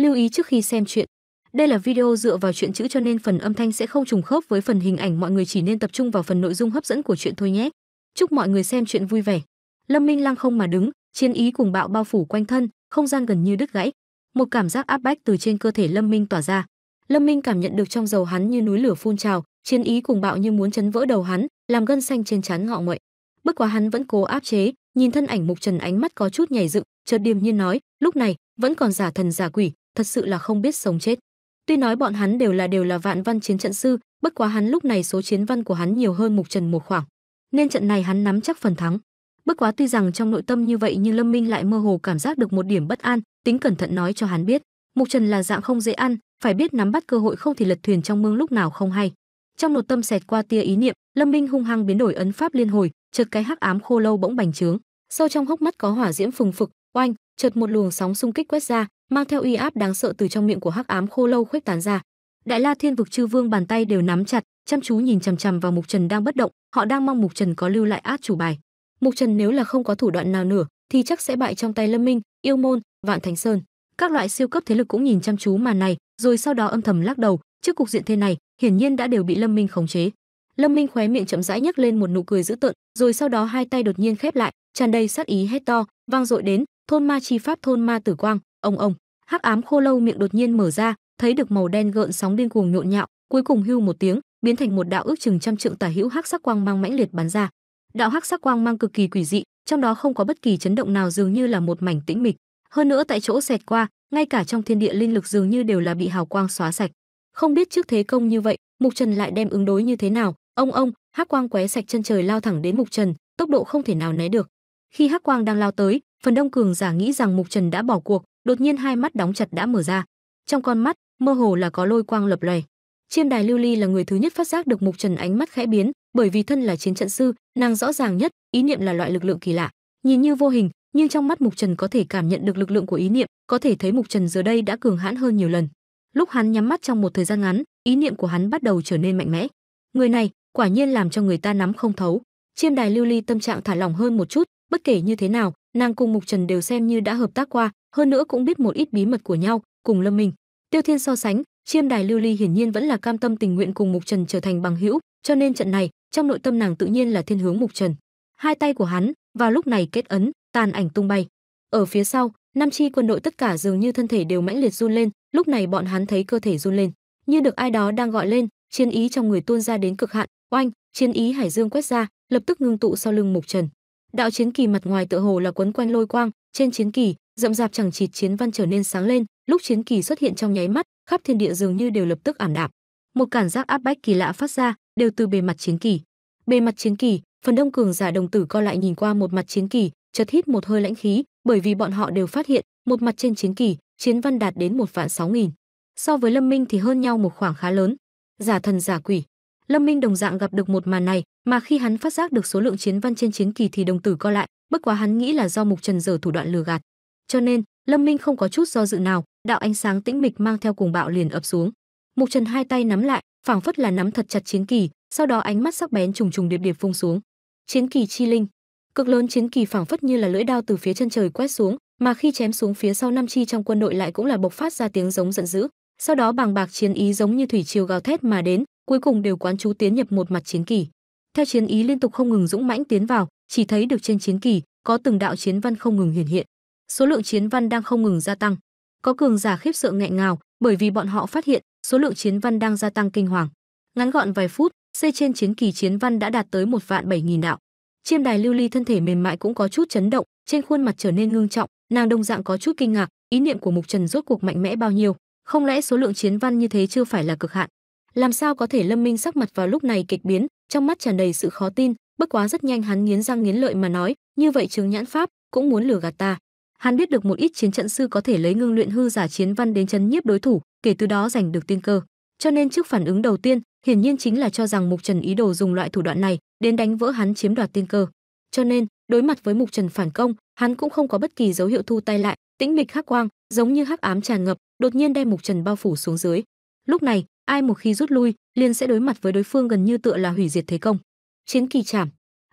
Lưu ý trước khi xem chuyện, đây là video dựa vào chuyện chữ cho nên phần âm thanh sẽ không trùng khớp với phần hình ảnh, mọi người chỉ nên tập trung vào phần nội dung hấp dẫn của chuyện thôi nhé. Chúc mọi người xem chuyện vui vẻ. Lâm Minh lăng không mà đứng, chiến ý cùng bạo bao phủ quanh thân, không gian gần như đứt gãy. Một cảm giác áp bách từ trên cơ thể Lâm Minh tỏa ra. Lâm Minh cảm nhận được trong đầu hắn như núi lửa phun trào, chiến ý cùng bạo như muốn chấn vỡ đầu hắn, làm gân xanh trên trán ngọ nguậy. Bất quá hắn vẫn cố áp chế, nhìn thân ảnh Mục Trần ánh mắt có chút nhảy dựng, chợt điềm nhiên nói, lúc này vẫn còn giả thần giả quỷ, thật sự là không biết sống chết. Tuy nói bọn hắn đều là vạn văn chiến trận sư, bất quá hắn lúc này số chiến văn của hắn nhiều hơn Mục Trần một khoảng, nên trận này hắn nắm chắc phần thắng. Bất quá tuy rằng trong nội tâm như vậy nhưng Lâm Minh lại mơ hồ cảm giác được một điểm bất an, tính cẩn thận nói cho hắn biết, Mục Trần là dạng không dễ ăn, phải biết nắm bắt cơ hội không thì lật thuyền trong mương lúc nào không hay. Trong nội tâm xẹt qua tia ý niệm, Lâm Minh hung hăng biến đổi ấn pháp liên hồi, chợt cái hắc ám khô lâu bỗng bành trướng, sâu trong hốc mắt có hỏa diễm phừng phực, oanh, chợt một luồng sóng xung kích quét ra, mang theo uy áp đáng sợ từ trong miệng của hắc ám khô lâu khuếch tán ra. Đại La Thiên Vực chư vương bàn tay đều nắm chặt, chăm chú nhìn chằm chằm vào Mục Trần đang bất động, họ đang mong Mục Trần có lưu lại át chủ bài. Mục Trần nếu là không có thủ đoạn nào nữa thì chắc sẽ bại trong tay Lâm Minh, Yêu Môn, Vạn Thánh Sơn. Các loại siêu cấp thế lực cũng nhìn chăm chú màn này, rồi sau đó âm thầm lắc đầu, trước cục diện thế này, hiển nhiên đã đều bị Lâm Minh khống chế. Lâm Minh khóe miệng chậm rãi nhấc lên một nụ cười dữ tợn, rồi sau đó hai tay đột nhiên khép lại, tràn đầy sát ý hét to, vang dội đến, thôn ma chi pháp thôn ma tử quang, ông ông. Hắc ám khô lâu miệng đột nhiên mở ra, thấy được màu đen gợn sóng điên cuồng nhộn nhạo, cuối cùng hưu một tiếng, biến thành một đạo ước chừng trăm trượng tả hữu hắc sắc quang mang mãnh liệt bắn ra. Đạo hắc sắc quang mang cực kỳ quỷ dị, trong đó không có bất kỳ chấn động nào, dường như là một mảnh tĩnh mịch. Hơn nữa tại chỗ xẹt qua, ngay cả trong thiên địa linh lực dường như đều là bị hào quang xóa sạch. Không biết trước thế công như vậy, Mục Trần lại đem ứng đối như thế nào. Ông, hắc quang quét sạch chân trời lao thẳng đến Mục Trần, tốc độ không thể nào né được. Khi hắc quang đang lao tới, phần đông cường giả nghĩ rằng Mục Trần đã bỏ cuộc, đột nhiên hai mắt đóng chặt đã mở ra. Trong con mắt, mơ hồ là có lôi quang lập lòe. Chiêm Đài Lưu Ly là người thứ nhất phát giác được Mục Trần ánh mắt khẽ biến, bởi vì thân là chiến trận sư, nàng rõ ràng nhất, ý niệm là loại lực lượng kỳ lạ, nhìn như vô hình, nhưng trong mắt Mục Trần có thể cảm nhận được lực lượng của ý niệm, có thể thấy Mục Trần giờ đây đã cường hãn hơn nhiều lần. Lúc hắn nhắm mắt trong một thời gian ngắn, ý niệm của hắn bắt đầu trở nên mạnh mẽ. Người này, quả nhiên làm cho người ta nắm không thấu. Chiêm Đài Lưu Ly tâm trạng thả lỏng hơn một chút, bất kể như thế nào, nàng cùng Mục Trần đều xem như đã hợp tác qua, hơn nữa cũng biết một ít bí mật của nhau, cùng Lâm Minh, Tiêu Thiên so sánh, Chiêm Đài Lưu Ly hiển nhiên vẫn là cam tâm tình nguyện cùng Mục Trần trở thành bằng hữu, cho nên trận này, trong nội tâm nàng tự nhiên là thiên hướng Mục Trần. Hai tay của hắn, vào lúc này kết ấn, tàn ảnh tung bay. Ở phía sau, năm chi quân đội tất cả dường như thân thể đều mãnh liệt run lên, lúc này bọn hắn thấy cơ thể run lên, như được ai đó đang gọi lên, chiến ý trong người tuôn ra đến cực hạn, oanh, chiến ý hải dương quét ra, lập tức ngưng tụ sau lưng Mục Trần. Đạo chiến kỳ mặt ngoài tựa hồ là quấn quanh lôi quang, trên chiến kỳ, rậm rạp chẳng chịt chiến văn trở nên sáng lên, lúc chiến kỳ xuất hiện trong nháy mắt, khắp thiên địa dường như đều lập tức ảm đạm. Một cảm giác áp bách kỳ lạ phát ra, đều từ bề mặt chiến kỳ. Bề mặt chiến kỳ, phần đông cường giả đồng tử co lại nhìn qua một mặt chiến kỳ, chợt hít một hơi lãnh khí, bởi vì bọn họ đều phát hiện, một mặt trên chiến kỳ, chiến văn đạt đến 16000. So với Lâm Minh thì hơn nhau một khoảng khá lớn. Giả thần giả quỷ. Lâm Minh đồng dạng gặp được một màn này, mà khi hắn phát giác được số lượng chiến văn trên chiến kỳ thì đồng tử co lại, bất quá hắn nghĩ là do Mục Trần giở thủ đoạn lừa gạt. Cho nên, Lâm Minh không có chút do dự nào, đạo ánh sáng tĩnh mịch mang theo cùng bạo liền ập xuống. Mục Trần hai tay nắm lại, phảng phất là nắm thật chặt chiến kỳ, sau đó ánh mắt sắc bén trùng trùng điệp điệp vung xuống. Chiến kỳ chi linh, cực lớn chiến kỳ phảng phất như là lưỡi dao từ phía chân trời quét xuống, mà khi chém xuống phía sau năm chi trong quân đội lại cũng là bộc phát ra tiếng giống giận dữ, sau đó bàng bạc chiến ý giống như thủy triều gào thét mà đến, cuối cùng đều quán chú tiến nhập một mặt chiến kỳ. Theo chiến ý liên tục không ngừng dũng mãnh tiến vào, chỉ thấy được trên chiến kỳ có từng đạo chiến văn không ngừng hiện. Số lượng chiến văn đang không ngừng gia tăng. Có cường giả khiếp sợ nghẹn ngào, bởi vì bọn họ phát hiện số lượng chiến văn đang gia tăng kinh hoàng. Ngắn gọn vài phút, xây trên chiến kỳ chiến văn đã đạt tới 17000 đạo. Chiêm Đài Lưu Ly thân thể mềm mại cũng có chút chấn động, trên khuôn mặt trở nên ngưng trọng, nàng đồng dạng có chút kinh ngạc, ý niệm của Mục Trần rốt cuộc mạnh mẽ bao nhiêu, không lẽ số lượng chiến văn như thế chưa phải là cực hạn? Làm sao có thể? Lâm Minh sắc mặt vào lúc này kịch biến, trong mắt tràn đầy sự khó tin, bất quá rất nhanh hắn nghiến răng nghiến lợi mà nói, như vậy chứng nhãn pháp cũng muốn lừa gạt ta. Hắn biết được một ít chiến trận sư có thể lấy ngưng luyện hư giả chiến văn đến chấn nhiếp đối thủ, kể từ đó giành được tiên cơ. Cho nên trước phản ứng đầu tiên, hiển nhiên chính là cho rằng Mục Trần ý đồ dùng loại thủ đoạn này đến đánh vỡ hắn chiếm đoạt tiên cơ. Cho nên, đối mặt với Mục Trần phản công, hắn cũng không có bất kỳ dấu hiệu thu tay lại, tĩnh mịch hắc quang, giống như hắc ám tràn ngập, đột nhiên đem Mục Trần bao phủ xuống dưới. Lúc này, ai một khi rút lui, liền sẽ đối mặt với đối phương gần như tựa là hủy diệt thế công. Chiến kỳ chạm,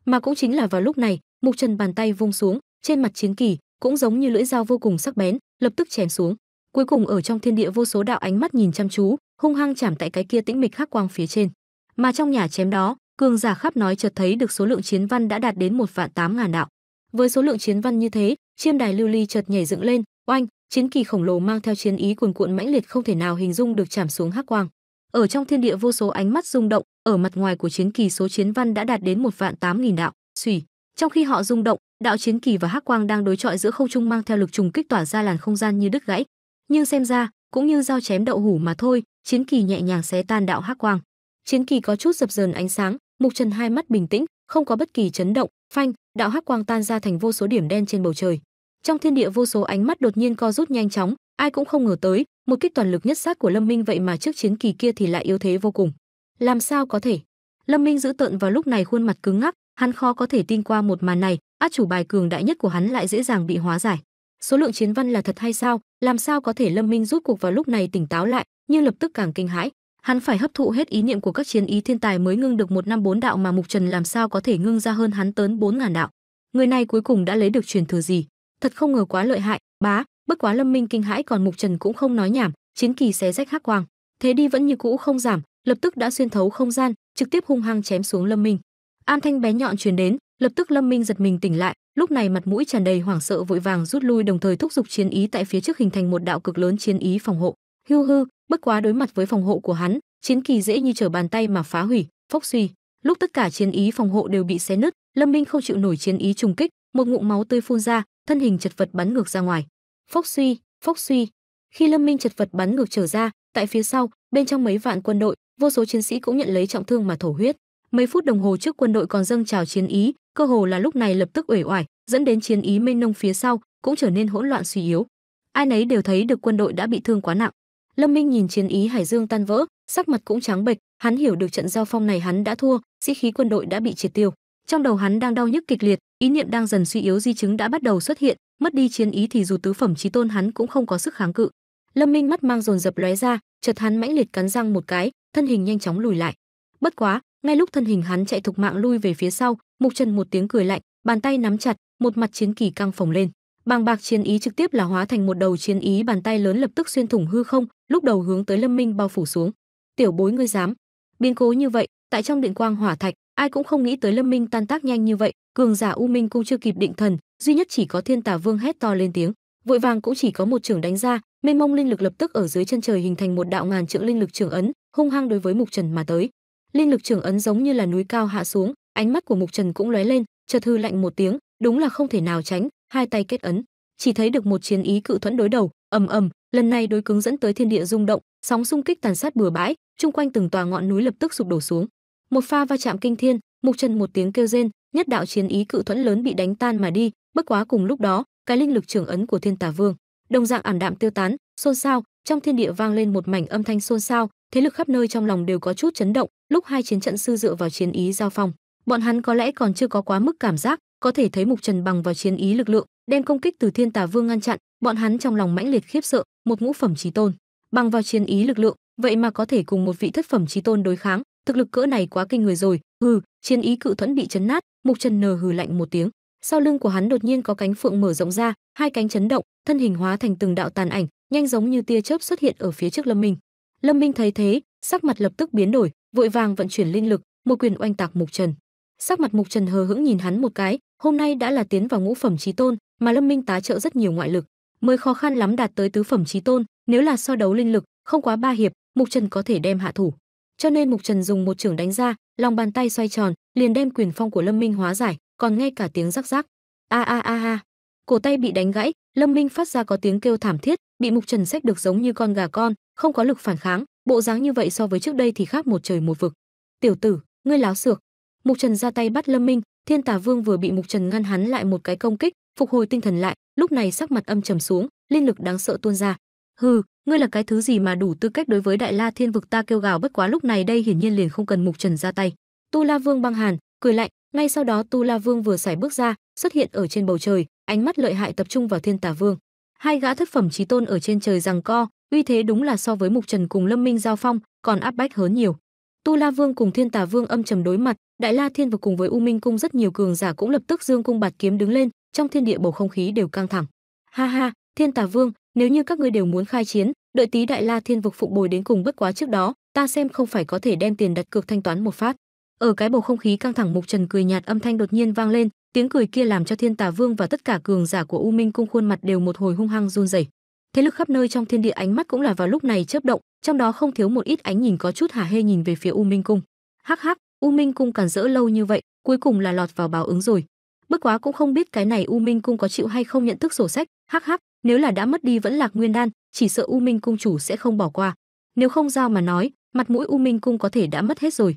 mà cũng chính là vào lúc này, Mục Trần bàn tay vung xuống, trên mặt chiến kỳ cũng giống như lưỡi dao vô cùng sắc bén, lập tức chém xuống. Cuối cùng ở trong thiên địa vô số đạo ánh mắt nhìn chăm chú, hung hăng chạm tại cái kia tĩnh mịch khắc quang phía trên. Mà trong nhà chém đó, cường giả khắp nói chợt thấy được số lượng chiến văn đã đạt đến 1.8.000 đạo. Với số lượng chiến văn như thế, chiêm đài lưu ly chợt nhảy dựng lên, oanh, chiến kỳ khổng lồ mang theo chiến ý cuồn cuộn mãnh liệt không thể nào hình dung được chạm xuống hắc quang. Ở trong thiên địa vô số ánh mắt rung động, ở mặt ngoài của chiến kỳ số chiến văn đã đạt đến 1.8.000 đạo. Xùy, trong khi họ rung động, đạo chiến kỳ và hắc quang đang đối chọi giữa không trung mang theo lực trùng kích tỏa ra làn không gian như đứt gãy. Nhưng xem ra, cũng như dao chém đậu hủ mà thôi, chiến kỳ nhẹ nhàng xé tan đạo hắc quang. Chiến kỳ có chút dập dờn ánh sáng, Mục Trần hai mắt bình tĩnh, không có bất kỳ chấn động, phanh, đạo hắc quang tan ra thành vô số điểm đen trên bầu trời. Trong thiên địa vô số ánh mắt đột nhiên co rút nhanh chóng, ai cũng không ngờ tới, một kích toàn lực nhất sát của Lâm Minh vậy mà trước chiến kỳ kia thì lại yếu thế vô cùng. Làm sao có thể? Lâm Minh dữ tợn vào lúc này khuôn mặt cứng ngắc, hắn khó có thể tin qua một màn này, át chủ bài cường đại nhất của hắn lại dễ dàng bị hóa giải. Số lượng chiến văn là thật hay sao? Làm sao có thể? Lâm Minh rút cuộc vào lúc này tỉnh táo lại, nhưng lập tức càng kinh hãi. Hắn phải hấp thụ hết ý niệm của các chiến ý thiên tài mới ngưng được 154 đạo, mà Mục Trần làm sao có thể ngưng ra hơn hắn tớn 4.000 đạo. Người này cuối cùng đã lấy được truyền thừa gì? Thật không ngờ quá lợi hại. Bá, bất quá Lâm Minh kinh hãi, còn Mục Trần cũng không nói nhảm, chiến kỳ xé rách hắc quang, thế đi vẫn như cũ không giảm, lập tức đã xuyên thấu không gian, trực tiếp hung hăng chém xuống Lâm Minh. An thanh bé nhọn truyền đến, lập tức Lâm Minh giật mình tỉnh lại, lúc này mặt mũi tràn đầy hoảng sợ vội vàng rút lui, đồng thời thúc giục chiến ý tại phía trước hình thành một đạo cực lớn chiến ý phòng hộ. Hưu hư, bất quá đối mặt với phòng hộ của hắn, chiến kỳ dễ như trở bàn tay mà phá hủy. Phốc suy, lúc tất cả chiến ý phòng hộ đều bị xé nứt, Lâm Minh không chịu nổi chiến ý trùng kích, một ngụm máu tươi phun ra, thân hình chật vật bắn ngược ra ngoài. Phốc suy, phốc suy. Khi Lâm Minh chật vật bắn ngược trở ra, tại phía sau, bên trong mấy vạn quân đội, vô số chiến sĩ cũng nhận lấy trọng thương mà thổ huyết. Mấy phút đồng hồ trước quân đội còn dâng trào chiến ý, cơ hồ là lúc này lập tức uể oải, dẫn đến chiến ý mênh mông phía sau cũng trở nên hỗn loạn suy yếu. Ai nấy đều thấy được quân đội đã bị thương quá nặng. Lâm Minh nhìn chiến ý hải dương tan vỡ, sắc mặt cũng trắng bệch, hắn hiểu được trận giao phong này hắn đã thua, sĩ khí quân đội đã bị triệt tiêu. Trong đầu hắn đang đau nhức kịch liệt, ý niệm đang dần suy yếu, di chứng đã bắt đầu xuất hiện, mất đi chiến ý thì dù tứ phẩm chí tôn hắn cũng không có sức kháng cự. Lâm Minh mắt mang dồn dập lóe ra, chợt hắn mãnh liệt cắn răng một cái, thân hình nhanh chóng lùi lại. Bất quá, ngay lúc thân hình hắn chạy thục mạng lui về phía sau, Mục Trần một tiếng cười lạnh, bàn tay nắm chặt, một mặt chiến kỳ căng phồng lên. Bàng bạc chiến ý trực tiếp là hóa thành một đầu chiến ý bàn tay lớn lập tức xuyên thủng hư không, lúc đầu hướng tới Lâm Minh bao phủ xuống. Tiểu bối ngươi dám! Biến cố như vậy, tại trong điện quang hỏa thạch, ai cũng không nghĩ tới Lâm Minh tan tác nhanh như vậy, cường giả U Minh cũng chưa kịp định thần, duy nhất chỉ có Thiên Tà Vương hét to lên tiếng, vội vàng cũng chỉ có một chưởng đánh ra, mênh mông linh lực lập tức ở dưới chân trời hình thành một đạo ngàn trượng linh lực chưởng ấn, hung hăng đối với Mục Trần mà tới. Linh lực chưởng ấn giống như là núi cao hạ xuống, ánh mắt của Mục Trần cũng lóe lên, chợt hư lạnh một tiếng, đúng là không thể nào tránh. Hai tay kết ấn, chỉ thấy được một chiến ý cự thuẫn đối đầu, ầm ầm, lần này đối cứng dẫn tới thiên địa rung động, sóng xung kích tàn sát bừa bãi, chung quanh từng tòa ngọn núi lập tức sụp đổ xuống. Một pha va chạm kinh thiên, Mục Trần một tiếng kêu rên, nhất đạo chiến ý cự thuẫn lớn bị đánh tan mà đi, bất quá cùng lúc đó, cái linh lực trưởng ấn của Thiên Tà Vương, đồng dạng ảm đạm tiêu tán, xôn xao, trong thiên địa vang lên một mảnh âm thanh xôn xao, thế lực khắp nơi trong lòng đều có chút chấn động, lúc hai chiến trận sư dựa vào chiến ý giao phong, bọn hắn có lẽ còn chưa có quá mức cảm giác, có thể thấy Mục Trần bằng vào chiến ý lực lượng đem công kích từ Thiên Tà Vương ngăn chặn, bọn hắn trong lòng mãnh liệt khiếp sợ, một ngũ phẩm chí tôn bằng vào chiến ý lực lượng vậy mà có thể cùng một vị thất phẩm chí tôn đối kháng, thực lực cỡ này quá kinh người rồi. Hừ, chiến ý cự thuẫn bị chấn nát, Mục Trần nở hừ lạnh một tiếng, sau lưng của hắn đột nhiên có cánh phượng mở rộng ra, hai cánh chấn động, thân hình hóa thành từng đạo tàn ảnh nhanh giống như tia chớp xuất hiện ở phía trước Lâm Minh. Lâm Minh thấy thế, sắc mặt lập tức biến đổi, vội vàng vận chuyển linh lực, một quyền oanh tạc Mục Trần. Sắc mặt Mục Trần hờ hững nhìn hắn một cái, hôm nay đã là tiến vào ngũ phẩm chí tôn, mà Lâm Minh tá trợ rất nhiều ngoại lực, mới khó khăn lắm đạt tới tứ phẩm chí tôn, nếu là so đấu linh lực, không quá ba hiệp, Mục Trần có thể đem hạ thủ. Cho nên Mục Trần dùng một chưởng đánh ra, lòng bàn tay xoay tròn, liền đem quyền phong của Lâm Minh hóa giải, còn nghe cả tiếng rắc rắc. A a a a. Cổ tay bị đánh gãy, Lâm Minh phát ra có tiếng kêu thảm thiết, bị Mục Trần xách được giống như con gà con, không có lực phản kháng, bộ dáng như vậy so với trước đây thì khác một trời một vực. Tiểu tử, ngươi láo xược. Mục Trần ra tay bắt Lâm Minh, Thiên Tà Vương vừa bị Mục Trần ngăn hắn lại một cái công kích, phục hồi tinh thần lại, lúc này sắc mặt âm trầm xuống, linh lực đáng sợ tuôn ra. Hừ, ngươi là cái thứ gì mà đủ tư cách đối với Đại La Thiên Vực ta kêu gào? Bất quá lúc này đây hiển nhiên liền không cần Mục Trần ra tay. Tu La Vương băng hàn cười lạnh, ngay sau đó Tu La Vương vừa sải bước ra, xuất hiện ở trên bầu trời, ánh mắt lợi hại tập trung vào Thiên Tà Vương. Hai gã thất phẩm chí tôn ở trên trời giằng co, uy thế đúng là so với Mục Trần cùng Lâm Minh giao phong còn áp bách hơn nhiều. Tu La Vương cùng Thiên Tà Vương âm trầm đối mặt, Đại La Thiên Vực cùng với U Minh Cung rất nhiều cường giả cũng lập tức dương cung bạt kiếm đứng lên, trong thiên địa bầu không khí đều căng thẳng. Ha ha, Thiên Tà Vương, Nếu như các ngươi đều muốn khai chiến, đợi tí Đại La Thiên Vực phụng bồi đến cùng, bất quá trước đó, ta xem không phải có thể đem tiền đặt cược thanh toán một phát. Ở cái bầu không khí căng thẳng, Mục Trần cười nhạt âm thanh đột nhiên vang lên, tiếng cười kia làm cho Thiên Tà Vương và tất cả cường giả của U Minh Cung khuôn mặt đều một hồi hung hăng run rẩy. Thế lực khắp nơi trong thiên địa ánh mắt cũng là vào lúc này chớp động, trong đó không thiếu một ít ánh nhìn có chút hả hê nhìn về phía U Minh Cung. Hắc hắc, U Minh Cung cản rỡ lâu như vậy, cuối cùng là lọt vào báo ứng rồi. Bất quá cũng không biết cái này U Minh Cung có chịu hay không nhận thức sổ sách. Hắc hắc, nếu là đã mất đi Vẫn Lạc Nguyên Đan, chỉ sợ U Minh Cung chủ sẽ không bỏ qua. Nếu không giao mà nói, mặt mũi U Minh Cung có thể đã mất hết rồi.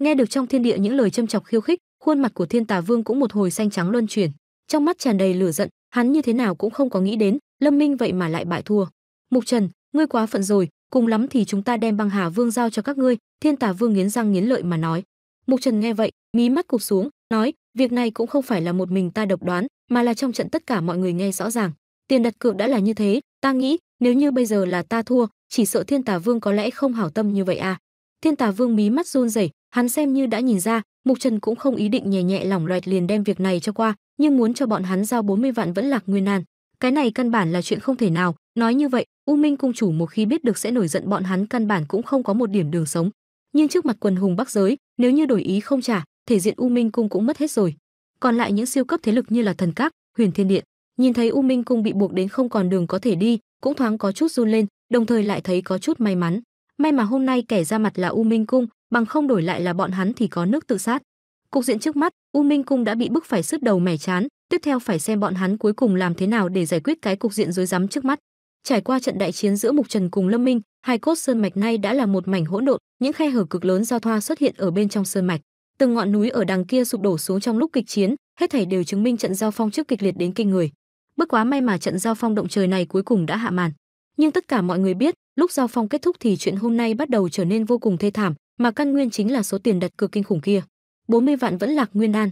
Nghe được trong thiên địa những lời châm chọc khiêu khích, khuôn mặt của Thiên Tà Vương cũng một hồi xanh trắng luân chuyển, trong mắt tràn đầy lửa giận. Hắn như thế nào cũng không có nghĩ đến Lâm Minh vậy mà lại bại thua. Mục Trần, ngươi quá phận rồi, cùng lắm thì chúng ta đem Băng Hà Vương giao cho các ngươi. Thiên Tà Vương nghiến răng nghiến lợi mà nói. Mục Trần nghe vậy, mí mắt cụp xuống, nói, việc này cũng không phải là một mình ta độc đoán, mà là trong trận tất cả mọi người nghe rõ ràng. Tiền đặt cược đã là như thế, ta nghĩ nếu như bây giờ là ta thua, chỉ sợ Thiên Tà Vương có lẽ không hảo tâm như vậy à. Thiên Tà Vương mí mắt run rẩy, hắn xem như đã nhìn ra, Mục Trần cũng không ý định nhẹ nhẹ lỏng loẹt liền đem việc này cho qua, nhưng muốn cho bọn hắn giao 40 vạn Vẫn Lạc Nguyên Đan, cái này căn bản là chuyện không thể nào. Nói như vậy, U Minh Cung chủ một khi biết được sẽ nổi giận, bọn hắn căn bản cũng không có một điểm đường sống. Nhưng trước mặt quần hùng Bắc giới, nếu như đổi ý không trả, thể diện U Minh Cung cũng mất hết rồi. Còn lại những siêu cấp thế lực như là Thần Các, Huyền Thiên Điện, nhìn thấy U Minh Cung bị buộc đến không còn đường có thể đi, cũng thoáng có chút run lên, đồng thời lại thấy có chút may mắn. May mà hôm nay kẻ ra mặt là U Minh Cung, bằng không đổi lại là bọn hắn thì có nước tự sát. Cục diện trước mắt, U Minh Cung đã bị bức phải sứt đầu mẻ chán, tiếp theo phải xem bọn hắn cuối cùng làm thế nào để giải quyết cái cục diện rối rắm trước mắt. Trải qua trận đại chiến giữa Mục Trần cùng Lâm Minh, hai cốt sơn mạch nay đã là một mảnh hỗn độn, những khe hở cực lớn giao thoa xuất hiện ở bên trong sơn mạch. Từng ngọn núi ở đằng kia sụp đổ xuống trong lúc kịch chiến, hết thảy đều chứng minh trận giao phong trước kịch liệt đến kinh người. Bất quá may mà trận giao phong động trời này cuối cùng đã hạ màn. Nhưng tất cả mọi người biết, lúc giao phong kết thúc thì chuyện hôm nay bắt đầu trở nên vô cùng thê thảm, mà căn nguyên chính là số tiền đặt cược kinh khủng kia. 40 vạn Vẫn Lạc Nguyên Đan.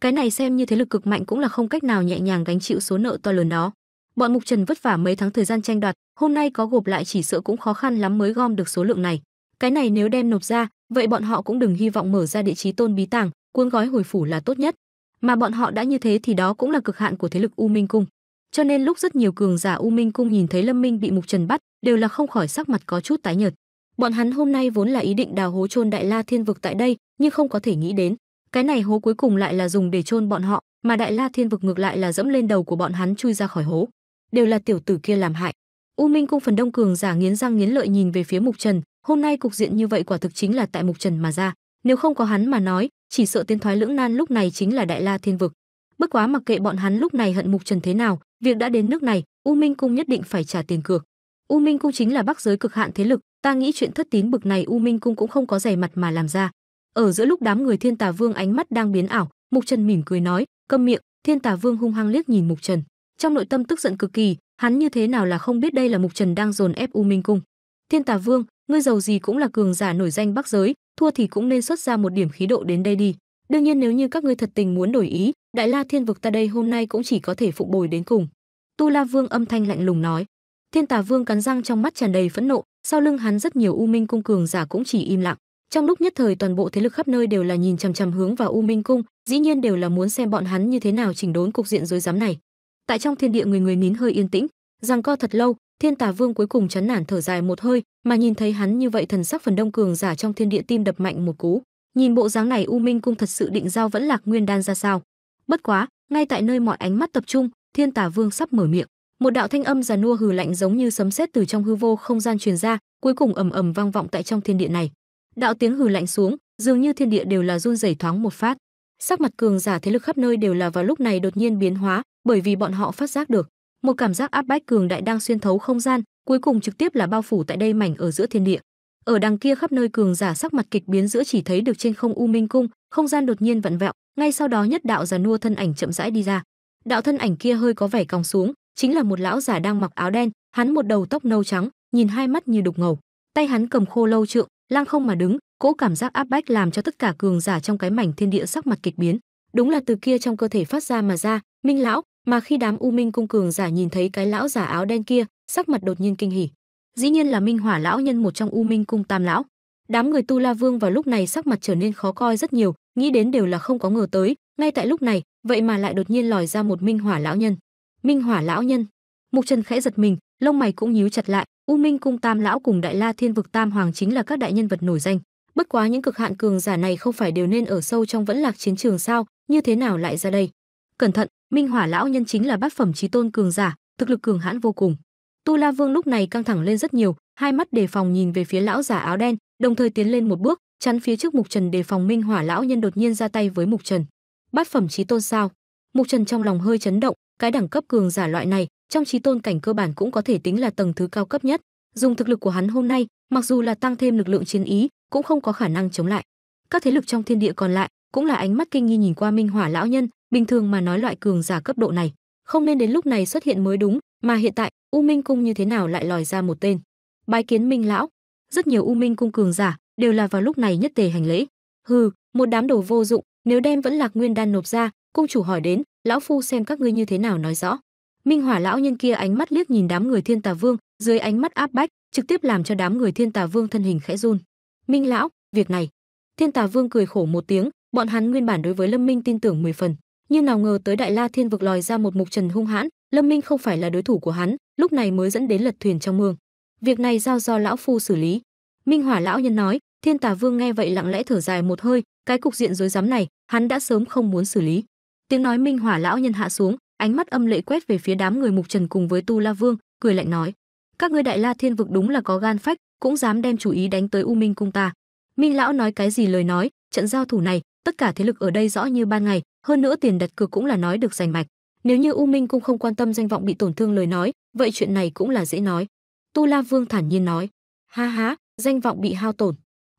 Cái này xem như thế lực cực mạnh cũng là không cách nào nhẹ nhàng gánh chịu số nợ to lớn đó. Bọn Mục Trần vất vả mấy tháng thời gian tranh đoạt, hôm nay có gộp lại chỉ sợ cũng khó khăn lắm mới gom được số lượng này. Cái này nếu đem nộp ra, vậy bọn họ cũng đừng hy vọng mở ra địa chí tôn bí tàng, cuốn gói hồi phủ là tốt nhất. Mà bọn họ đã như thế thì đó cũng là cực hạn của thế lực U Minh Cung. Cho nên lúc rất nhiều cường giả U Minh Cung nhìn thấy Lâm Minh bị Mục Trần bắt, đều là không khỏi sắc mặt có chút tái nhợt. Bọn hắn hôm nay vốn là ý định đào hố chôn Đại La Thiên Vực tại đây, nhưng không có thể nghĩ đến, cái này hố cuối cùng lại là dùng để chôn bọn họ, mà Đại La Thiên Vực ngược lại là dẫm lên đầu của bọn hắn chui ra khỏi hố. Đều là tiểu tử kia làm hại. U Minh Cung phần đông cường giả nghiến răng nghiến lợi nhìn về phía Mục Trần, hôm nay cục diện như vậy quả thực chính là tại Mục Trần mà ra, nếu không có hắn mà nói, chỉ sợ tiến thoái lưỡng nan lúc này chính là Đại La Thiên Vực. Bất quá mặc kệ bọn hắn lúc này hận Mục Trần thế nào, việc đã đến nước này, U Minh Cung nhất định phải trả tiền cược. U Minh Cung chính là Bắc giới cực hạn thế lực, ta nghĩ chuyện thất tín bực này U Minh Cung cũng không có dày mặt mà làm ra. Ở giữa lúc đám người Thiên Tà Vương ánh mắt đang biến ảo, Mục Trần mỉm cười nói, câm miệng. Thiên Tà Vương hung hăng liếc nhìn Mục Trần, trong nội tâm tức giận cực kỳ, hắn như thế nào là không biết đây là Mục Trần đang dồn ép U Minh Cung. Thiên Tà Vương, ngươi giàu gì cũng là cường giả nổi danh Bắc giới, thua thì cũng nên xuất ra một điểm khí độ đến đây đi. Đương nhiên nếu như các ngươi thật tình muốn đổi ý, Đại La Thiên Vực ta đây hôm nay cũng chỉ có thể phụng bồi đến cùng. Tu La Vương âm thanh lạnh lùng nói. Thiên Tà Vương cắn răng, trong mắt tràn đầy phẫn nộ, sau lưng hắn rất nhiều U Minh Cung cường giả cũng chỉ im lặng. Trong lúc nhất thời toàn bộ thế lực khắp nơi đều là nhìn chằm chằm hướng vào U Minh Cung, dĩ nhiên đều là muốn xem bọn hắn như thế nào chỉnh đốn cục diện rối rắm này. Tại trong thiên địa người người nín hơi yên tĩnh, giằng co thật lâu, Thiên Tà Vương cuối cùng chán nản thở dài một hơi, mà nhìn thấy hắn như vậy thần sắc phần đông cường giả trong thiên địa tim đập mạnh một cú. Nhìn bộ dáng này U Minh Cung thật sự định giao Vẫn Lạc Nguyên Đan ra sao? Bất quá, ngay tại nơi mọi ánh mắt tập trung, Thiên Tà Vương sắp mở miệng, một đạo thanh âm già nua hừ lạnh giống như sấm sét từ trong hư vô không gian truyền ra, cuối cùng ầm ầm vang vọng tại trong thiên địa này. Đạo tiếng hừ lạnh xuống, dường như thiên địa đều là run rẩy thoáng một phát. Sắc mặt cường giả thế lực khắp nơi đều là vào lúc này đột nhiên biến hóa, bởi vì bọn họ phát giác được một cảm giác áp bách cường đại đang xuyên thấu không gian, cuối cùng trực tiếp là bao phủ tại đây mảnh ở giữa thiên địa. Ở đằng kia khắp nơi cường giả sắc mặt kịch biến, giữa chỉ thấy được trên không U Minh Cung không gian đột nhiên vặn vẹo, ngay sau đó nhất đạo già nua thân ảnh chậm rãi đi ra. Đạo thân ảnh kia hơi có vẻ còng xuống, chính là một lão giả đang mặc áo đen, hắn một đầu tóc nâu trắng, nhìn hai mắt như đục ngầu, tay hắn cầm khô lâu trượng, lăng không mà đứng. Cỗ cảm giác áp bách làm cho tất cả cường giả trong cái mảnh thiên địa sắc mặt kịch biến, đúng là từ kia trong cơ thể phát ra mà ra, Minh lão. Mà khi đám U Minh Cung cường giả nhìn thấy cái lão giả áo đen kia, sắc mặt đột nhiên kinh hỉ, dĩ nhiên là Minh Hỏa lão nhân, một trong U Minh Cung tam lão. Đám người Tu La Vương vào lúc này sắc mặt trở nên khó coi rất nhiều, nghĩ đến đều là không có ngờ tới, ngay tại lúc này vậy mà lại đột nhiên lòi ra một Minh Hỏa lão nhân. Minh Hỏa lão nhân? Mục Trần khẽ giật mình, lông mày cũng nhíu chặt lại. U Minh Cung Tam Lão cùng Đại La Thiên Vực Tam Hoàng chính là các đại nhân vật nổi danh. Bất quá những cực hạn cường giả này không phải đều nên ở sâu trong Vẫn Lạc chiến trường sao? Như thế nào lại ra đây? Cẩn thận, Minh Hỏa lão nhân chính là bát phẩm chí tôn cường giả, thực lực cường hãn vô cùng. Tu La Vương lúc này căng thẳng lên rất nhiều, hai mắt đề phòng nhìn về phía lão giả áo đen, đồng thời tiến lên một bước, chắn phía trước Mục Trần, đề phòng Minh Hỏa lão nhân đột nhiên ra tay với Mục Trần. Bát phẩm chí tôn sao? Mục Trần trong lòng hơi chấn động, cái đẳng cấp cường giả loại này, trong chí tôn cảnh cơ bản cũng có thể tính là tầng thứ cao cấp nhất. Dùng thực lực của hắn hôm nay, mặc dù là tăng thêm lực lượng chiến ý, cũng không có khả năng chống lại. Các thế lực trong thiên địa còn lại cũng là ánh mắt kinh nghi nhìn qua Minh Hỏa lão nhân, bình thường mà nói loại cường giả cấp độ này, không nên đến lúc này xuất hiện mới đúng, mà hiện tại, U Minh Cung như thế nào lại lòi ra một tên? Bái kiến Minh lão. Rất nhiều U Minh Cung cường giả đều là vào lúc này nhất tề hành lễ. Hừ, một đám đồ vô dụng, nếu đem Vẫn Lạc Nguyên Đan nộp ra, cung chủ hỏi đến, lão phu xem các ngươi như thế nào nói rõ. Minh Hỏa lão nhân kia ánh mắt liếc nhìn đám người Thiên Tà Vương, dưới ánh mắt áp bách, trực tiếp làm cho đám người Thiên Tà Vương thân hình khẽ run. Minh lão, việc này. Thiên Tà Vương cười khổ một tiếng, bọn hắn nguyên bản đối với Lâm Minh tin tưởng 10 phần, nhưng nào ngờ tới Đại La Thiên Vực lòi ra một Mục Trần hung hãn, Lâm Minh không phải là đối thủ của hắn, lúc này mới dẫn đến lật thuyền trong mương. Việc này giao do lão phu xử lý. Minh Hỏa lão nhân nói. Thiên Tà Vương nghe vậy lặng lẽ thở dài một hơi, cái cục diện rối rắm này, hắn đã sớm không muốn xử lý. Tiếng nói Minh Hỏa lão nhân hạ xuống, ánh mắt âm lệ quét về phía đám người Mục Trần cùng với Tu La Vương, cười lạnh nói: "Các ngươi Đại La Thiên Vực đúng là có gan phách, cũng dám đem chủ ý đánh tới U Minh Cung ta." Minh lão nói cái gì lời nói, trận giao thủ này, tất cả thế lực ở đây rõ như ban ngày, hơn nữa tiền đặt cược cũng là nói được rành mạch. Nếu như U Minh Cung không quan tâm danh vọng bị tổn thương lời nói, vậy chuyện này cũng là dễ nói. Tu La Vương thản nhiên nói: "Ha ha, danh vọng bị hao tổn."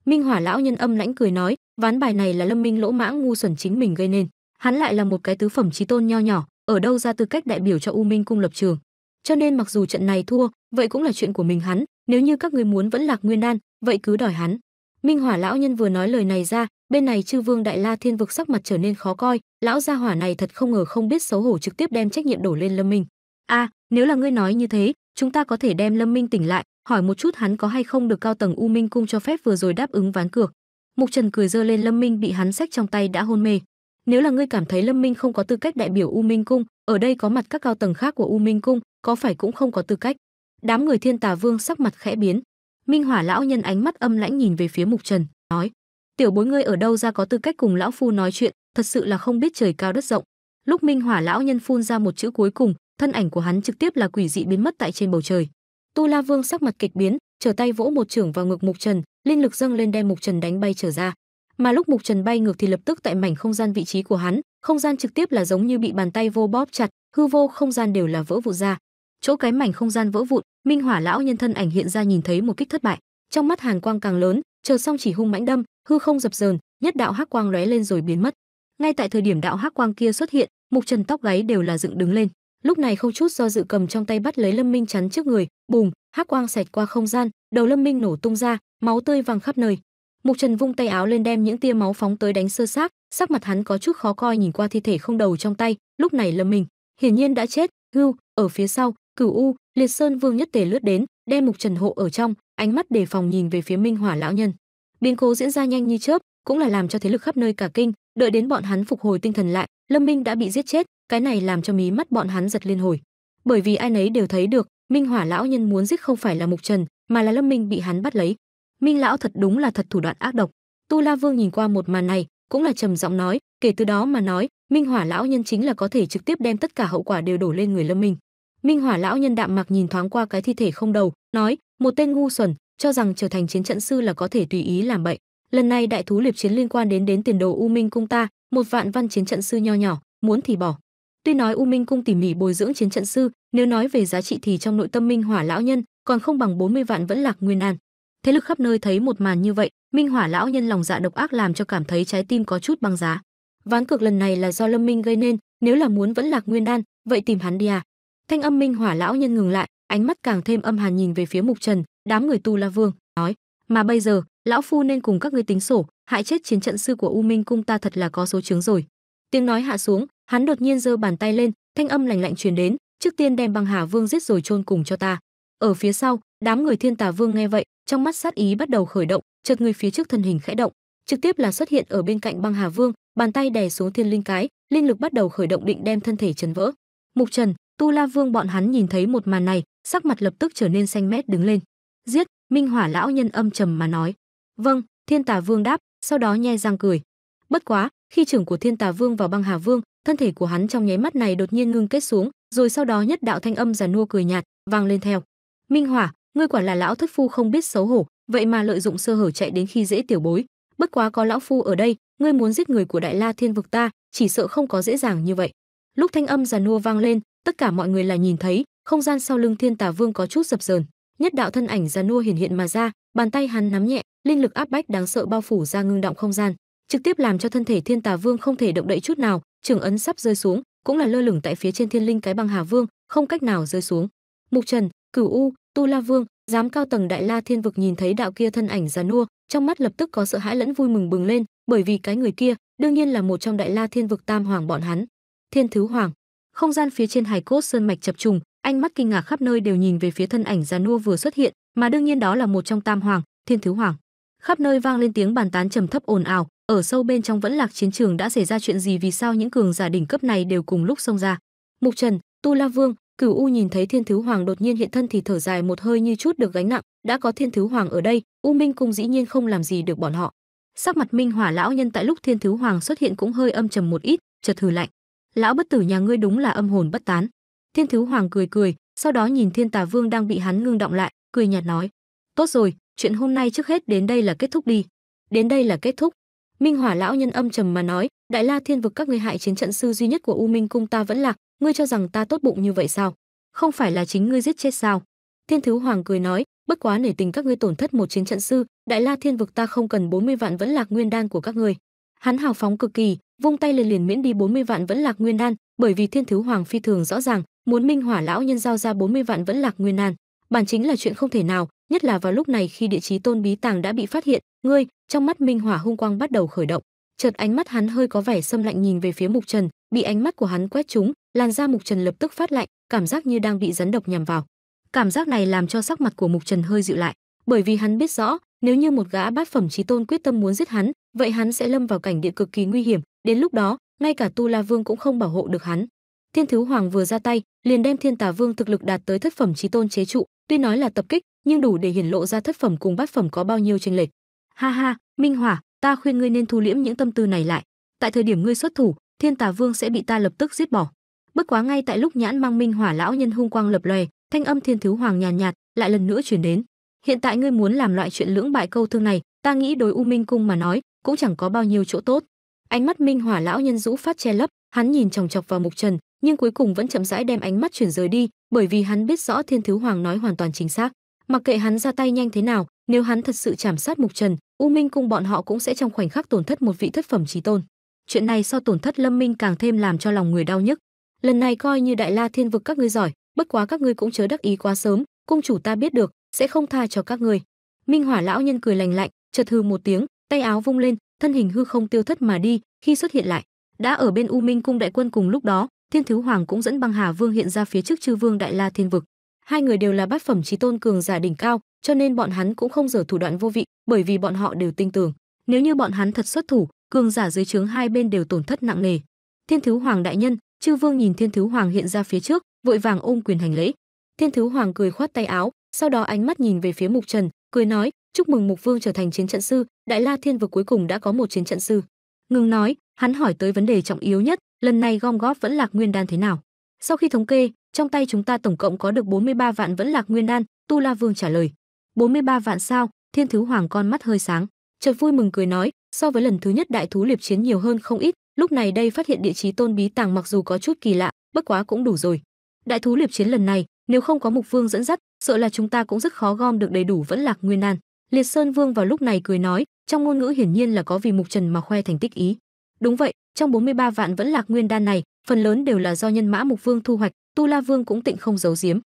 Minh Hỏa lão nhân âm lãnh cười nói, ván bài này là Lâm Minh lỗ mãng ngu xuẩn chính mình gây nên, hắn lại là một cái tứ phẩm chí tôn nho nhỏ, ở đâu ra tư cách đại biểu cho U Minh Cung lập trường. Cho nên mặc dù trận này thua, vậy cũng là chuyện của mình hắn, nếu như các ngươi muốn Vẫn Lạc Nguyên Đan, vậy cứ đòi hắn. Minh Hỏa lão nhân vừa nói lời này ra, bên này Chư Vương Đại La Thiên Vực sắc mặt trở nên khó coi, lão gia hỏa này thật không ngờ không biết xấu hổ, trực tiếp đem trách nhiệm đổ lên Lâm Minh. A, nếu là ngươi nói như thế, chúng ta có thể đem Lâm Minh tỉnh lại, hỏi một chút hắn có hay không được cao tầng U Minh Cung cho phép vừa rồi đáp ứng ván cược. Mục Trần cười giơ lên Lâm Minh bị hắn xách trong tay đã hôn mê. Nếu là ngươi cảm thấy Lâm Minh không có tư cách đại biểu U Minh Cung, ở đây có mặt các cao tầng khác của U Minh Cung, có phải cũng không có tư cách? Đám người Thiên Tà Vương sắc mặt khẽ biến. Minh Hỏa lão nhân ánh mắt âm lãnh nhìn về phía Mục Trần, nói: "Tiểu bối ngươi ở đâu ra có tư cách cùng lão phu nói chuyện, thật sự là không biết trời cao đất rộng." Lúc Minh Hỏa lão nhân phun ra một chữ cuối cùng, thân ảnh của hắn trực tiếp là quỷ dị biến mất tại trên bầu trời. Tu La Vương sắc mặt kịch biến, trở tay vỗ một chưởng vào ngực Mục Trần, linh lực dâng lên đem Mục Trần đánh bay trở ra. Mà lúc Mục Trần bay ngược thì lập tức tại mảnh không gian vị trí của hắn, không gian trực tiếp là giống như bị bàn tay vô bóp chặt, hư vô không gian đều là vỡ vụn ra. Chỗ cái mảnh không gian vỡ vụn, Minh Hỏa lão nhân thân ảnh hiện ra, nhìn thấy một kích thất bại, trong mắt hàn quang càng lớn, chờ xong chỉ hung mãnh đâm, hư không dập dờn, nhất đạo hắc quang lóe lên rồi biến mất. Ngay tại thời điểm đạo hắc quang kia xuất hiện, Mục Trần tóc gáy đều là dựng đứng lên. Lúc này không chút do dự cầm trong tay bắt lấy Lâm Minh chắn trước người, bùng, hắc quang xẹt qua không gian, đầu Lâm Minh nổ tung ra, máu tươi văng khắp nơi. Mục Trần vung tay áo lên đem những tia máu phóng tới đánh sơ xác, sắc mặt hắn có chút khó coi nhìn qua thi thể không đầu trong tay, lúc này Lâm Minh hiển nhiên đã chết. Hưu, ở phía sau, Cửu U, Liệt Sơn Vương nhất tề lướt đến, đem Mục Trần hộ ở trong, ánh mắt đề phòng nhìn về phía Minh Hỏa lão nhân. Biến cố diễn ra nhanh như chớp, cũng là làm cho thế lực khắp nơi cả kinh, đợi đến bọn hắn phục hồi tinh thần lại, Lâm Minh đã bị giết chết. Cái này làm cho mí mắt bọn hắn giật liên hồi, bởi vì ai nấy đều thấy được Minh Hỏa lão nhân muốn giết không phải là Mục Trần mà là Lâm Minh bị hắn bắt lấy. Minh lão thật đúng là thật thủ đoạn ác độc. Tu La Vương nhìn qua một màn này cũng là trầm giọng nói, kể từ đó mà nói Minh Hỏa lão nhân chính là có thể trực tiếp đem tất cả hậu quả đều đổ lên người Lâm Minh. Minh Hỏa lão nhân đạm mạc nhìn thoáng qua cái thi thể không đầu, nói: "Một tên ngu xuẩn cho rằng trở thành chiến trận sư là có thể tùy ý làm bậy. Lần này đại thú liệp chiến liên quan đến tiền đồ U Minh Cung ta, một vạn văn chiến trận sư nho nhỏ, muốn thì bỏ." Tuy nói U Minh Cung tỉ mỉ bồi dưỡng chiến trận sư, nếu nói về giá trị thì trong nội tâm Minh Hỏa lão nhân còn không bằng 40 vạn Vẫn Lạc Nguyên An. Thế lực khắp nơi thấy một màn như vậy, Minh Hỏa lão nhân lòng dạ độc ác làm cho cảm thấy trái tim có chút băng giá. Ván cược lần này là do Lâm Minh gây nên, nếu là muốn Vẫn Lạc Nguyên An, vậy tìm hắn đi à. Thanh âm Minh Hỏa lão nhân ngừng lại, ánh mắt càng thêm âm hàn nhìn về phía Mục Trần, đám người Tu La Vương, nói: "Mà bây giờ, lão phu nên cùng các ngươi tính sổ, hại chết chiến trận sư của U Minh Cung ta thật là có số chứng rồi." Tiếng nói hạ xuống, hắn đột nhiên giơ bàn tay lên, thanh âm lạnh lạnh truyền đến: "Trước tiên đem Băng Hà Vương giết rồi chôn cùng cho ta." Ở phía sau, đám người Thiên Tà Vương nghe vậy, trong mắt sát ý bắt đầu khởi động, chợt người phía trước thân hình khẽ động, trực tiếp là xuất hiện ở bên cạnh Băng Hà Vương, bàn tay đè xuống thiên linh cái, linh lực bắt đầu khởi động định đem thân thể chấn vỡ. Mục Trần, Tu La Vương bọn hắn nhìn thấy một màn này, sắc mặt lập tức trở nên xanh mét đứng lên. Giết! Minh Hỏa lão nhân âm trầm mà nói. Vâng, Thiên Tà Vương đáp, sau đó nhe răng cười. Bất quá, khi trưởng của Thiên Tà Vương vào Băng Hà Vương, thân thể của hắn trong nháy mắt này đột nhiên ngưng kết xuống, rồi sau đó nhất đạo thanh âm già nua cười nhạt vang lên theo. Minh Hỏa, ngươi quả là lão thất phu không biết xấu hổ, vậy mà lợi dụng sơ hở chạy đến khi dễ tiểu bối. Bất quá có lão phu ở đây, ngươi muốn giết người của Đại La Thiên Vực ta, chỉ sợ không có dễ dàng như vậy. Lúc thanh âm già nua vang lên, tất cả mọi người là nhìn thấy, không gian sau lưng Thiên Tà Vương có chút dập dờn. Nhất đạo thân ảnh già nua hiện mà ra, bàn tay hắn nắm nhẹ, linh lực áp bách đáng sợ bao phủ ra ngưng động không gian, trực tiếp làm cho thân thể Thiên Tà Vương không thể động đậy chút nào, trường ấn sắp rơi xuống, cũng là lơ lửng tại phía trên Thiên Linh cái Băng Hà Vương, không cách nào rơi xuống. Mục Trần, Cửu U, Tu La Vương, giám cao tầng Đại La Thiên Vực nhìn thấy đạo kia thân ảnh già nua, trong mắt lập tức có sợ hãi lẫn vui mừng bừng lên, bởi vì cái người kia, đương nhiên là một trong Đại La Thiên Vực Tam Hoàng bọn hắn, Thiên Thú Hoàng. Không gian phía trên hài cốt sơn mạch chập trùng, ánh mắt kinh ngạc khắp nơi đều nhìn về phía thân ảnh già nua vừa xuất hiện, mà đương nhiên đó là một trong Tam Hoàng, Thiên Thú Hoàng. Khắp nơi vang lên tiếng bàn tán trầm thấp ồn ào, ở sâu bên trong Vẫn Lạc chiến trường đã xảy ra chuyện gì, vì sao những cường giả đỉnh cấp này đều cùng lúc xông ra? Mục Trần, Tu La Vương, Cửu U nhìn thấy Thiên Thú Hoàng đột nhiên hiện thân thì thở dài một hơi như chút được gánh nặng, đã có Thiên Thú Hoàng ở đây, U Minh Cung dĩ nhiên không làm gì được bọn họ. Sắc mặt Minh Hỏa lão nhân tại lúc Thiên Thú Hoàng xuất hiện cũng hơi âm trầm một ít, chợt hừ lạnh. Lão bất tử nhà ngươi đúng là âm hồn bất tán. Thiên Thú Hoàng cười cười, sau đó nhìn Thiên Tà Vương đang bị hắn ngưng động lại, cười nhạt nói: "Tốt rồi, chuyện hôm nay trước hết đến đây là kết thúc đi." Đến đây là kết thúc. Minh Hỏa lão nhân âm trầm mà nói: "Đại La Thiên Vực các ngươi hại chiến trận sư duy nhất của U Minh Cung ta Vẫn Lạc, ngươi cho rằng ta tốt bụng như vậy sao? Không phải là chính ngươi giết chết sao?" Thiên Thú Hoàng cười nói: "Bất quá nể tình các ngươi tổn thất một chiến trận sư, Đại La Thiên Vực ta không cần 40 vạn Vẫn Lạc Nguyên Đan của các ngươi." Hắn hào phóng cực kỳ, vung tay lên liền miễn đi 40 vạn Vẫn Lạc Nguyên Đan, bởi vì Thiên Thú Hoàng phi thường rõ ràng, muốn Minh Hỏa lão nhân giao ra 40 vạn Vẫn Lạc Nguyên Đan, bản chính là chuyện không thể nào, nhất là vào lúc này khi địa chí tôn bí tàng đã bị phát hiện. Ngươi, trong mắt Minh Hỏa hung quang bắt đầu khởi động, chợt ánh mắt hắn hơi có vẻ sâm lạnh nhìn về phía Mục Trần, bị ánh mắt của hắn quét trúng, làn da Mục Trần lập tức phát lạnh, cảm giác như đang bị rắn độc nhằm vào. Cảm giác này làm cho sắc mặt của Mục Trần hơi dịu lại, bởi vì hắn biết rõ, nếu như một gã bát phẩm chí tôn quyết tâm muốn giết hắn, vậy hắn sẽ lâm vào cảnh địa cực kỳ nguy hiểm, đến lúc đó, ngay cả Tu La Vương cũng không bảo hộ được hắn. Thiên Thú Hoàng vừa ra tay, liền đem Thiên Tà Vương thực lực đạt tới thất phẩm chí tôn chế trụ, tuy nói là tập kích, nhưng đủ để hiển lộ ra thất phẩm cùng bát phẩm có bao nhiêu chênh lệch. Ha ha, Minh Hỏa, ta khuyên ngươi nên thu liễm những tâm tư này lại, tại thời điểm ngươi xuất thủ, Thiên Tà Vương sẽ bị ta lập tức giết bỏ. Bất quá ngay tại lúc nhãn mang Minh Hỏa lão nhân hung quang lập lòe, thanh âm Thiên Thú Hoàng nhàn nhạt lại lần nữa truyền đến. Hiện tại ngươi muốn làm loại chuyện lưỡng bại câu thương này, ta nghĩ đối U Minh Cung mà nói, cũng chẳng có bao nhiêu chỗ tốt. Ánh mắt Minh Hỏa lão nhân rũ phát che lấp, hắn nhìn chòng chọc vào Mục Trần, nhưng cuối cùng vẫn chậm rãi đem ánh mắt chuyển rời đi, bởi vì hắn biết rõ Thiên Thú Hoàng nói hoàn toàn chính xác. Mặc kệ hắn ra tay nhanh thế nào, nếu hắn thật sự chảm sát Mục Trần, U Minh Cung bọn họ cũng sẽ trong khoảnh khắc tổn thất một vị thất phẩm chí tôn. Chuyện này so tổn thất Lâm Minh càng thêm làm cho lòng người đau nhức. Lần này coi như Đại La Thiên Vực các ngươi giỏi, bất quá các ngươi cũng chớ đắc ý quá sớm, cung chủ ta biết được, sẽ không tha cho các ngươi. Minh Hỏa lão nhân cười lành lạnh, chợt hừ một tiếng, tay áo vung lên, thân hình hư không tiêu thất mà đi, khi xuất hiện lại, đã ở bên U Minh Cung đại quân. Cùng lúc đó, Thiên Thú Hoàng cũng dẫn Băng Hà Vương hiện ra phía trước chư vương Đại La Thiên Vực. Hai người đều là bát phẩm chí tôn cường giả đỉnh cao, cho nên bọn hắn cũng không giở thủ đoạn vô vị, bởi vì bọn họ đều tin tưởng, nếu như bọn hắn thật xuất thủ, cường giả dưới trướng hai bên đều tổn thất nặng nề. Thiên Thú Hoàng đại nhân, chư vương nhìn Thiên Thú Hoàng hiện ra phía trước, vội vàng ôm quyền hành lễ. Thiên Thú Hoàng cười khoát tay áo, sau đó ánh mắt nhìn về phía Mục Trần, cười nói: "Chúc mừng Mục Vương trở thành chiến trận sư, Đại La Thiên Vực cuối cùng đã có một chiến trận sư." Ngừng nói, hắn hỏi tới vấn đề trọng yếu nhất, lần này gom góp Vẫn Lạc Nguyên Đan thế nào? Sau khi thống kê, trong tay chúng ta tổng cộng có được 43 vạn Vẫn Lạc Nguyên Đan, Tu La Vương trả lời. 43 vạn sao? Thiên Thú Hoàng con mắt hơi sáng, chợt vui mừng cười nói, so với lần thứ nhất đại thú liệp chiến nhiều hơn không ít, lúc này đây phát hiện địa chí tôn bí tàng mặc dù có chút kỳ lạ, bất quá cũng đủ rồi. Đại thú liệp chiến lần này, nếu không có Mục Vương dẫn dắt, sợ là chúng ta cũng rất khó gom được đầy đủ Vẫn Lạc Nguyên Đan. Liệt Sơn Vương vào lúc này cười nói, trong ngôn ngữ hiển nhiên là có vì Mục Trần mà khoe thành tích ý. Đúng vậy, trong 43 vạn Vẫn Lạc Nguyên Đan này, phần lớn đều là do nhân mã Mục Vương thu hoạch, Tu La Vương cũng tịnh không giấu giếm.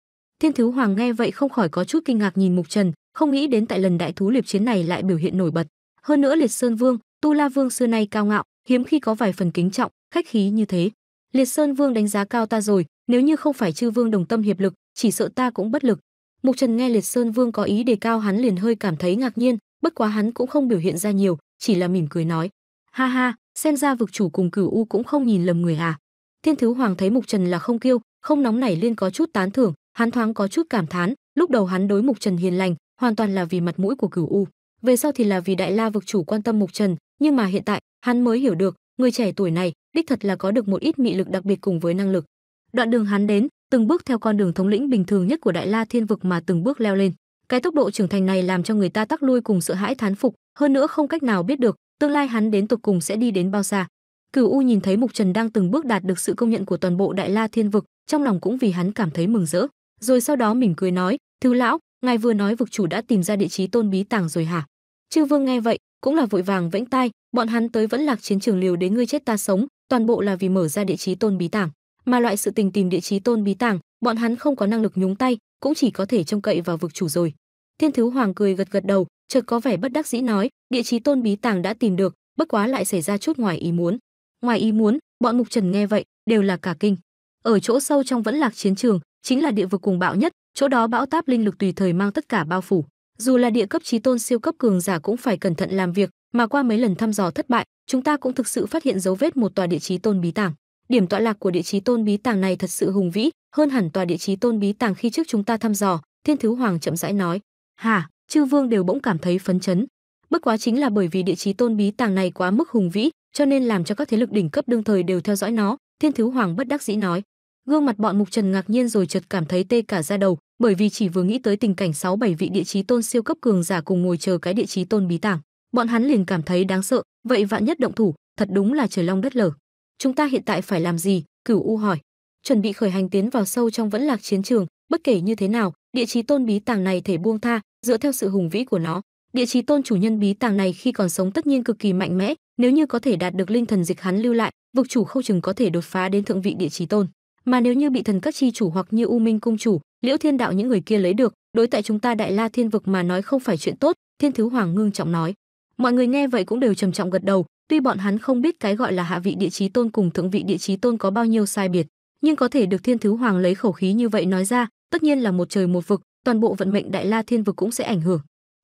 Thiên Thú Hoàng nghe vậy không khỏi có chút kinh ngạc nhìn Mục Trần, không nghĩ đến tại lần đại thú liệp chiến này lại biểu hiện nổi bật. Hơn nữa Liệt Sơn Vương, Tu La Vương xưa nay cao ngạo, hiếm khi có vài phần kính trọng, khách khí như thế. Liệt Sơn Vương đánh giá cao ta rồi, nếu như không phải chư vương đồng tâm hiệp lực, chỉ sợ ta cũng bất lực. Mục Trần nghe Liệt Sơn Vương có ý đề cao hắn liền hơi cảm thấy ngạc nhiên, bất quá hắn cũng không biểu hiện ra nhiều, chỉ là mỉm cười nói: "Ha ha, xem ra vực chủ cùng Cửu U cũng không nhìn lầm người à." Thiên Thú Hoàng thấy Mục Trần là không kiêu, không nóng nảy, liên có chút tán thưởng, hắn thoáng có chút cảm thán. Lúc đầu hắn đối Mục Trần hiền lành hoàn toàn là vì mặt mũi của Cửu U, về sau thì là vì Đại La vực chủ quan tâm Mục Trần, nhưng mà hiện tại hắn mới hiểu được người trẻ tuổi này đích thật là có được một ít mị lực đặc biệt cùng với năng lực. Đoạn đường hắn đến, từng bước theo con đường thống lĩnh bình thường nhất của Đại La Thiên Vực mà từng bước leo lên. Cái tốc độ trưởng thành này làm cho người ta tắc lui cùng sợ hãi thán phục, hơn nữa không cách nào biết được tương lai hắn đến tục cùng sẽ đi đến bao xa. Cửu U nhìn thấy Mục Trần đang từng bước đạt được sự công nhận của toàn bộ Đại La Thiên Vực, trong lòng cũng vì hắn cảm thấy mừng rỡ. Rồi sau đó mỉm cười nói: "Thứ lão, ngài vừa nói vực chủ đã tìm ra địa chí tôn bí tàng rồi hả?" Chư Vương nghe vậy cũng là vội vàng vẫy tai, bọn hắn tới Vẫn Lạc chiến trường liều đến ngươi chết ta sống, toàn bộ là vì mở ra địa chí tôn bí tàng. Mà loại sự tình tìm địa chí tôn bí tàng, bọn hắn không có năng lực nhúng tay, cũng chỉ có thể trông cậy vào vực chủ rồi. Thiên Thú Hoàng cười gật gật đầu, chợt có vẻ bất đắc dĩ nói: "Địa chí tôn bí tàng đã tìm được, bất quá lại xảy ra chút ngoài ý muốn." Ngoài ý muốn, bọn Mục Trần nghe vậy đều là cả kinh. Ở chỗ sâu trong Vẫn Lạc chiến trường chính là địa vực cùng bạo nhất, chỗ đó bão táp linh lực tùy thời mang tất cả bao phủ, dù là địa cấp chí tôn siêu cấp cường giả cũng phải cẩn thận làm việc, mà qua mấy lần thăm dò thất bại, chúng ta cũng thực sự phát hiện dấu vết một tòa địa chí tôn bí tàng. Điểm tọa lạc của địa chí tôn bí tàng này thật sự hùng vĩ, hơn hẳn tòa địa chí tôn bí tàng khi trước chúng ta thăm dò, Thiên Thú Hoàng chậm rãi nói. Hả? Chư Vương đều bỗng cảm thấy phấn chấn. Bất quá chính là bởi vì địa chí tôn bí tàng này quá mức hùng vĩ, cho nên làm cho các thế lực đỉnh cấp đương thời đều theo dõi nó, Thiên Thú Hoàng bất đắc dĩ nói. Gương mặt bọn Mục Trần ngạc nhiên rồi chợt cảm thấy tê cả da đầu, bởi vì chỉ vừa nghĩ tới tình cảnh 6-7 vị địa chí tôn siêu cấp cường giả cùng ngồi chờ cái địa chí tôn bí tàng, bọn hắn liền cảm thấy đáng sợ, vậy vạn nhất động thủ, thật đúng là trời long đất lở. Chúng ta hiện tại phải làm gì? Cửu U hỏi. Chuẩn bị khởi hành tiến vào sâu trong Vẫn Lạc chiến trường, bất kể như thế nào, địa chí tôn bí tàng này thể buông tha, dựa theo sự hùng vĩ của nó, địa chí tôn chủ nhân bí tàng này khi còn sống tất nhiên cực kỳ mạnh mẽ, nếu như có thể đạt được linh thần dịch hắn lưu lại, vực chủ không chừng có thể đột phá đến thượng vị địa chí tôn. Mà nếu như bị thần các chi chủ hoặc như U Minh cung chủ, Liễu Thiên Đạo những người kia lấy được, đối tại chúng ta Đại La Thiên Vực mà nói không phải chuyện tốt, Thiên Thú Hoàng ngưng trọng nói. Mọi người nghe vậy cũng đều trầm trọng gật đầu, tuy bọn hắn không biết cái gọi là hạ vị địa chí tôn cùng thượng vị địa chí tôn có bao nhiêu sai biệt, nhưng có thể được Thiên Thú Hoàng lấy khẩu khí như vậy nói ra, tất nhiên là một trời một vực, toàn bộ vận mệnh Đại La Thiên Vực cũng sẽ ảnh hưởng.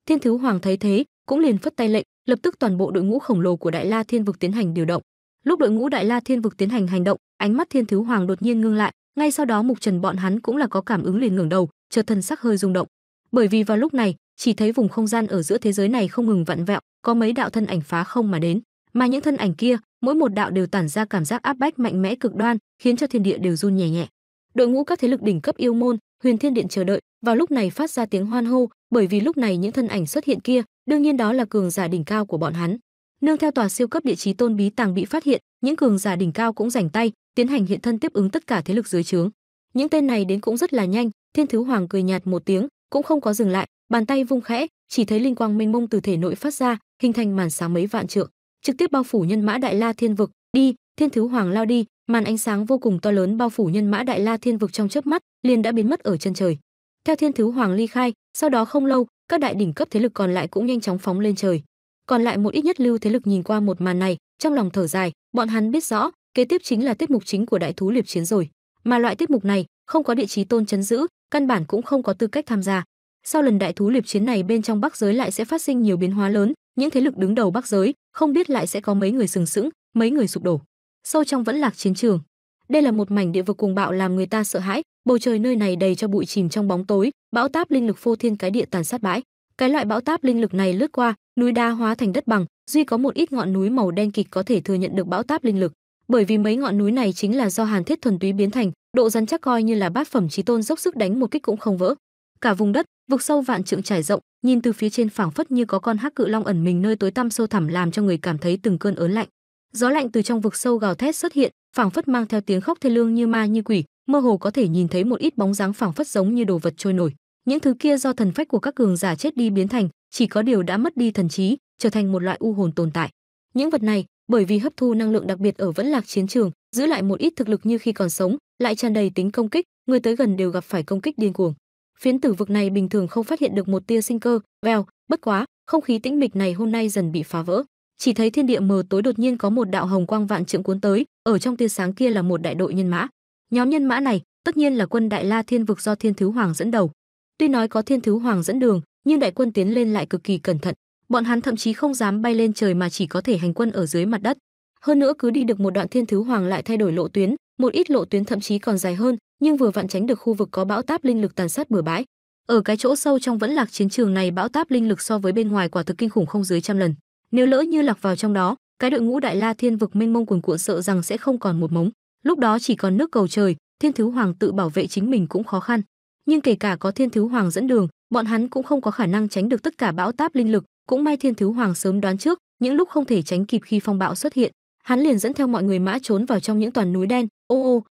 Thiên Thú Hoàng thấy thế, cũng liền phất tay lệnh, lập tức toàn bộ đội ngũ khổng lồ của Đại La Thiên Vực tiến hành điều động. Lúc đội ngũ Đại La Thiên Vực tiến hành hành động, ánh mắt Thiên Thú Hoàng đột nhiên ngưng lại, ngay sau đó Mục Trần bọn hắn cũng là có cảm ứng liền ngẩng đầu, chợt thần sắc hơi rung động. Bởi vì vào lúc này, chỉ thấy vùng không gian ở giữa thế giới này không ngừng vặn vẹo, có mấy đạo thân ảnh phá không mà đến, mà những thân ảnh kia, mỗi một đạo đều tản ra cảm giác áp bách mạnh mẽ cực đoan, khiến cho thiên địa đều run nhẹ nhẹ. Đội ngũ các thế lực đỉnh cấp yêu môn, Huyền Thiên Điện chờ đợi, vào lúc này phát ra tiếng hoan hô, bởi vì lúc này những thân ảnh xuất hiện kia, đương nhiên đó là cường giả đỉnh cao của bọn hắn. Nương theo tòa siêu cấp địa chí tôn bí tàng bị phát hiện, những cường giả đỉnh cao cũng rảnh tay tiến hành hiện thân tiếp ứng tất cả thế lực dưới trướng. Những tên này đến cũng rất là nhanh, Thiên Thú Hoàng cười nhạt một tiếng, cũng không có dừng lại, bàn tay vung khẽ, chỉ thấy linh quang mênh mông từ thể nội phát ra, hình thành màn sáng mấy vạn trượng, trực tiếp bao phủ nhân mã Đại La Thiên Vực. Đi! Thiên Thú Hoàng lao đi, màn ánh sáng vô cùng to lớn bao phủ nhân mã Đại La Thiên Vực trong chớp mắt liền đã biến mất ở chân trời. Theo Thiên Thú Hoàng ly khai, sau đó không lâu, các đại đỉnh cấp thế lực còn lại cũng nhanh chóng phóng lên trời. Còn lại một ít nhất lưu thế lực nhìn qua một màn này, trong lòng thở dài, bọn hắn biết rõ, kế tiếp chính là tiết mục chính của đại thú liệp chiến rồi, mà loại tiết mục này, không có địa chí tôn trấn giữ, căn bản cũng không có tư cách tham gia. Sau lần đại thú liệp chiến này bên trong Bắc giới lại sẽ phát sinh nhiều biến hóa lớn, những thế lực đứng đầu Bắc giới, không biết lại sẽ có mấy người sừng sững, mấy người sụp đổ. Sâu trong Vẫn Lạc chiến trường, đây là một mảnh địa vực cuồng bạo làm người ta sợ hãi, bầu trời nơi này đầy cho bụi chìm trong bóng tối, bão táp linh lực phô thiên cái địa tàn sát bãi. Cái loại bão táp linh lực này lướt qua, núi đá hóa thành đất bằng, duy có một ít ngọn núi màu đen kịt có thể thừa nhận được bão táp linh lực, bởi vì mấy ngọn núi này chính là do hàn thiết thuần túy biến thành, độ rắn chắc coi như là bát phẩm chí tôn dốc sức đánh một kích cũng không vỡ. Cả vùng đất vực sâu vạn trượng trải rộng, nhìn từ phía trên phảng phất như có con hắc cự long ẩn mình nơi tối tăm sâu thẳm, làm cho người cảm thấy từng cơn ớn lạnh. Gió lạnh từ trong vực sâu gào thét xuất hiện, phảng phất mang theo tiếng khóc thê lương như ma như quỷ, mơ hồ có thể nhìn thấy một ít bóng dáng phảng phất giống như đồ vật trôi nổi. Những thứ kia do thần phách của các cường giả chết đi biến thành, chỉ có điều đã mất đi thần trí, trở thành một loại u hồn tồn tại. Những vật này, bởi vì hấp thu năng lượng đặc biệt ở Vẫn Lạc chiến trường, giữ lại một ít thực lực như khi còn sống, lại tràn đầy tính công kích, người tới gần đều gặp phải công kích điên cuồng. Phiến tử vực này bình thường không phát hiện được một tia sinh cơ. Vèo, bất quá, không khí tĩnh mịch này hôm nay dần bị phá vỡ. Chỉ thấy thiên địa mờ tối đột nhiên có một đạo hồng quang vạn trượng cuốn tới, ở trong tia sáng kia là một đại đội nhân mã. Nhóm nhân mã này, tất nhiên là quân Đại La Thiên Vực do Thiên Thú Hoàng dẫn đầu. Tuy nói có Thiên Thú Hoàng dẫn đường, nhưng đại quân tiến lên lại cực kỳ cẩn thận, bọn hắn thậm chí không dám bay lên trời mà chỉ có thể hành quân ở dưới mặt đất. Hơn nữa cứ đi được một đoạn Thiên Thú Hoàng lại thay đổi lộ tuyến, một ít lộ tuyến thậm chí còn dài hơn, nhưng vừa vặn tránh được khu vực có bão táp linh lực tàn sát bừa bãi. Ở cái chỗ sâu trong Vẫn Lạc chiến trường này, bão táp linh lực so với bên ngoài quả thực kinh khủng không dưới trăm lần. Nếu lỡ như lạc vào trong đó, cái đội ngũ Đại La Thiên Vực mênh mông cuồn cuộn sợ rằng sẽ không còn một mống. Lúc đó chỉ còn nước cầu trời, Thiên Thú Hoàng tự bảo vệ chính mình cũng khó khăn. Nhưng kể cả có Thiên Thú Hoàng dẫn đường, bọn hắn cũng không có khả năng tránh được tất cả bão táp linh lực. Cũng may Thiên Thú Hoàng sớm đoán trước, những lúc không thể tránh kịp khi phong bão xuất hiện, hắn liền dẫn theo mọi người mã trốn vào trong những toàn núi đen.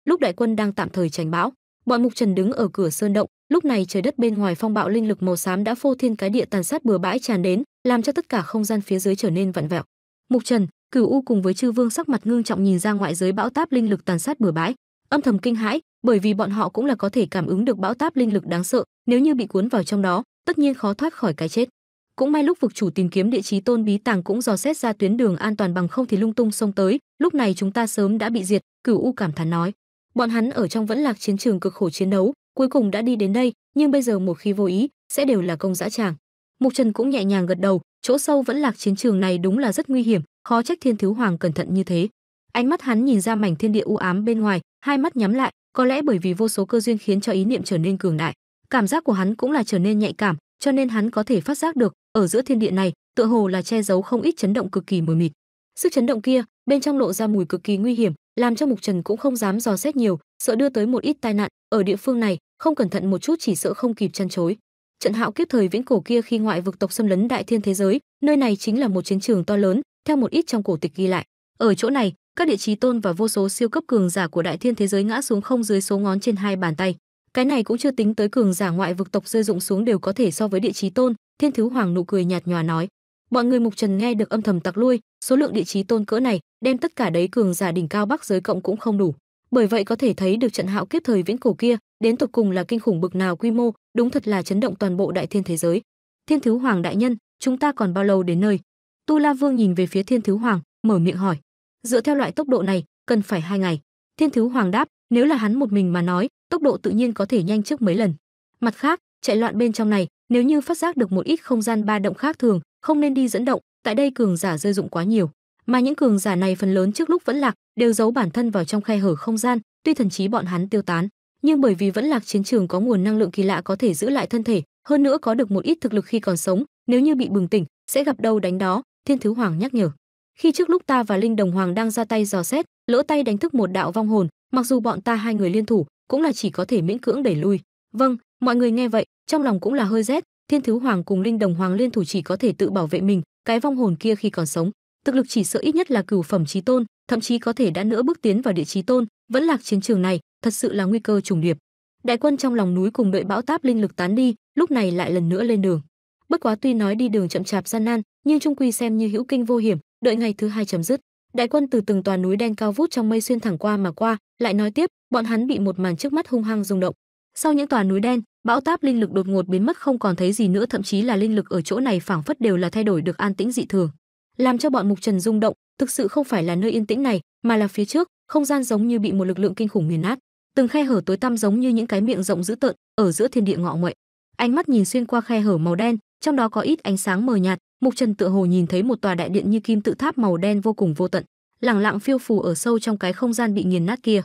Lúc đại quân đang tạm thời tránh bão, bọn Mục Trần đứng ở cửa sơn động. Lúc này trời đất bên ngoài phong bạo linh lực màu xám đã phô thiên cái địa tàn sát bừa bãi tràn đến, làm cho tất cả không gian phía dưới trở nên vặn vẹo. Mục Trần, Cửu U cùng với Chư Vương sắc mặt ngưng trọng nhìn ra ngoại giới bão táp linh lực tàn sát bừa bãi, âm thầm kinh hãi, bởi vì bọn họ cũng là có thể cảm ứng được bão táp linh lực đáng sợ, nếu như bị cuốn vào trong đó, tất nhiên khó thoát khỏi cái chết. Cũng may lúc vực chủ tìm kiếm địa chí tôn bí tàng cũng dò xét ra tuyến đường an toàn, bằng không thì lung tung xông tới, lúc này chúng ta sớm đã bị diệt. Cửu U cảm thán nói, bọn hắn ở trong Vẫn Lạc chiến trường cực khổ chiến đấu, cuối cùng đã đi đến đây, nhưng bây giờ một khi vô ý sẽ đều là công dã tràng. Mục Trần cũng nhẹ nhàng gật đầu, chỗ sâu Vẫn Lạc chiến trường này đúng là rất nguy hiểm, khó trách Thiên Thú Hoàng cẩn thận như thế. Ánh mắt hắn nhìn ra mảnh thiên địa u ám bên ngoài, hai mắt nhắm lại, có lẽ bởi vì vô số cơ duyên khiến cho ý niệm trở nên cường đại. Cảm giác của hắn cũng là trở nên nhạy cảm, cho nên hắn có thể phát giác được ở giữa thiên địa này tựa hồ là che giấu không ít chấn động cực kỳ mờ mịt. Sức chấn động kia bên trong lộ ra mùi cực kỳ nguy hiểm, làm cho Mục Trần cũng không dám dò xét nhiều, sợ đưa tới một ít tai nạn. Ở địa phương này không cẩn thận một chút chỉ sợ không kịp chăn chối. Trận hạo kiếp thời viễn cổ kia khi ngoại vực tộc xâm lấn đại thiên thế giới, nơi này chính là một chiến trường to lớn. Theo một ít trong cổ tịch ghi lại, ở chỗ này các địa chí tôn và vô số siêu cấp cường giả của đại thiên thế giới ngã xuống không dưới số ngón trên hai bàn tay. Cái này cũng chưa tính tới cường giả ngoại vực tộc rơi dụng xuống đều có thể so với địa chí tôn. Thiên Thú Hoàng nụ cười nhạt nhòa nói, mọi người Mục Trần nghe được âm thầm tặc lui, số lượng địa chí tôn cỡ này đem tất cả đấy cường giả đỉnh cao Bắc giới cộng cũng không đủ. Bởi vậy có thể thấy được trận hạo kiếp thời viễn cổ kia đến tột cùng là kinh khủng bực nào quy mô, đúng thật là chấn động toàn bộ đại thiên thế giới. Thiên Thú Hoàng đại nhân, chúng ta còn bao lâu đến nơi? Tu La Vương nhìn về phía Thiên Thú Hoàng, mở miệng hỏi. Dựa theo loại tốc độ này, cần phải 2 ngày. Thiên Thú Hoàng đáp, nếu là hắn một mình mà nói, tốc độ tự nhiên có thể nhanh trước mấy lần. Mặt khác, chạy loạn bên trong này, nếu như phát giác được một ít không gian ba động khác thường, không nên đi dẫn động, tại đây cường giả rơi dụng quá nhiều, mà những cường giả này phần lớn trước lúc vẫn lạc đều giấu bản thân vào trong khe hở không gian, tuy thần trí bọn hắn tiêu tán, nhưng bởi vì Vẫn Lạc chiến trường có nguồn năng lượng kỳ lạ có thể giữ lại thân thể, hơn nữa có được một ít thực lực khi còn sống, nếu như bị bừng tỉnh sẽ gặp đâu đánh đó. Thiên Thú Hoàng nhắc nhở, khi trước lúc ta và Linh Đồng Hoàng đang ra tay dò xét, lỡ tay đánh thức một đạo vong hồn, mặc dù bọn ta hai người liên thủ cũng là chỉ có thể miễn cưỡng đẩy lui. Vâng, mọi người nghe vậy trong lòng cũng là hơi rét. Thiên Thú Hoàng cùng Linh Đồng Hoàng liên thủ chỉ có thể tự bảo vệ mình, cái vong hồn kia khi còn sống thực lực chỉ sợ ít nhất là cửu phẩm chí tôn, thậm chí có thể đã nửa bước tiến vào địa chí tôn. Vẫn Lạc chiến trường này thật sự là nguy cơ trùng điệp. Đại quân trong lòng núi cùng đợi bão táp linh lực tán đi, lúc này lại lần nữa lên đường. Bất quá tuy nói đi đường chậm chạp gian nan, nhưng trung quy xem như hữu kinh vô hiểm. Đợi ngày thứ hai chấm dứt, đại quân từ từng tòa núi đen cao vút trong mây xuyên thẳng qua mà qua. Lại nói tiếp, bọn hắn bị một màn trước mắt hung hăng rung động. Sau những tòa núi đen, bão táp linh lực đột ngột biến mất không còn thấy gì nữa, thậm chí là linh lực ở chỗ này phảng phất đều là thay đổi được an tĩnh dị thường, làm cho bọn Mục Trần rung động. Thực sự không phải là nơi yên tĩnh này, mà là phía trước không gian giống như bị một lực lượng kinh khủng nghiền nát, từng khe hở tối tăm giống như những cái miệng rộng dữ tợn ở giữa thiên địa ngọ nguậy. Ánh mắt nhìn xuyên qua khe hở màu đen, trong đó có ít ánh sáng mờ nhạt. Mục Trần tựa hồ nhìn thấy một tòa đại điện như kim tự tháp màu đen vô cùng vô tận, lẳng lặng phiêu phù ở sâu trong cái không gian bị nghiền nát kia.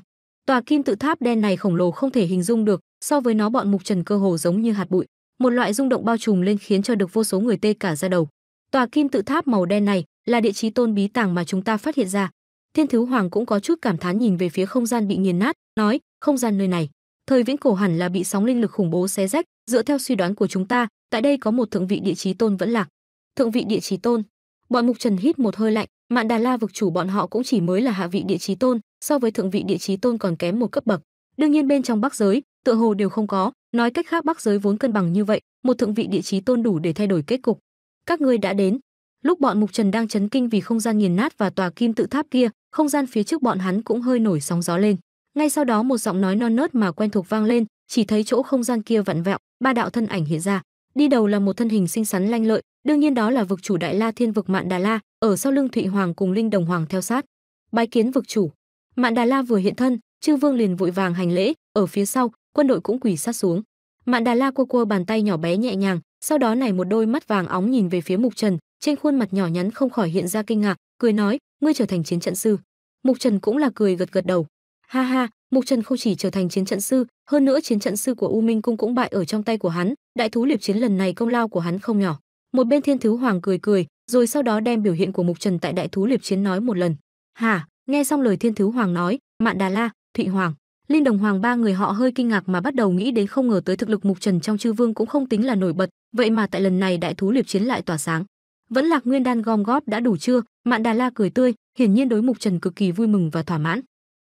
Tòa kim tự tháp đen này khổng lồ không thể hình dung được, so với nó bọn Mục Trần cơ hồ giống như hạt bụi. Một loại rung động bao trùm lên khiến cho được vô số người tê cả da đầu. Tòa kim tự tháp màu đen này là địa chí tôn bí tàng mà chúng ta phát hiện ra. Thiên Thú Hoàng cũng có chút cảm thán nhìn về phía không gian bị nghiền nát, nói, không gian nơi này thời viễn cổ hẳn là bị sóng linh lực khủng bố xé rách. Dựa theo suy đoán của chúng ta, tại đây có một thượng vị địa chí tôn vẫn lạc. Thượng vị địa chí tôn? Bọn Mục Trần hít một hơi lạnh. Mạn Đà La vực chủ bọn họ cũng chỉ mới là hạ vị địa chí tôn, so với thượng vị địa chí tôn còn kém một cấp bậc. Đương nhiên bên trong Bắc giới tựa hồ đều không có, nói cách khác Bắc giới vốn cân bằng như vậy, một thượng vị địa chí tôn đủ để thay đổi kết cục. Các ngươi đã đến. Lúc bọn Mục Trần đang chấn kinh vì không gian nghiền nát và tòa kim tự tháp kia, không gian phía trước bọn hắn cũng hơi nổi sóng gió lên. Ngay sau đó một giọng nói non nớt mà quen thuộc vang lên, chỉ thấy chỗ không gian kia vặn vẹo, ba đạo thân ảnh hiện ra. Đi đầu là một thân hình xinh xắn lanh lợi, đương nhiên đó là vực chủ Đại La Thiên vực Mạn Đà La, ở sau lưng Thụy Hoàng cùng Linh Đồng Hoàng theo sát. Bái kiến vực chủ. Mạn Đà La vừa hiện thân, Chư Vương liền vội vàng hành lễ, ở phía sau quân đội cũng quỳ sát xuống. Mạn Đà La cua bàn tay nhỏ bé nhẹ nhàng, sau đó này một đôi mắt vàng óng nhìn về phía Mục Trần, trên khuôn mặt nhỏ nhắn không khỏi hiện ra kinh ngạc, cười nói, ngươi trở thành chiến trận sư. Mục Trần cũng là cười gật gật đầu. Ha ha, Mục Trần không chỉ trở thành chiến trận sư, hơn nữa chiến trận sư của U Minh Cung cũng bại ở trong tay của hắn, đại thú liệp chiến lần này công lao của hắn không nhỏ. Một bên Thiên Thú Hoàng cười cười, rồi sau đó đem biểu hiện của Mục Trần tại đại thú liệp chiến nói một lần. Hả? Nghe xong lời Thiên Thú Hoàng nói, Mạn Đà La, Thụy Hoàng, Linh Đồng Hoàng ba người họ hơi kinh ngạc mà bắt đầu nghĩ đến, không ngờ tới thực lực Mục Trần trong chư vương cũng không tính là nổi bật, vậy mà tại lần này đại thú liệp chiến lại tỏa sáng. Vẫn Lạc Nguyên Đan gom góp đã đủ chưa? Mạn Đà La cười tươi, hiển nhiên đối Mục Trần cực kỳ vui mừng và thỏa mãn.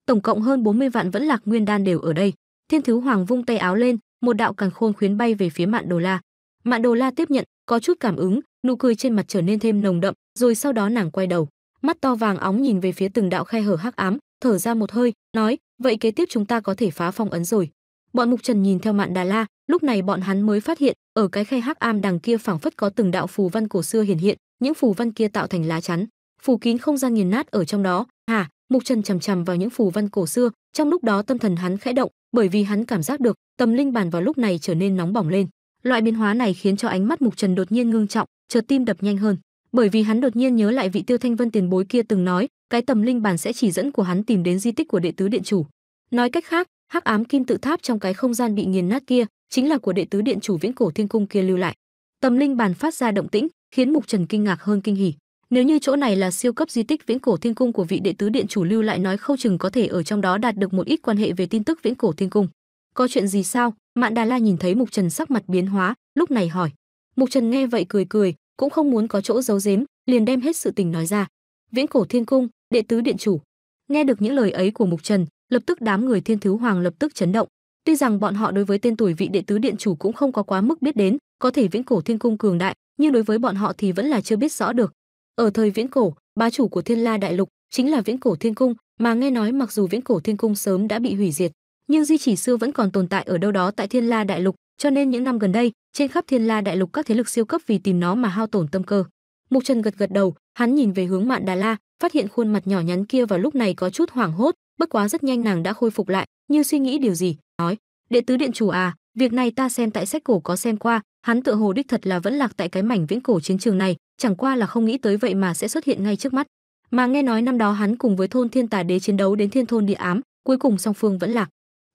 Tổng cộng hơn 40 vạn Vẫn Lạc Nguyên Đan đều ở đây. Thiên Thú Hoàng vung tay áo lên, một đạo càn khôn khuyến bay về phía Mạn Đà La. Mạn Đà La tiếp nhận, có chút cảm ứng, nụ cười trên mặt trở nên thêm nồng đậm, rồi sau đó nàng quay đầu, mắt to vàng óng nhìn về phía từng đạo khe hở hắc ám, thở ra một hơi, nói, vậy kế tiếp chúng ta có thể phá phong ấn rồi. Bọn Mục Trần nhìn theo Mạn Đà La, lúc này bọn hắn mới phát hiện, ở cái khe hắc am đằng kia phảng phất có từng đạo phù văn cổ xưa hiện hiện, những phù văn kia tạo thành lá chắn, phủ kín không gian nghiền nát ở trong đó. Hả? Mục Trần chằm chằm vào những phù văn cổ xưa, trong lúc đó tâm thần hắn khẽ động, bởi vì hắn cảm giác được, tâm linh bàn vào lúc này trở nên nóng bỏng lên. Loại biến hóa này khiến cho ánh mắt Mục Trần đột nhiên ngưng trọng, chợt tim đập nhanh hơn, bởi vì hắn đột nhiên nhớ lại vị Tiêu Thanh Vân tiền bối kia từng nói, cái tầm linh bàn sẽ chỉ dẫn của hắn tìm đến di tích của đệ tứ điện chủ. Nói cách khác, hắc ám kim tự tháp trong cái không gian bị nghiền nát kia chính là của đệ tứ điện chủ Viễn Cổ Thiên Cung kia lưu lại. Tầm linh bàn phát ra động tĩnh, khiến Mục Trần kinh ngạc hơn kinh hỉ. Nếu như chỗ này là siêu cấp di tích Viễn Cổ Thiên Cung của vị đệ tứ điện chủ lưu lại, nói không chừng có thể ở trong đó đạt được một ít quan hệ về tin tức Viễn Cổ Thiên Cung. Có chuyện gì sao? Mạn Đà La nhìn thấy Mục Trần sắc mặt biến hóa, lúc này hỏi. Mục Trần nghe vậy cười cười, cũng không muốn có chỗ giấu giếm, liền đem hết sự tình nói ra. Viễn Cổ Thiên Cung, đệ tứ điện chủ. Nghe được những lời ấy của Mục Trần, lập tức đám người Thiên Thú Hoàng lập tức chấn động. Tuy rằng bọn họ đối với tên tuổi vị đệ tứ điện chủ cũng không có quá mức biết đến, có thể Viễn Cổ Thiên Cung cường đại, nhưng đối với bọn họ thì vẫn là chưa biết rõ được. Ở thời Viễn Cổ, bá chủ của Thiên La Đại Lục chính là Viễn Cổ Thiên Cung, mà nghe nói mặc dù Viễn Cổ Thiên Cung sớm đã bị hủy diệt, nhưng di chỉ xưa vẫn còn tồn tại ở đâu đó tại Thiên La Đại Lục, cho nên những năm gần đây, trên khắp Thiên La Đại Lục các thế lực siêu cấp vì tìm nó mà hao tổn tâm cơ. Mục Trần gật gật đầu, hắn nhìn về hướng Mạn Đà La, phát hiện khuôn mặt nhỏ nhắn kia vào lúc này có chút hoảng hốt, bất quá rất nhanh nàng đã khôi phục lại, như suy nghĩ điều gì, nói: "Đệ tứ điện chủ à, việc này ta xem tại sách cổ có xem qua, hắn tựa hồ đích thật là vẫn lạc tại cái mảnh Viễn Cổ chiến trường này, chẳng qua là không nghĩ tới vậy mà sẽ xuất hiện ngay trước mắt. Mà nghe nói năm đó hắn cùng với Thôn Thiên Tà Đế chiến đấu đến thiên thôn địa ám, cuối cùng song phương vẫn lạc."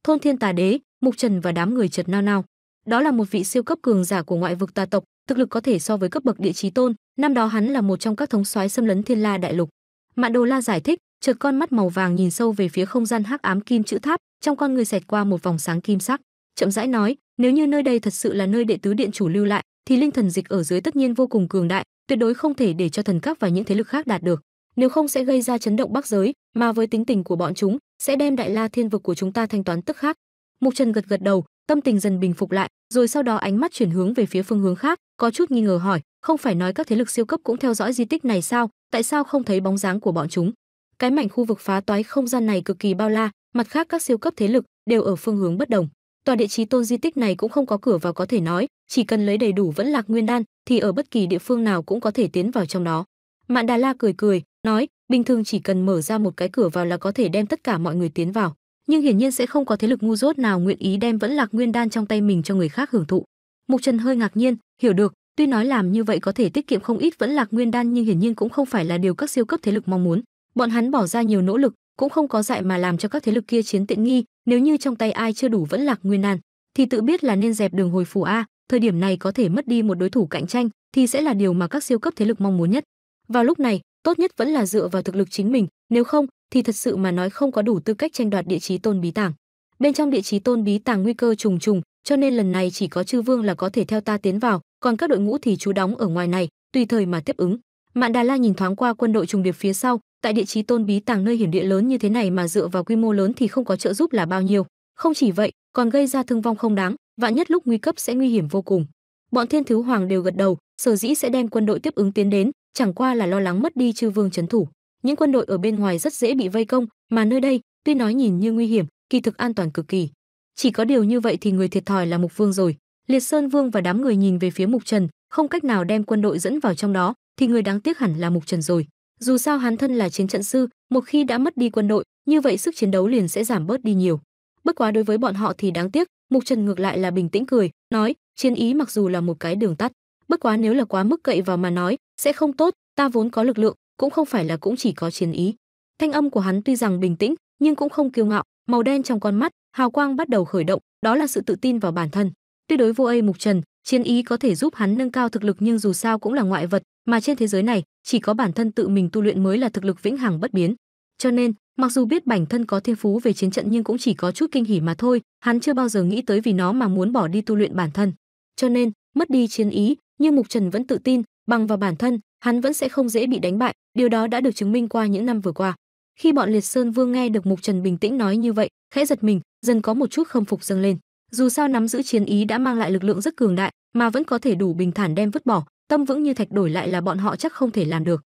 Thôn Thiên Tà Đế, Mục Trần và đám người chợt nao nao. Đó là một vị siêu cấp cường giả của ngoại vực tà tộc, thực lực có thể so với cấp bậc địa chí tôn, năm đó hắn là một trong các thống soái xâm lấn Thiên La Đại Lục. Mạn Đà La giải thích, chợt con mắt màu vàng nhìn sâu về phía không gian hắc ám kim chữ tháp, trong con người xẹt qua một vòng sáng kim sắc, chậm rãi nói, nếu như nơi đây thật sự là nơi đệ tứ điện chủ lưu lại, thì linh thần dịch ở dưới tất nhiên vô cùng cường đại, tuyệt đối không thể để cho thần các và những thế lực khác đạt được, nếu không sẽ gây ra chấn động Bắc giới, mà với tính tình của bọn chúng, sẽ đem Đại La Thiên Vực của chúng ta thanh toán tức khắc. Mục Trần gật gật đầu, tâm tình dần bình phục lại, rồi sau đó ánh mắt chuyển hướng về phía phương hướng khác, có chút nghi ngờ hỏi, không phải nói các thế lực siêu cấp cũng theo dõi di tích này sao, tại sao không thấy bóng dáng của bọn chúng? Cái mảnh khu vực phá toái không gian này cực kỳ bao la, mặt khác các siêu cấp thế lực đều ở phương hướng bất đồng. Tòa địa chí tôn di tích này cũng không có cửa vào, có thể nói, chỉ cần lấy đầy đủ Vẫn Lạc Nguyên Đan thì ở bất kỳ địa phương nào cũng có thể tiến vào trong đó. Mạn Đà La cười cười, nói, bình thường chỉ cần mở ra một cái cửa vào là có thể đem tất cả mọi người tiến vào, nhưng hiển nhiên sẽ không có thế lực ngu dốt nào nguyện ý đem Vẫn Lạc Nguyên Đan trong tay mình cho người khác hưởng thụ. Mục Trần hơi ngạc nhiên, hiểu được, tuy nói làm như vậy có thể tiết kiệm không ít Vẫn Lạc Nguyên Đan nhưng hiển nhiên cũng không phải là điều các siêu cấp thế lực mong muốn. Bọn hắn bỏ ra nhiều nỗ lực, cũng không có dại mà làm cho các thế lực kia chiếm tiện nghi, nếu như trong tay ai chưa đủ Vẫn Lạc Nguyên Đan, thì tự biết là nên dẹp đường hồi phủ a, thời điểm này có thể mất đi một đối thủ cạnh tranh thì sẽ là điều mà các siêu cấp thế lực mong muốn nhất. Vào lúc này, tốt nhất vẫn là dựa vào thực lực chính mình, nếu không thì thật sự mà nói không có đủ tư cách tranh đoạt địa chí tôn bí tàng. Bên trong địa chí tôn bí tàng nguy cơ trùng trùng, cho nên lần này chỉ có chư vương là có thể theo ta tiến vào, còn các đội ngũ thì chú đóng ở ngoài này, tùy thời mà tiếp ứng. Mạn Đà La nhìn thoáng qua quân đội trùng điệp phía sau, tại địa chí tôn bí tàng nơi hiểm địa lớn như thế này mà dựa vào quy mô lớn thì không có trợ giúp là bao nhiêu, không chỉ vậy, còn gây ra thương vong không đáng, vạn nhất lúc nguy cấp sẽ nguy hiểm vô cùng. Bọn Thiên Thú Hoàng đều gật đầu, sở dĩ sẽ đem quân đội tiếp ứng tiến đến, chẳng qua là lo lắng mất đi chư vương trấn thủ. Những quân đội ở bên ngoài rất dễ bị vây công, mà nơi đây, tuy nói nhìn như nguy hiểm, kỳ thực an toàn cực kỳ. Chỉ có điều như vậy thì người thiệt thòi là Mục Vương rồi. Liệt Sơn Vương và đám người nhìn về phía Mục Trần, không cách nào đem quân đội dẫn vào trong đó, thì người đáng tiếc hẳn là Mục Trần rồi. Dù sao hắn thân là chiến trận sư, một khi đã mất đi quân đội, như vậy sức chiến đấu liền sẽ giảm bớt đi nhiều. Bất quá đối với bọn họ thì đáng tiếc, Mục Trần ngược lại là bình tĩnh cười, nói, chiến ý mặc dù là một cái đường tắt, bất quá nếu là quá mức cậy vào mà nói, sẽ không tốt, ta vốn có lực lượng, cũng không phải là cũng chỉ có chiến ý. Thanh âm của hắn tuy rằng bình tĩnh, nhưng cũng không kiêu ngạo, màu đen trong con mắt, hào quang bắt đầu khởi động, đó là sự tự tin vào bản thân. Tuyệt đối vô a Mục Trần, chiến ý có thể giúp hắn nâng cao thực lực nhưng dù sao cũng là ngoại vật, mà trên thế giới này, chỉ có bản thân tự mình tu luyện mới là thực lực vĩnh hằng bất biến. Cho nên, mặc dù biết bản thân có thiên phú về chiến trận nhưng cũng chỉ có chút kinh hỉ mà thôi, hắn chưa bao giờ nghĩ tới vì nó mà muốn bỏ đi tu luyện bản thân. Cho nên, mất đi chiến ý, nhưng Mục Trần vẫn tự tin, bằng vào bản thân, hắn vẫn sẽ không dễ bị đánh bại, điều đó đã được chứng minh qua những năm vừa qua. Khi bọn Liệt Sơn Vương nghe được Mục Trần bình tĩnh nói như vậy, khẽ giật mình, dần có một chút khâm phục dâng lên. Dù sao nắm giữ chiến ý đã mang lại lực lượng rất cường đại, mà vẫn có thể đủ bình thản đem vứt bỏ, tâm vững như thạch đổi lại là bọn họ chắc không thể làm được.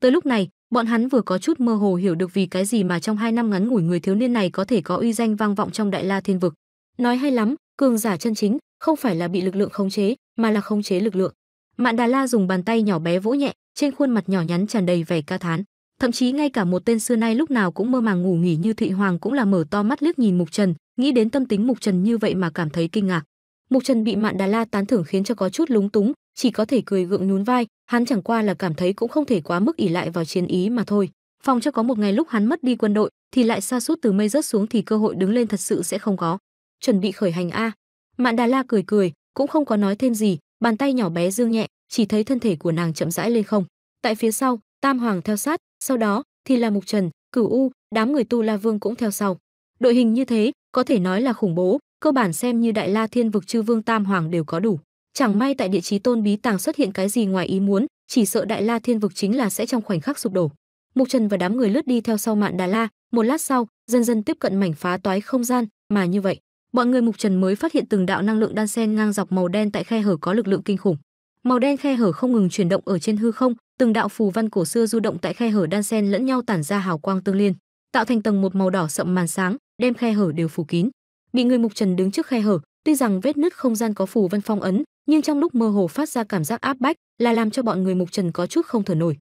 Tới lúc này, bọn hắn vừa có chút mơ hồ hiểu được vì cái gì mà trong 2 năm ngắn ngủi người thiếu niên này có thể có uy danh vang vọng trong Đại La Thiên Vực. Nói hay lắm, cường giả chân chính không phải là bị lực lượng khống chế, mà là khống chế lực lượng. Mạn Đà La dùng bàn tay nhỏ bé vỗ nhẹ, trên khuôn mặt nhỏ nhắn tràn đầy vẻ ca thán. Thậm chí ngay cả một tên xưa nay lúc nào cũng mơ màng ngủ nghỉ như Thụy Hoàng cũng là mở to mắt liếc nhìn Mục Trần, nghĩ đến tâm tính Mục Trần như vậy mà cảm thấy kinh ngạc. Mục Trần bị Mạn Đà La tán thưởng khiến cho có chút lúng túng, chỉ có thể cười gượng nhún vai, hắn chẳng qua là cảm thấy cũng không thể quá mức ỷ lại vào chiến ý mà thôi. Phòng cho có một ngày lúc hắn mất đi quân đội thì lại sa sút từ mây rớt xuống thì cơ hội đứng lên thật sự sẽ không có. Chuẩn bị khởi hành a. Mạn Đà La cười cười, cũng không có nói thêm gì, bàn tay nhỏ bé dương nhẹ, chỉ thấy thân thể của nàng chậm rãi lên không. Tại phía sau, Tam Hoàng theo sát, sau đó thì là Mục Trần, Cửu U, đám người Tu La Vương cũng theo sau. Đội hình như thế, có thể nói là khủng bố, cơ bản xem như Đại La Thiên Vực chư vương Tam Hoàng đều có đủ. Chẳng may tại địa chí tôn bí tàng xuất hiện cái gì ngoài ý muốn, chỉ sợ Đại La Thiên Vực chính là sẽ trong khoảnh khắc sụp đổ. Mục Trần và đám người lướt đi theo sau Mạn Đà La, một lát sau, dần dần tiếp cận mảnh phá toái không gian, mà như vậy, bọn người Mục Trần mới phát hiện từng đạo năng lượng đan xen ngang dọc màu đen tại khe hở có lực lượng kinh khủng. Màu đen khe hở không ngừng chuyển động ở trên hư không, từng đạo phù văn cổ xưa du động tại khe hở đan xen lẫn nhau tản ra hào quang tương liên, tạo thành tầng một màu đỏ sậm màn sáng, đem khe hở đều phủ kín. Bị người Mục Trần đứng trước khe hở, tuy rằng vết nứt không gian có phù văn phong ấn, nhưng trong lúc mơ hồ phát ra cảm giác áp bách, là làm cho bọn người Mục Trần có chút không thở nổi.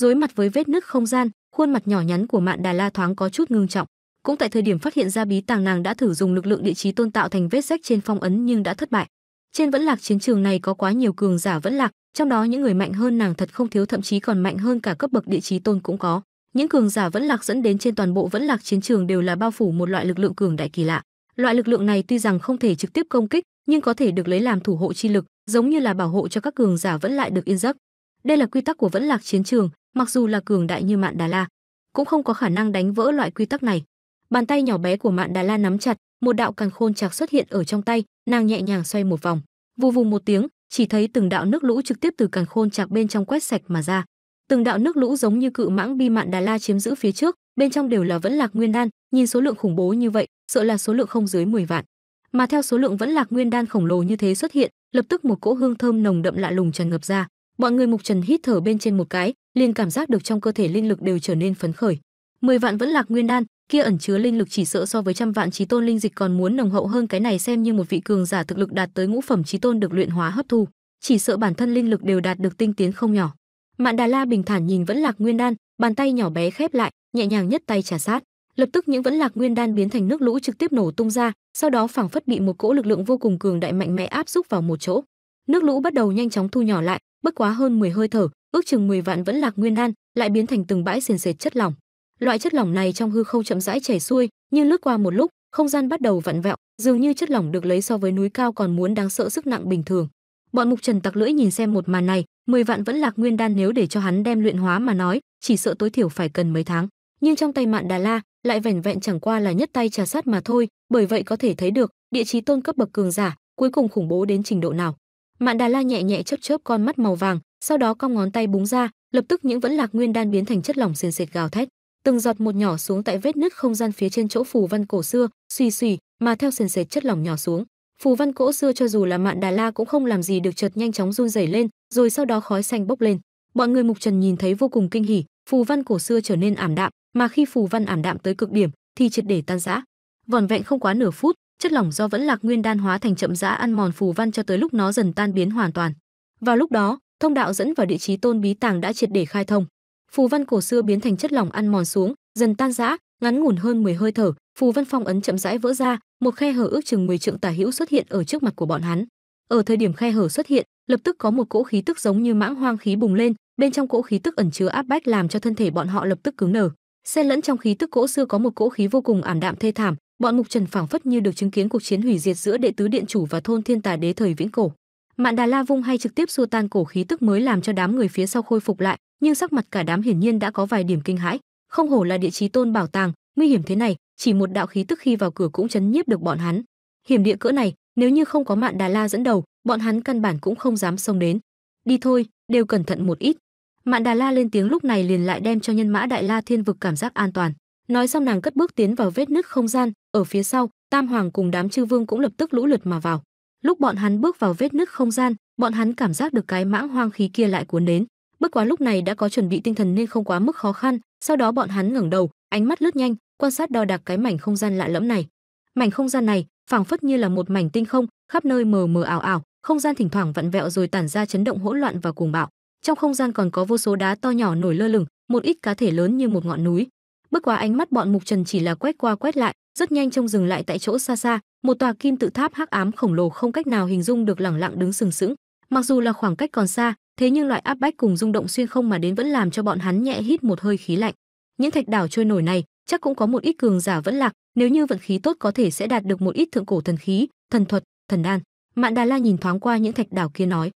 Đối mặt với vết nứt không gian, khuôn mặt nhỏ nhắn của Mạn Đà La thoáng có chút ngưng trọng. Cũng tại thời điểm phát hiện ra bí tàng, nàng đã thử dùng lực lượng địa chí tôn tạo thành vết rách trên phong ấn nhưng đã thất bại. Trên Vẫn Lạc chiến trường này có quá nhiều cường giả Vẫn Lạc, trong đó những người mạnh hơn nàng thật không thiếu, thậm chí còn mạnh hơn cả cấp bậc địa chí tôn cũng có. Những cường giả Vẫn Lạc dẫn đến trên toàn bộ Vẫn Lạc chiến trường đều là bao phủ một loại lực lượng cường đại kỳ lạ. Loại lực lượng này tuy rằng không thể trực tiếp công kích, nhưng có thể được lấy làm thủ hộ chi lực, giống như là bảo hộ cho các cường giả Vẫn Lại được yên giấc. Đây là quy tắc của Vẫn Lạc chiến trường, mặc dù là cường đại như Mạn Đà La, cũng không có khả năng đánh vỡ loại quy tắc này. Bàn tay nhỏ bé của Mạn Đà La nắm chặt, một đạo càn khôn chạc xuất hiện ở trong tay, nàng nhẹ nhàng xoay một vòng, vù vù một tiếng, chỉ thấy từng đạo nước lũ trực tiếp từ càn khôn chạc bên trong quét sạch mà ra. Từng đạo nước lũ giống như cự mãng bi Mạn Đà La chiếm giữ phía trước, bên trong đều là Vẫn Lạc Nguyên Đan, nhìn số lượng khủng bố như vậy, sợ là số lượng không dưới 10 vạn. Mà theo số lượng Vẫn Lạc Nguyên Đan khổng lồ như thế xuất hiện, lập tức một cỗ hương thơm nồng đậm lạ lùng tràn ngập ra. Bọn người Mục Trần hít thở bên trên một cái, liền cảm giác được trong cơ thể linh lực đều trở nên phấn khởi. 10 vạn Vẫn Lạc Nguyên Đan kia ẩn chứa linh lực chỉ sợ so với 100 vạn chí tôn linh dịch còn muốn nồng hậu hơn, cái này xem như một vị cường giả thực lực đạt tới ngũ phẩm chí tôn được luyện hóa hấp thu, chỉ sợ bản thân linh lực đều đạt được tinh tiến không nhỏ. Mạn Đà La bình thản nhìn Vẫn Lạc Nguyên Đan, bàn tay nhỏ bé khép lại, nhẹ nhàng nhất tay trà sát, lập tức những Vẫn Lạc Nguyên Đan biến thành nước lũ trực tiếp nổ tung ra, sau đó phảng phất bị một cỗ lực lượng vô cùng cường đại mạnh mẽ áp xúc vào một chỗ. Nước lũ bắt đầu nhanh chóng thu nhỏ lại, bất quá hơn 10 hơi thở, ước chừng 10 vạn Vẫn Lạc Nguyên Đan lại biến thành từng bãi sền sệt chất lỏng. Loại chất lỏng này trong hư không chậm rãi chảy xuôi, nhưng lướt qua một lúc, không gian bắt đầu vặn vẹo, dường như chất lỏng được lấy so với núi cao còn muốn đáng sợ sức nặng bình thường. Bọn Mục Trần tặc lưỡi nhìn xem một màn này, 10 vạn Vẫn Lạc Nguyên Đan nếu để cho hắn đem luyện hóa mà nói, chỉ sợ tối thiểu phải cần mấy tháng, nhưng trong tay Mạn Đà La lại vẻn vẹn chẳng qua là nhất tay trà sát mà thôi, bởi vậy có thể thấy được, địa chí tôn cấp bậc cường giả, cuối cùng khủng bố đến trình độ nào. Mạn Đà La nhẹ nhẹ chớp chớp con mắt màu vàng, sau đó cong ngón tay búng ra, lập tức những Vẫn Lạc Nguyên Đan biến thành chất lỏng sền sệt gào thét, từng giọt một nhỏ xuống tại vết nứt không gian phía trên chỗ phù văn cổ xưa, xì xì, mà theo sền sệt chất lỏng nhỏ xuống, phù văn cổ xưa cho dù là Mạn Đà La cũng không làm gì được, chợt nhanh chóng run rẩy lên, rồi sau đó khói xanh bốc lên. Bọn người Mục Trần nhìn thấy vô cùng kinh hỉ, phù văn cổ xưa trở nên ảm đạm, mà khi phù văn ảm đạm tới cực điểm thì triệt để tan rã. Vỏn vẹn không quá nửa phút, chất lỏng do Vẫn Lạc Nguyên Đan hóa thành chậm rã ăn mòn phù văn cho tới lúc nó dần tan biến hoàn toàn. Vào lúc đó, thông đạo dẫn vào địa chí tôn bí tàng đã triệt để khai thông. Phù văn cổ xưa biến thành chất lỏng ăn mòn xuống, dần tan rã, ngắn ngủn hơn 10 hơi thở, phù văn phong ấn chậm rãi vỡ ra, một khe hở ước chừng 10 trượng tả hữu xuất hiện ở trước mặt của bọn hắn. Ở thời điểm khe hở xuất hiện, lập tức có một cỗ khí tức giống như mãng hoang khí bùng lên, bên trong cỗ khí tức ẩn chứa áp bách làm cho thân thể bọn họ lập tức cứng đờ. Xen lẫn trong khí tức cỗ xưa có một cỗ khí vô cùng ảm đạm thê thảm, Bọn Mục Trần phảng phất như được chứng kiến cuộc chiến hủy diệt giữa Đệ Tứ Điện Chủ và Thôn Thiên Tà Đế thời viễn cổ. Mạn Đà La vung hay trực tiếp xua tan cổ khí tức mới làm cho đám người phía sau khôi phục lại, nhưng sắc mặt cả đám hiển nhiên đã có vài điểm kinh hãi. Không hổ là địa chí tôn bảo tàng, nguy hiểm thế này, chỉ một đạo khí tức khi vào cửa cũng chấn nhiếp được bọn hắn. Hiểm địa cỡ này, nếu như không có Mạn Đà La dẫn đầu, bọn hắn căn bản cũng không dám xông đến. Đi thôi, đều cẩn thận một ít. Mạn Đà La lên tiếng lúc này liền lại đem cho nhân mã Đại La Thiên Vực cảm giác an toàn. Nói xong nàng cất bước tiến vào vết nứt không gian, ở phía sau, Tam Hoàng cùng đám chư vương cũng lập tức lũ lượt mà vào. Lúc bọn hắn bước vào vết nứt không gian, bọn hắn cảm giác được cái mãng hoang khí kia lại cuốn đến. Bất quá lúc này đã có chuẩn bị tinh thần nên không quá mức khó khăn, sau đó bọn hắn ngẩng đầu, ánh mắt lướt nhanh, quan sát đo đạc cái mảnh không gian lạ lẫm này. Mảnh không gian này, phảng phất như là một mảnh tinh không, khắp nơi mờ mờ ảo ảo, không gian thỉnh thoảng vặn vẹo rồi tản ra chấn động hỗn loạn và cuồng bạo. Trong không gian còn có vô số đá to nhỏ nổi lơ lửng, một ít cá thể lớn như một ngọn núi. Bất quá ánh mắt bọn Mục Trần chỉ là quét qua quét lại, rất nhanh trông dừng lại tại chỗ xa xa, một tòa kim tự tháp hắc ám khổng lồ không cách nào hình dung được lẳng lặng đứng sừng sững. Mặc dù là khoảng cách còn xa, thế nhưng loại áp bách cùng rung động xuyên không mà đến vẫn làm cho bọn hắn nhẹ hít một hơi khí lạnh. Những thạch đảo trôi nổi này, chắc cũng có một ít cường giả vẫn lạc, nếu như vận khí tốt có thể sẽ đạt được một ít thượng cổ thần khí, thần thuật, thần đan. Mạn Đà La nhìn thoáng qua những thạch đảo kia nói.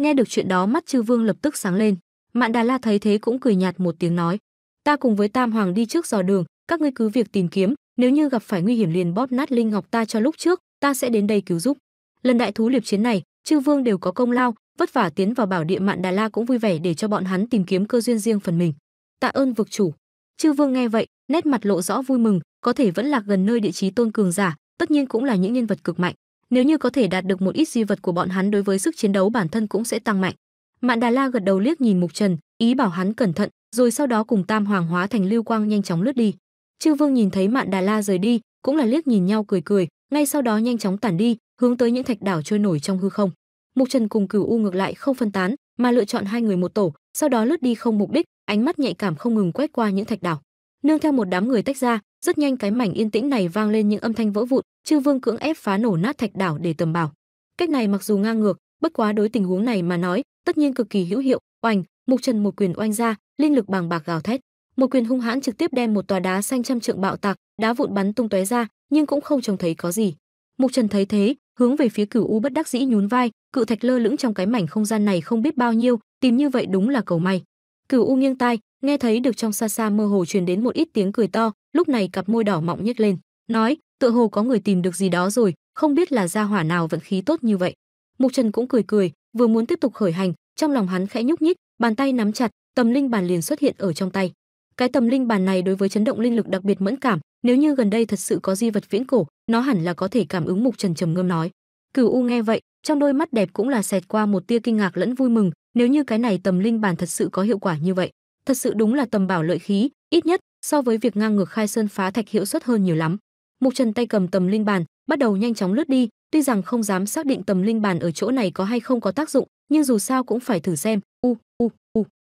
Nghe được chuyện đó, mắt chư vương lập tức sáng lên. Mạn Đà La thấy thế cũng cười nhạt một tiếng nói: "Ta cùng với Tam Hoàng đi trước dò đường, các ngươi cứ việc tìm kiếm, nếu như gặp phải nguy hiểm liền bóp nát linh ngọc ta cho lúc trước, ta sẽ đến đây cứu giúp." Lần đại thú liệp chiến này, chư vương đều có công lao, vất vả tiến vào bảo địa Mạn Đà La cũng vui vẻ để cho bọn hắn tìm kiếm cơ duyên riêng phần mình. "Tạ ơn vực chủ." Chư vương nghe vậy, nét mặt lộ rõ vui mừng, có thể vẫn lạc gần nơi địa chí tôn cường giả, tất nhiên cũng là những nhân vật cực mạnh. Nếu như có thể đạt được một ít di vật của bọn hắn đối với sức chiến đấu bản thân cũng sẽ tăng mạnh. Mạn Đà La gật đầu liếc nhìn Mục Trần, ý bảo hắn cẩn thận, rồi sau đó cùng Tam Hoàng hóa thành lưu quang nhanh chóng lướt đi. Chư vương nhìn thấy Mạn Đà La rời đi, cũng là liếc nhìn nhau cười cười, ngay sau đó nhanh chóng tản đi, hướng tới những thạch đảo trôi nổi trong hư không. Mục Trần cùng Cửu U ngược lại không phân tán, mà lựa chọn hai người một tổ, sau đó lướt đi không mục đích, ánh mắt nhạy cảm không ngừng quét qua những thạch đảo. Nương theo một đám người tách ra, rất nhanh cái mảnh yên tĩnh này vang lên những âm thanh vỡ vụn, chư vương cưỡng ép phá nổ nát thạch đảo để tầm bảo. Cách này mặc dù ngang ngược, bất quá đối tình huống này mà nói, tất nhiên cực kỳ hữu hiệu. Oanh, Mục Trần một quyền oanh ra, linh lực bàng bạc gào thét, một quyền hung hãn trực tiếp đem một tòa đá xanh trăm trượng bạo tạc, đá vụn bắn tung tóe ra, nhưng cũng không trông thấy có gì. Mục Trần thấy thế, hướng về phía Cửu U bất đắc dĩ nhún vai, cự thạch lơ lửng trong cái mảnh không gian này không biết bao nhiêu, tìm như vậy đúng là cầu may. Cửu U nghiêng tai, nghe thấy được trong xa xa mơ hồ truyền đến một ít tiếng cười to, lúc này cặp môi đỏ mọng nhếch lên, nói: "Tựa hồ có người tìm được gì đó rồi, không biết là gia hỏa nào vận khí tốt như vậy." Mục Trần cũng cười cười, vừa muốn tiếp tục khởi hành, trong lòng hắn khẽ nhúc nhích, bàn tay nắm chặt, tầm linh bàn liền xuất hiện ở trong tay. Cái tầm linh bàn này đối với chấn động linh lực đặc biệt mẫn cảm, nếu như gần đây thật sự có di vật viễn cổ, nó hẳn là có thể cảm ứng. Mục Trần trầm ngâm nói. Cửu U nghe vậy, trong đôi mắt đẹp cũng là xẹt qua một tia kinh ngạc lẫn vui mừng, nếu như cái này tầm linh bàn thật sự có hiệu quả như vậy, thật sự đúng là tầm bảo lợi khí, ít nhất so với việc ngang ngược khai sơn phá thạch hiệu suất hơn nhiều lắm. Mục Trần tay cầm tầm linh bàn, bắt đầu nhanh chóng lướt đi, tuy rằng không dám xác định tầm linh bàn ở chỗ này có hay không có tác dụng, nhưng dù sao cũng phải thử xem.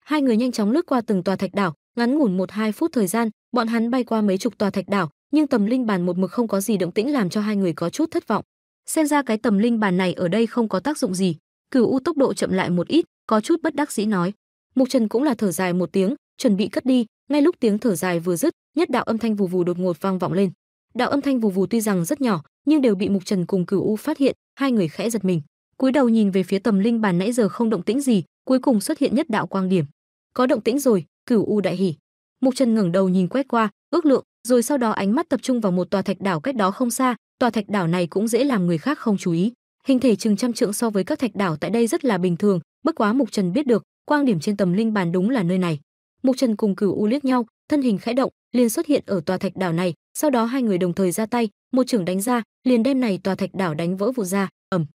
Hai người nhanh chóng lướt qua từng tòa thạch đảo, ngắn ngủn 1-2 phút thời gian, bọn hắn bay qua mấy chục tòa thạch đảo, nhưng tầm linh bàn một mực không có gì động tĩnh làm cho hai người có chút thất vọng. Xem ra cái tầm linh bàn này ở đây không có tác dụng gì. Cửu U tốc độ chậm lại một ít, có chút bất đắc dĩ nói. Mục Trần cũng là thở dài một tiếng, chuẩn bị cất đi, ngay lúc tiếng thở dài vừa dứt, nhất đạo âm thanh vù vù đột ngột vang vọng lên. Đạo âm thanh vù vù tuy rằng rất nhỏ, nhưng đều bị Mục Trần cùng Cửu U phát hiện, hai người khẽ giật mình, cúi đầu nhìn về phía tầm linh bàn nãy giờ không động tĩnh gì, cuối cùng xuất hiện nhất đạo quang điểm. Có động tĩnh rồi, Cửu U đại hỉ. Mục Trần ngẩng đầu nhìn quét qua, ước lượng, rồi sau đó ánh mắt tập trung vào một tòa thạch đảo cách đó không xa, tòa thạch đảo này cũng dễ làm người khác không chú ý. Hình thể chừng trăm trượng so với các thạch đảo tại đây rất là bình thường, bất quá Mục Trần biết được, quang điểm trên tầm linh bàn đúng là nơi này. Mục Trần cùng Cửu U liếc nhau, thân hình khẽ động, liền xuất hiện ở tòa thạch đảo này, sau đó hai người đồng thời ra tay, một chưởng đánh ra, liền đem này tòa thạch đảo đánh vỡ vụn ra. Ầm,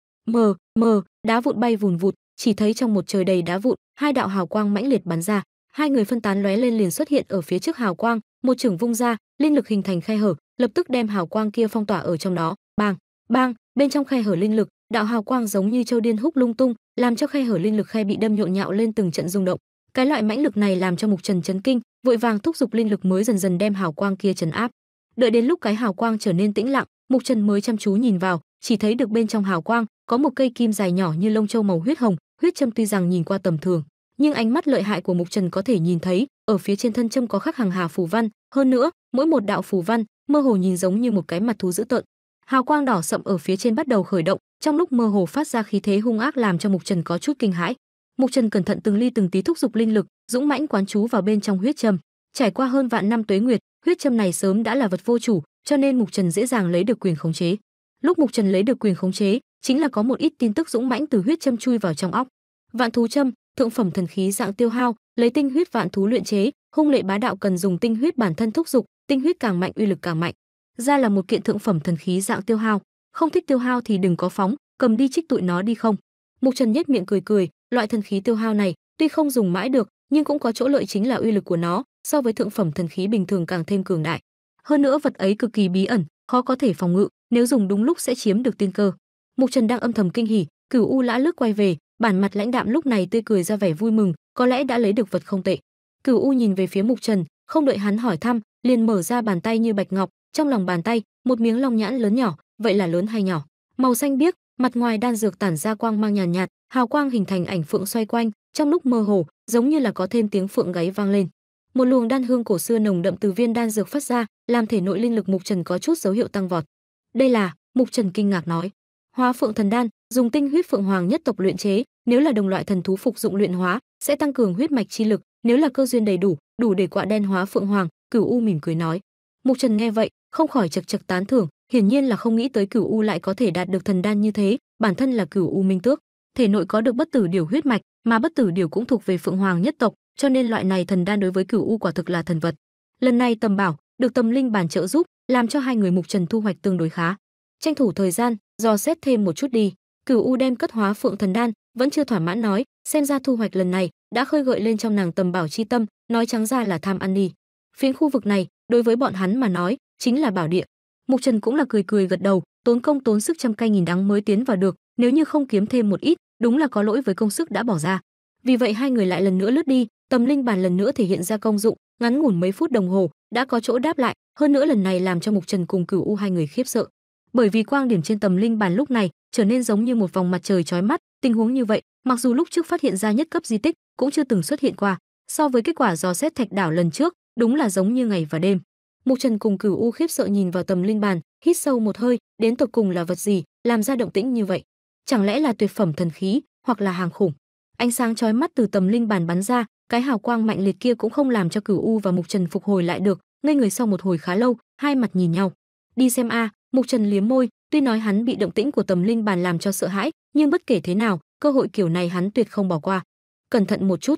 đá vụn bay vùn vụt, chỉ thấy trong một trời đầy đá vụn, hai đạo hào quang mãnh liệt bắn ra, hai người phân tán lóe lên liền xuất hiện ở phía trước hào quang, một chưởng vung ra, linh lực hình thành khe hở, lập tức đem hào quang kia phong tỏa ở trong đó. Bang, bang, bên trong khe hở linh lực, đạo hào quang giống như châu điên húc lung tung, làm cho khe hở linh lực khe bị đâm nhộn nhạo lên từng trận rung động. Cái loại mãnh lực này làm cho Mục Trần chấn kinh, vội vàng thúc giục linh lực mới dần dần đem hào quang kia trấn áp. Đợi đến lúc cái hào quang trở nên tĩnh lặng, Mục Trần mới chăm chú nhìn vào, chỉ thấy được bên trong hào quang có một cây kim dài nhỏ như lông châu màu huyết hồng, huyết châm tuy rằng nhìn qua tầm thường, nhưng ánh mắt lợi hại của Mục Trần có thể nhìn thấy, ở phía trên thân châm có khắc hàng hà phù văn, hơn nữa, mỗi một đạo phù văn mơ hồ nhìn giống như một cái mặt thú dữ tợn. Hào quang đỏ sậm ở phía trên bắt đầu khởi động, trong lúc mơ hồ phát ra khí thế hung ác làm cho Mục Trần có chút kinh hãi. Mục Trần cẩn thận từng ly từng tí thúc giục linh lực, dũng mãnh quán chú vào bên trong huyết châm. Trải qua hơn vạn năm tuế nguyệt, huyết châm này sớm đã là vật vô chủ, cho nên Mục Trần dễ dàng lấy được quyền khống chế. Lúc Mục Trần lấy được quyền khống chế, chính là có một ít tin tức dũng mãnh từ huyết châm chui vào trong óc. Vạn thú châm, thượng phẩm thần khí dạng tiêu hao, lấy tinh huyết vạn thú luyện chế, hung lệ bá đạo cần dùng tinh huyết bản thân thúc giục, tinh huyết càng mạnh uy lực càng mạnh. Ra là một kiện thượng phẩm thần khí dạng tiêu hao, không thích tiêu hao thì đừng có phóng, cầm đi trích tụi nó đi không. Mục Trần nhếch miệng cười cười, loại thần khí tiêu hao này tuy không dùng mãi được, nhưng cũng có chỗ lợi chính là uy lực của nó so với thượng phẩm thần khí bình thường càng thêm cường đại. Hơn nữa vật ấy cực kỳ bí ẩn, khó có thể phòng ngự, nếu dùng đúng lúc sẽ chiếm được tiên cơ. Mục Trần đang âm thầm kinh hỉ, Cửu U lã lướt quay về, bản mặt lãnh đạm lúc này tươi cười ra vẻ vui mừng, có lẽ đã lấy được vật không tệ. Cửu U nhìn về phía Mục Trần, không đợi hắn hỏi thăm, liền mở ra bàn tay như bạch ngọc, trong lòng bàn tay một miếng long nhãn lớn nhỏ, vậy là lớn hay nhỏ? Màu xanh biếc, mặt ngoài đan dược tản ra quang mang nhàn nhạt, hào quang hình thành ảnh phượng xoay quanh, trong lúc mơ hồ giống như là có thêm tiếng phượng gáy vang lên. Một luồng đan hương cổ xưa nồng đậm từ viên đan dược phát ra, làm thể nội linh lực Mục Trần có chút dấu hiệu tăng vọt. Đây là, Mục Trần kinh ngạc nói, Hóa Phượng Thần Đan, dùng tinh huyết phượng hoàng nhất tộc luyện chế, nếu là đồng loại thần thú phục dụng luyện hóa, sẽ tăng cường huyết mạch chi lực, nếu là cơ duyên đầy đủ, đủ để quạ đen hóa phượng hoàng. Cửu U mỉm cười nói. Mục Trần nghe vậy, không khỏi chật chật tán thưởng, hiển nhiên là không nghĩ tới Cửu U lại có thể đạt được thần đan như thế, bản thân là Cửu U minh tước, thể nội có được bất tử điều huyết mạch, mà bất tử điều cũng thuộc về phượng hoàng nhất tộc, cho nên loại này thần đan đối với Cửu U quả thực là thần vật. Lần này tầm bảo, được tâm linh bản trợ giúp, làm cho hai người Mục Trần thu hoạch tương đối khá. Tranh thủ thời gian, dò xét thêm một chút đi. Cửu U đem cất Hóa Phượng Thần Đan, vẫn chưa thỏa mãn nói, xem ra thu hoạch lần này đã khơi gợi lên trong nàng tầm bảo chi tâm, nói trắng ra là tham ăn đi. Phiến khu vực này, đối với bọn hắn mà nói, chính là bảo địa. Mục Trần cũng là cười cười gật đầu, tốn công tốn sức trăm cây nghìn đắng mới tiến vào được, nếu như không kiếm thêm một ít, đúng là có lỗi với công sức đã bỏ ra. Vì vậy hai người lại lần nữa lướt đi, tâm linh bàn lần nữa thể hiện ra công dụng, ngắn ngủn mấy phút đồng hồ, đã có chỗ đáp lại, hơn nữa lần này làm cho Mục Trần cùng Cửu U hai người khiếp sợ. Bởi vì quang điểm trên tầm linh bàn lúc này trở nên giống như một vòng mặt trời chói mắt, tình huống như vậy, mặc dù lúc trước phát hiện ra nhất cấp di tích cũng chưa từng xuất hiện qua, so với kết quả dò xét thạch đảo lần trước, đúng là giống như ngày và đêm. Mục Trần cùng Cửu U khiếp sợ nhìn vào tầm linh bàn, hít sâu một hơi, đến tột cùng là vật gì làm ra động tĩnh như vậy? Chẳng lẽ là tuyệt phẩm thần khí, hoặc là hàng khủng? Ánh sáng chói mắt từ tầm linh bàn bắn ra, cái hào quang mạnh liệt kia cũng không làm cho Cửu U và Mục Trần phục hồi lại được, ngây người sau một hồi khá lâu, hai mặt nhìn nhau. Đi xem a. Mục Trần liếm môi, tuy nói hắn bị động tĩnh của tầm linh bàn làm cho sợ hãi, nhưng bất kể thế nào, cơ hội kiểu này hắn tuyệt không bỏ qua. Cẩn thận một chút.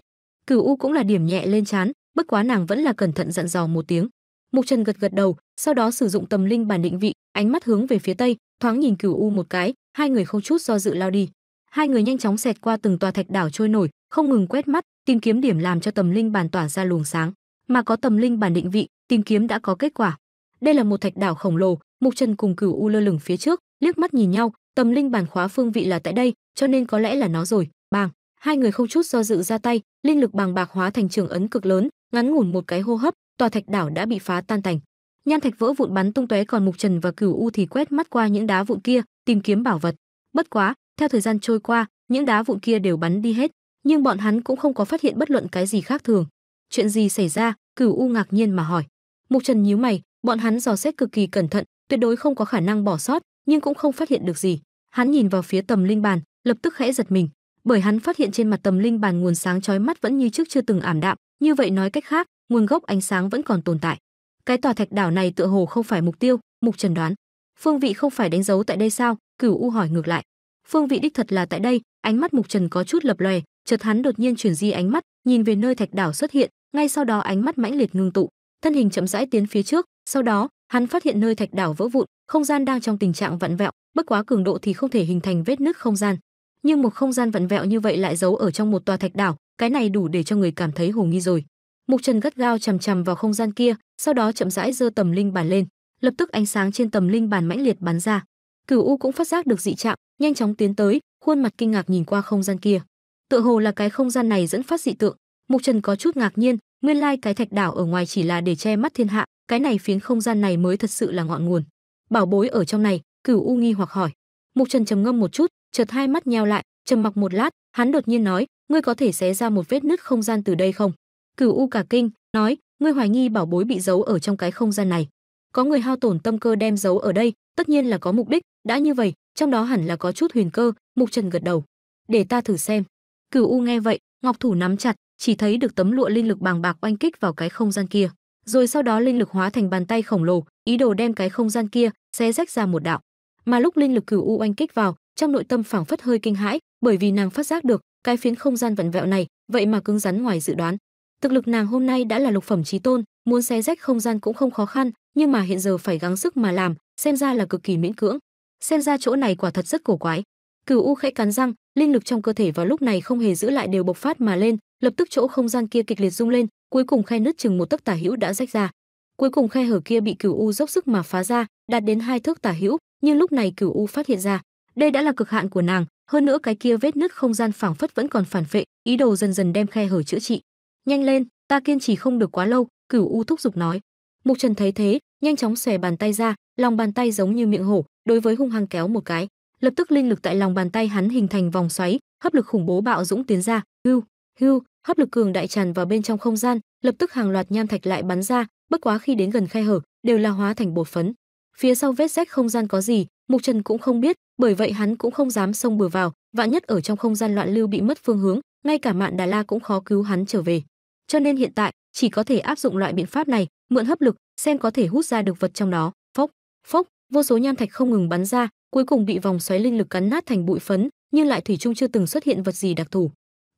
Cửu U cũng là điểm nhẹ lên trán, bất quá nàng vẫn là cẩn thận dặn dò một tiếng. Mục Trần gật gật đầu, sau đó sử dụng tầm linh bàn định vị, ánh mắt hướng về phía tây, thoáng nhìn Cửu U một cái, hai người không chút do dự lao đi. Hai người nhanh chóng xẹt qua từng tòa thạch đảo trôi nổi, không ngừng quét mắt, tìm kiếm điểm làm cho tầm linh bàn tỏa ra luồng sáng, mà có tầm linh bàn định vị, tìm kiếm đã có kết quả. Đây là một thạch đảo khổng lồ. Mục Trần cùng Cửu U lơ lửng phía trước, liếc mắt nhìn nhau, tầm linh bản khóa phương vị là tại đây, cho nên có lẽ là nó rồi. Bàng, hai người không chút do dự ra tay, linh lực bàng bạc hóa thành trường ấn cực lớn, ngắn ngủn một cái hô hấp, tòa thạch đảo đã bị phá tan tành. Nhan thạch vỡ vụn bắn tung tóe, còn Mục Trần và Cửu U thì quét mắt qua những đá vụn kia, tìm kiếm bảo vật. Bất quá, theo thời gian trôi qua, những đá vụn kia đều bắn đi hết, nhưng bọn hắn cũng không có phát hiện bất luận cái gì khác thường. Chuyện gì xảy ra? Cửu U ngạc nhiên mà hỏi. Mục Trần nhíu mày, bọn hắn dò xét cực kỳ cẩn thận, tuyệt đối không có khả năng bỏ sót, nhưng cũng không phát hiện được gì. Hắn nhìn vào phía tầm linh bàn, lập tức khẽ giật mình, bởi hắn phát hiện trên mặt tầm linh bàn nguồn sáng chói mắt vẫn như trước chưa từng ảm đạm, như vậy nói cách khác, nguồn gốc ánh sáng vẫn còn tồn tại. Cái tòa thạch đảo này tựa hồ không phải mục tiêu, Mục Trần đoán. Phương vị không phải đánh dấu tại đây sao? Cửu U hỏi ngược lại. Phương vị đích thật là tại đây, ánh mắt Mục Trần có chút lập lòe, chợt hắn đột nhiên chuyển di ánh mắt, nhìn về nơi thạch đảo xuất hiện, ngay sau đó ánh mắt mãnh liệt ngưng tụ, thân hình chậm rãi tiến phía trước, sau đó hắn phát hiện nơi thạch đảo vỡ vụn, không gian đang trong tình trạng vặn vẹo, bất quá cường độ thì không thể hình thành vết nứt không gian. Nhưng một không gian vặn vẹo như vậy lại giấu ở trong một tòa thạch đảo, cái này đủ để cho người cảm thấy hồ nghi rồi. Mục Trần gắt gao chằm chằm vào không gian kia, sau đó chậm rãi giơ tầm linh bàn lên, lập tức ánh sáng trên tầm linh bàn mãnh liệt bắn ra. Cửu U cũng phát giác được dị trạng, nhanh chóng tiến tới, khuôn mặt kinh ngạc nhìn qua không gian kia. Tựa hồ là cái không gian này dẫn phát dị tượng. Mục Trần có chút ngạc nhiên, nguyên lai cái thạch đảo ở ngoài chỉ là để che mắt thiên hạ, cái này phiến không gian này mới thật sự là ngọn nguồn. Bảo bối ở trong này? Cửu U nghi hoặc hỏi. Mục Trần trầm ngâm một chút, chợt hai mắt nheo lại, trầm mặc một lát, hắn đột nhiên nói, ngươi có thể xé ra một vết nứt không gian từ đây không? Cửu U cả kinh, nói, ngươi hoài nghi bảo bối bị giấu ở trong cái không gian này? có người hao tổn tâm cơ đem giấu ở đây, tất nhiên là có mục đích, đã như vậy, trong đó hẳn là có chút huyền cơ. Mục Trần gật đầu. Để ta thử xem. Cửu U nghe vậy, ngọc thủ nắm chặt, chỉ thấy được tấm lụa linh lực bàng bạc oanh kích vào cái không gian kia, rồi sau đó linh lực hóa thành bàn tay khổng lồ, ý đồ đem cái không gian kia xé rách ra một đạo. Mà lúc linh lực Cửu U oanh kích vào, trong nội tâm phảng phất hơi kinh hãi, bởi vì nàng phát giác được cái phiến không gian vặn vẹo này vậy mà cứng rắn ngoài dự đoán. Thực lực nàng hôm nay đã là lục phẩm chí tôn, muốn xé rách không gian cũng không khó khăn, nhưng mà hiện giờ phải gắng sức mà làm, xem ra là cực kỳ miễn cưỡng. Xem ra chỗ này quả thật rất cổ quái. Cửu U khẽ cắn răng, linh lực trong cơ thể vào lúc này không hề giữ lại đều bộc phát mà lên, lập tức chỗ không gian kia kịch liệt rung lên, cuối cùng khe nứt chừng một tấc tả hữu đã rách ra. Cuối cùng khe hở kia bị Cửu U dốc sức mà phá ra, đạt đến 2 thước tả hữu, nhưng lúc này Cửu U phát hiện ra, đây đã là cực hạn của nàng, hơn nữa cái kia vết nứt không gian phảng phất vẫn còn phản phệ, ý đồ dần dần đem khe hở chữa trị. Nhanh lên, ta kiên trì không được quá lâu, Cửu U thúc giục nói. Mục Trần thấy thế, nhanh chóng xòe bàn tay ra, lòng bàn tay giống như miệng hổ, đối với hung hăng kéo một cái, lập tức linh lực tại lòng bàn tay hắn hình thành vòng xoáy, hấp lực khủng bố bạo dũng tiến ra, hưu, hưu, hấp lực cường đại tràn vào bên trong không gian, lập tức hàng loạt nham thạch lại bắn ra, bất quá khi đến gần khe hở, đều là hóa thành bột phấn. Phía sau vết rách không gian có gì, Mục Trần cũng không biết, bởi vậy hắn cũng không dám xông bừa vào, vạn nhất ở trong không gian loạn lưu bị mất phương hướng, ngay cả Mạn Đà La cũng khó cứu hắn trở về. Cho nên hiện tại chỉ có thể áp dụng loại biện pháp này, mượn hấp lực xem có thể hút ra được vật trong đó. Phốc phốc, vô số nham thạch không ngừng bắn ra, cuối cùng bị vòng xoáy linh lực cắn nát thành bụi phấn, nhưng lại thủy chung chưa từng xuất hiện vật gì đặc thù.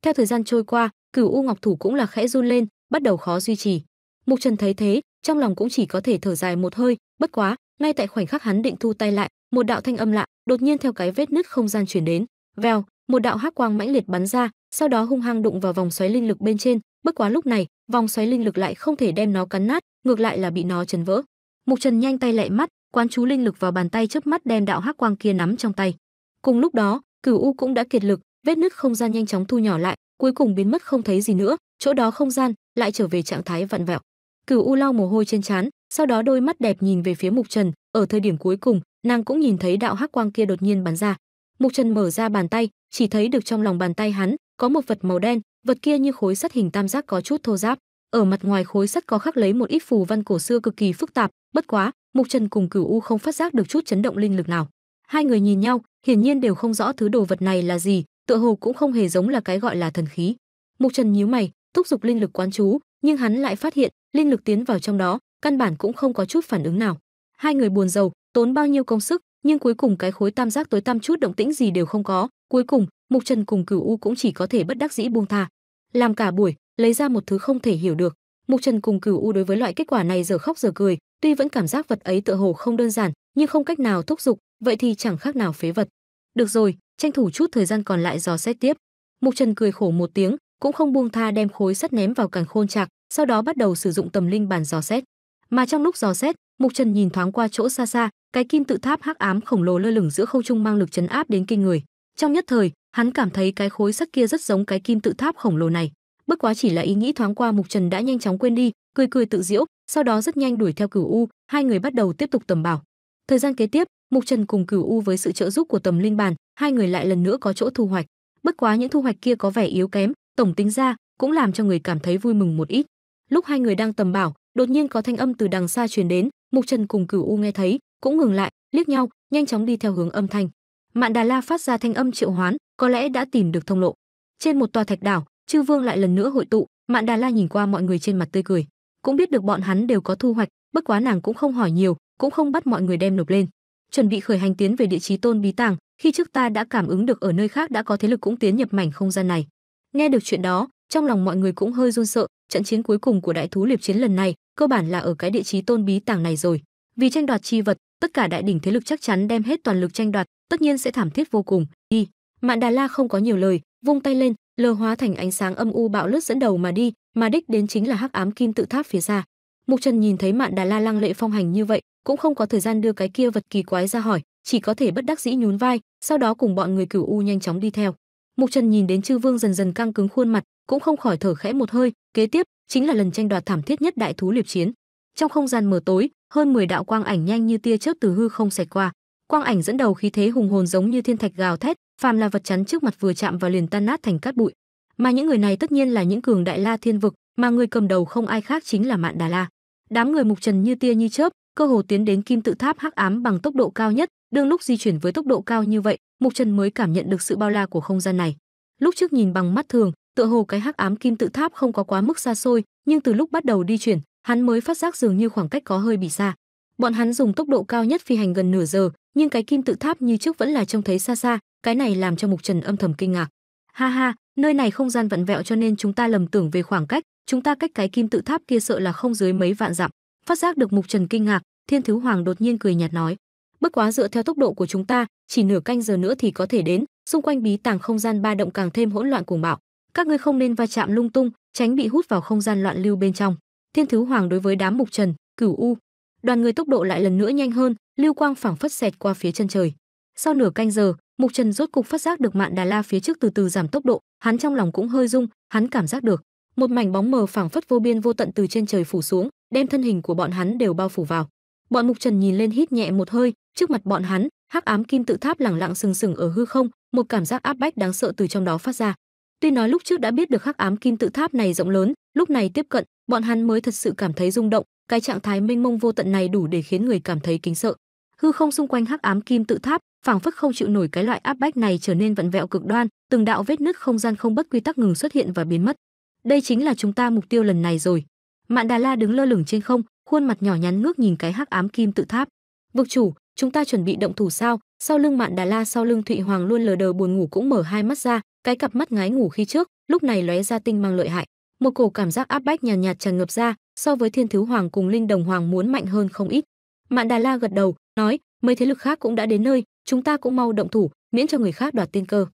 Theo thời gian trôi qua, Cửu U ngọc thủ cũng là khẽ run lên, bắt đầu khó duy trì. Mục Trần thấy thế, trong lòng cũng chỉ có thể thở dài một hơi, bất quá ngay tại khoảnh khắc hắn định thu tay lại, một đạo thanh âm lạ đột nhiên theo cái vết nứt không gian chuyển đến, vèo, một đạo hắc quang mãnh liệt bắn ra, sau đó hung hăng đụng vào vòng xoáy linh lực bên trên, bất quá lúc này vòng xoáy linh lực lại không thể đem nó cắn nát, ngược lại là bị nó chấn vỡ. Mục Trần nhanh tay lẹ mắt quán chú linh lực vào bàn tay, chớp mắt đem đạo hắc quang kia nắm trong tay. Cùng lúc đó, Cửu U cũng đã kiệt lực, vết nứt không gian nhanh chóng thu nhỏ lại, cuối cùng biến mất không thấy gì nữa, chỗ đó không gian lại trở về trạng thái vặn vẹo. Cửu U lau mồ hôi trên trán, sau đó đôi mắt đẹp nhìn về phía Mục Trần, ở thời điểm cuối cùng, nàng cũng nhìn thấy đạo hắc quang kia đột nhiên bắn ra. Mục Trần mở ra bàn tay, chỉ thấy được trong lòng bàn tay hắn có một vật màu đen, vật kia như khối sắt hình tam giác có chút thô ráp, ở mặt ngoài khối sắt có khắc lấy một ít phù văn cổ xưa cực kỳ phức tạp, bất quá Mục Trần cùng Cửu U không phát giác được chút chấn động linh lực nào. Hai người nhìn nhau, hiển nhiên đều không rõ thứ đồ vật này là gì, tựa hồ cũng không hề giống là cái gọi là thần khí. Mục Trần nhíu mày, thúc giục linh lực quán chú, nhưng hắn lại phát hiện linh lực tiến vào trong đó, căn bản cũng không có chút phản ứng nào. Hai người buồn rầu, tốn bao nhiêu công sức, nhưng cuối cùng cái khối tam giác tối tăm chút động tĩnh gì đều không có, cuối cùng Mục Trần cùng Cửu U cũng chỉ có thể bất đắc dĩ buông tha. Làm cả buổi, lấy ra một thứ không thể hiểu được. Mục Trần cùng Cửu U đối với loại kết quả này giờ khóc giờ cười, tuy vẫn cảm giác vật ấy tựa hồ không đơn giản, nhưng không cách nào thúc giục, vậy thì chẳng khác nào phế vật. Được rồi, tranh thủ chút thời gian còn lại dò xét tiếp. Mục Trần cười khổ một tiếng, cũng không buông tha, đem khối sắt ném vào càn khôn trạc, sau đó bắt đầu sử dụng tầm linh bàn dò xét. Mà trong lúc dò xét, Mục Trần nhìn thoáng qua chỗ xa xa, cái kim tự tháp hắc ám khổng lồ lơ lửng giữa không trung mang lực trấn áp đến kinh người. Trong nhất thời, hắn cảm thấy cái khối sắt kia rất giống cái kim tự tháp khổng lồ này. Bất quá chỉ là ý nghĩ thoáng qua, Mục Trần đã nhanh chóng quên đi, cười cười tự giễu, sau đó rất nhanh đuổi theo Cửu U, hai người bắt đầu tiếp tục tầm bảo. Thời gian kế tiếp, Mục Trần cùng Cửu U với sự trợ giúp của tầm linh bàn, hai người lại lần nữa có chỗ thu hoạch. Bất quá những thu hoạch kia có vẻ yếu kém, tổng tính ra cũng làm cho người cảm thấy vui mừng một ít. Lúc hai người đang tầm bảo, đột nhiên có thanh âm từ đằng xa truyền đến, Mục Trần cùng Cửu U nghe thấy, cũng ngừng lại, liếc nhau, nhanh chóng đi theo hướng âm thanh. Mạn Đà La phát ra thanh âm triệu hoán, có lẽ đã tìm được thông lộ. Trên một tòa thạch đảo, chư vương lại lần nữa hội tụ, Mạn Đà La nhìn qua mọi người trên mặt tươi cười, cũng biết được bọn hắn đều có thu hoạch, bất quá nàng cũng không hỏi nhiều, cũng không bắt mọi người đem nộp lên. Chuẩn bị khởi hành tiến về địa chí tôn bí tàng, khi trước ta đã cảm ứng được ở nơi khác đã có thế lực cũng tiến nhập mảnh không gian này. Nghe được chuyện đó, trong lòng mọi người cũng hơi run sợ, trận chiến cuối cùng của đại thú liệp chiến lần này, cơ bản là ở cái địa chí tôn bí tàng này rồi. Vì tranh đoạt chi vật, tất cả đại đỉnh thế lực chắc chắn đem hết toàn lực tranh đoạt, tất nhiên sẽ thảm thiết vô cùng. Đi. Mạn Đà La không có nhiều lời, vung tay lên, lờ hóa thành ánh sáng âm u bạo lướt dẫn đầu mà đi, mà đích đến chính là hắc ám kim tự tháp phía xa. Mục Trần nhìn thấy Mạn Đà La lăng lệ phong hành như vậy, cũng không có thời gian đưa cái kia vật kỳ quái ra hỏi, chỉ có thể bất đắc dĩ nhún vai, sau đó cùng bọn người Cửu U nhanh chóng đi theo. Mục Trần nhìn đến chư vương dần dần căng cứng khuôn mặt, cũng không khỏi thở khẽ một hơi, kế tiếp chính là lần tranh đoạt thảm thiết nhất đại thú liệp chiến. Trong không gian mờ tối, hơn 10 đạo quang ảnh nhanh như tia chớp từ hư không xẹt qua. Quang ảnh dẫn đầu khí thế hùng hồn giống như thiên thạch gào thét, phàm là vật chắn trước mặt vừa chạm vào liền tan nát thành cát bụi. Mà những người này tất nhiên là những cường đại La Thiên Vực, mà người cầm đầu không ai khác chính là Mạn Đà La. Đám người Mục Trần như tia như chớp, cơ hồ tiến đến kim tự tháp hắc ám bằng tốc độ cao nhất. Đương lúc di chuyển với tốc độ cao như vậy, Mục Trần mới cảm nhận được sự bao la của không gian này. Lúc trước nhìn bằng mắt thường, tựa hồ cái hắc ám kim tự tháp không có quá mức xa xôi, nhưng từ lúc bắt đầu di chuyển, hắn mới phát giác dường như khoảng cách có hơi bị xa. Bọn hắn dùng tốc độ cao nhất phi hành gần nửa giờ, nhưng cái kim tự tháp như trước vẫn là trông thấy xa xa, cái này làm cho Mục Trần âm thầm kinh ngạc. Ha ha, nơi này không gian vặn vẹo cho nên chúng ta lầm tưởng về khoảng cách, chúng ta cách cái kim tự tháp kia sợ là không dưới mấy vạn dặm. Phát giác được Mục Trần kinh ngạc, Thiên Thú Hoàng đột nhiên cười nhạt nói: "Bất quá dựa theo tốc độ của chúng ta, chỉ nửa canh giờ nữa thì có thể đến, xung quanh bí tàng không gian ba động càng thêm hỗn loạn cuồng bạo, các ngươi không nên va chạm lung tung, tránh bị hút vào không gian loạn lưu bên trong." Thiên Thú Hoàng đối với đám Mục Trần, Cửu U, đoàn người tốc độ lại lần nữa nhanh hơn, lưu quang phảng phất xẹt qua phía chân trời. Sau nửa canh giờ, Mục Trần rốt cục phát giác được Mạn Đà La phía trước từ từ giảm tốc độ, hắn trong lòng cũng hơi rung, hắn cảm giác được một mảnh bóng mờ phảng phất vô biên vô tận từ trên trời phủ xuống, đem thân hình của bọn hắn đều bao phủ vào. Bọn Mục Trần nhìn lên hít nhẹ một hơi, trước mặt bọn hắn, hắc ám kim tự tháp lẳng lặng sừng sững ở hư không, một cảm giác áp bách đáng sợ từ trong đó phát ra. Tuy nói lúc trước đã biết được hắc ám kim tự tháp này rộng lớn, lúc này tiếp cận, bọn hắn mới thật sự cảm thấy rung động, cái trạng thái mênh mông vô tận này đủ để khiến người cảm thấy kính sợ. Hư không xung quanh hắc ám kim tự tháp phảng phất không chịu nổi cái loại áp bách này, trở nên vặn vẹo cực đoan, từng đạo vết nứt không gian không bất quy tắc ngừng xuất hiện và biến mất. Đây chính là chúng ta mục tiêu lần này rồi. Mạn Đà La đứng lơ lửng trên không, khuôn mặt nhỏ nhắn ngước nhìn cái hắc ám kim tự tháp. Vực chủ, chúng ta chuẩn bị động thủ sao? Sau lưng Mạn Đà La, sau lưng Thụy Hoàng luôn lờ đờ buồn ngủ cũng mở hai mắt ra, cái cặp mắt ngái ngủ khi trước lúc này lóe ra tinh mang lợi hại, một cổ cảm giác áp bách nhàn nhạt tràn ngập ra, so với Thiên Thú Hoàng cùng Linh Đồng Hoàng muốn mạnh hơn không ít. Mạn Đà La gật đầu nói: "Mấy thế lực khác cũng đã đến nơi, chúng ta cũng mau động thủ, miễn cho người khác đoạt tiên cơ."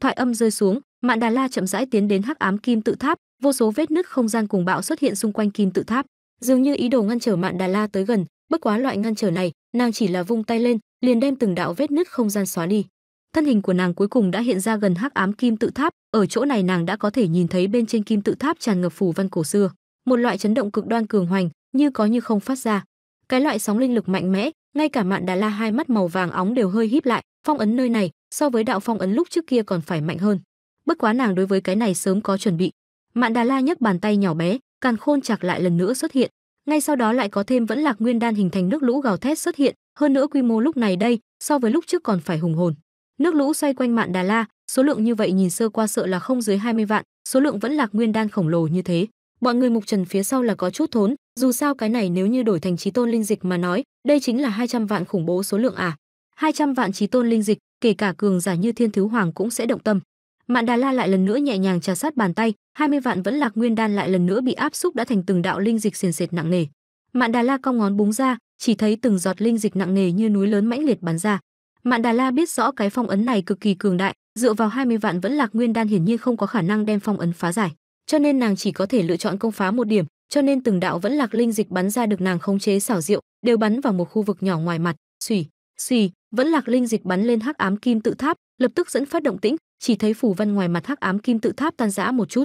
Thoại âm rơi xuống, Mạn Đà La chậm rãi tiến đến hắc ám kim tự tháp, vô số vết nứt không gian cùng bạo xuất hiện xung quanh kim tự tháp, dường như ý đồ ngăn trở Mạn Đà La tới gần. Bất quá loại ngăn trở này, nàng chỉ là vung tay lên, liền đem từng đạo vết nứt không gian xóa đi. Thân hình của nàng cuối cùng đã hiện ra gần hắc ám kim tự tháp, ở chỗ này nàng đã có thể nhìn thấy bên trên kim tự tháp tràn ngập phù văn cổ xưa, một loại chấn động cực đoan cường hoành, như có như không phát ra. Cái loại sóng linh lực mạnh mẽ, ngay cả Mạn Đà La hai mắt màu vàng óng đều hơi híp lại, phong ấn nơi này so với đạo phong ấn lúc trước kia còn phải mạnh hơn. Bất quá nàng đối với cái này sớm có chuẩn bị. Mạn Đà La nhấc bàn tay nhỏ bé, càn khôn chạc lại lần nữa xuất hiện. Ngay sau đó lại có thêm Vẫn Lạc Nguyên Đan hình thành nước lũ gào thét xuất hiện, hơn nữa quy mô lúc này đây so với lúc trước còn phải hùng hồn. Nước lũ xoay quanh Mạn Đà La, số lượng như vậy nhìn sơ qua sợ là không dưới 20 vạn, số lượng Vẫn Lạc Nguyên Đan khổng lồ như thế, bọn người Mục Trần phía sau là có chút thốn, dù sao cái này nếu như đổi thành chí tôn linh dịch mà nói, đây chính là 200 vạn khủng bố số lượng à. 200 vạn chí tôn linh dịch, kể cả cường giả như Thiên Thú Hoàng cũng sẽ động tâm. Mạn Đà La lại lần nữa nhẹ nhàng trà sát bàn tay, 20 vạn Vẫn Lạc Nguyên Đan lại lần nữa bị áp xúc đã thành từng đạo linh dịch xiên xệt nặng nề. Mạn Đà La cong ngón búng ra, chỉ thấy từng giọt linh dịch nặng nề như núi lớn mãnh liệt bắn ra. Mạn Đà La biết rõ cái phong ấn này cực kỳ cường đại, dựa vào 20 vạn Vẫn Lạc Nguyên Đan hiển nhiên không có khả năng đem phong ấn phá giải, cho nên nàng chỉ có thể lựa chọn công phá một điểm, cho nên từng đạo Vẫn Lạc linh dịch bắn ra được nàng khống chế xảo diệu, đều bắn vào một khu vực nhỏ ngoài mặt, xùy, xùy, Vẫn Lạc linh dịch bắn lên hắc ám kim tự tháp, lập tức dẫn phát động tĩnh, chỉ thấy phù văn ngoài mặt hắc ám kim tự tháp tan rã một chút,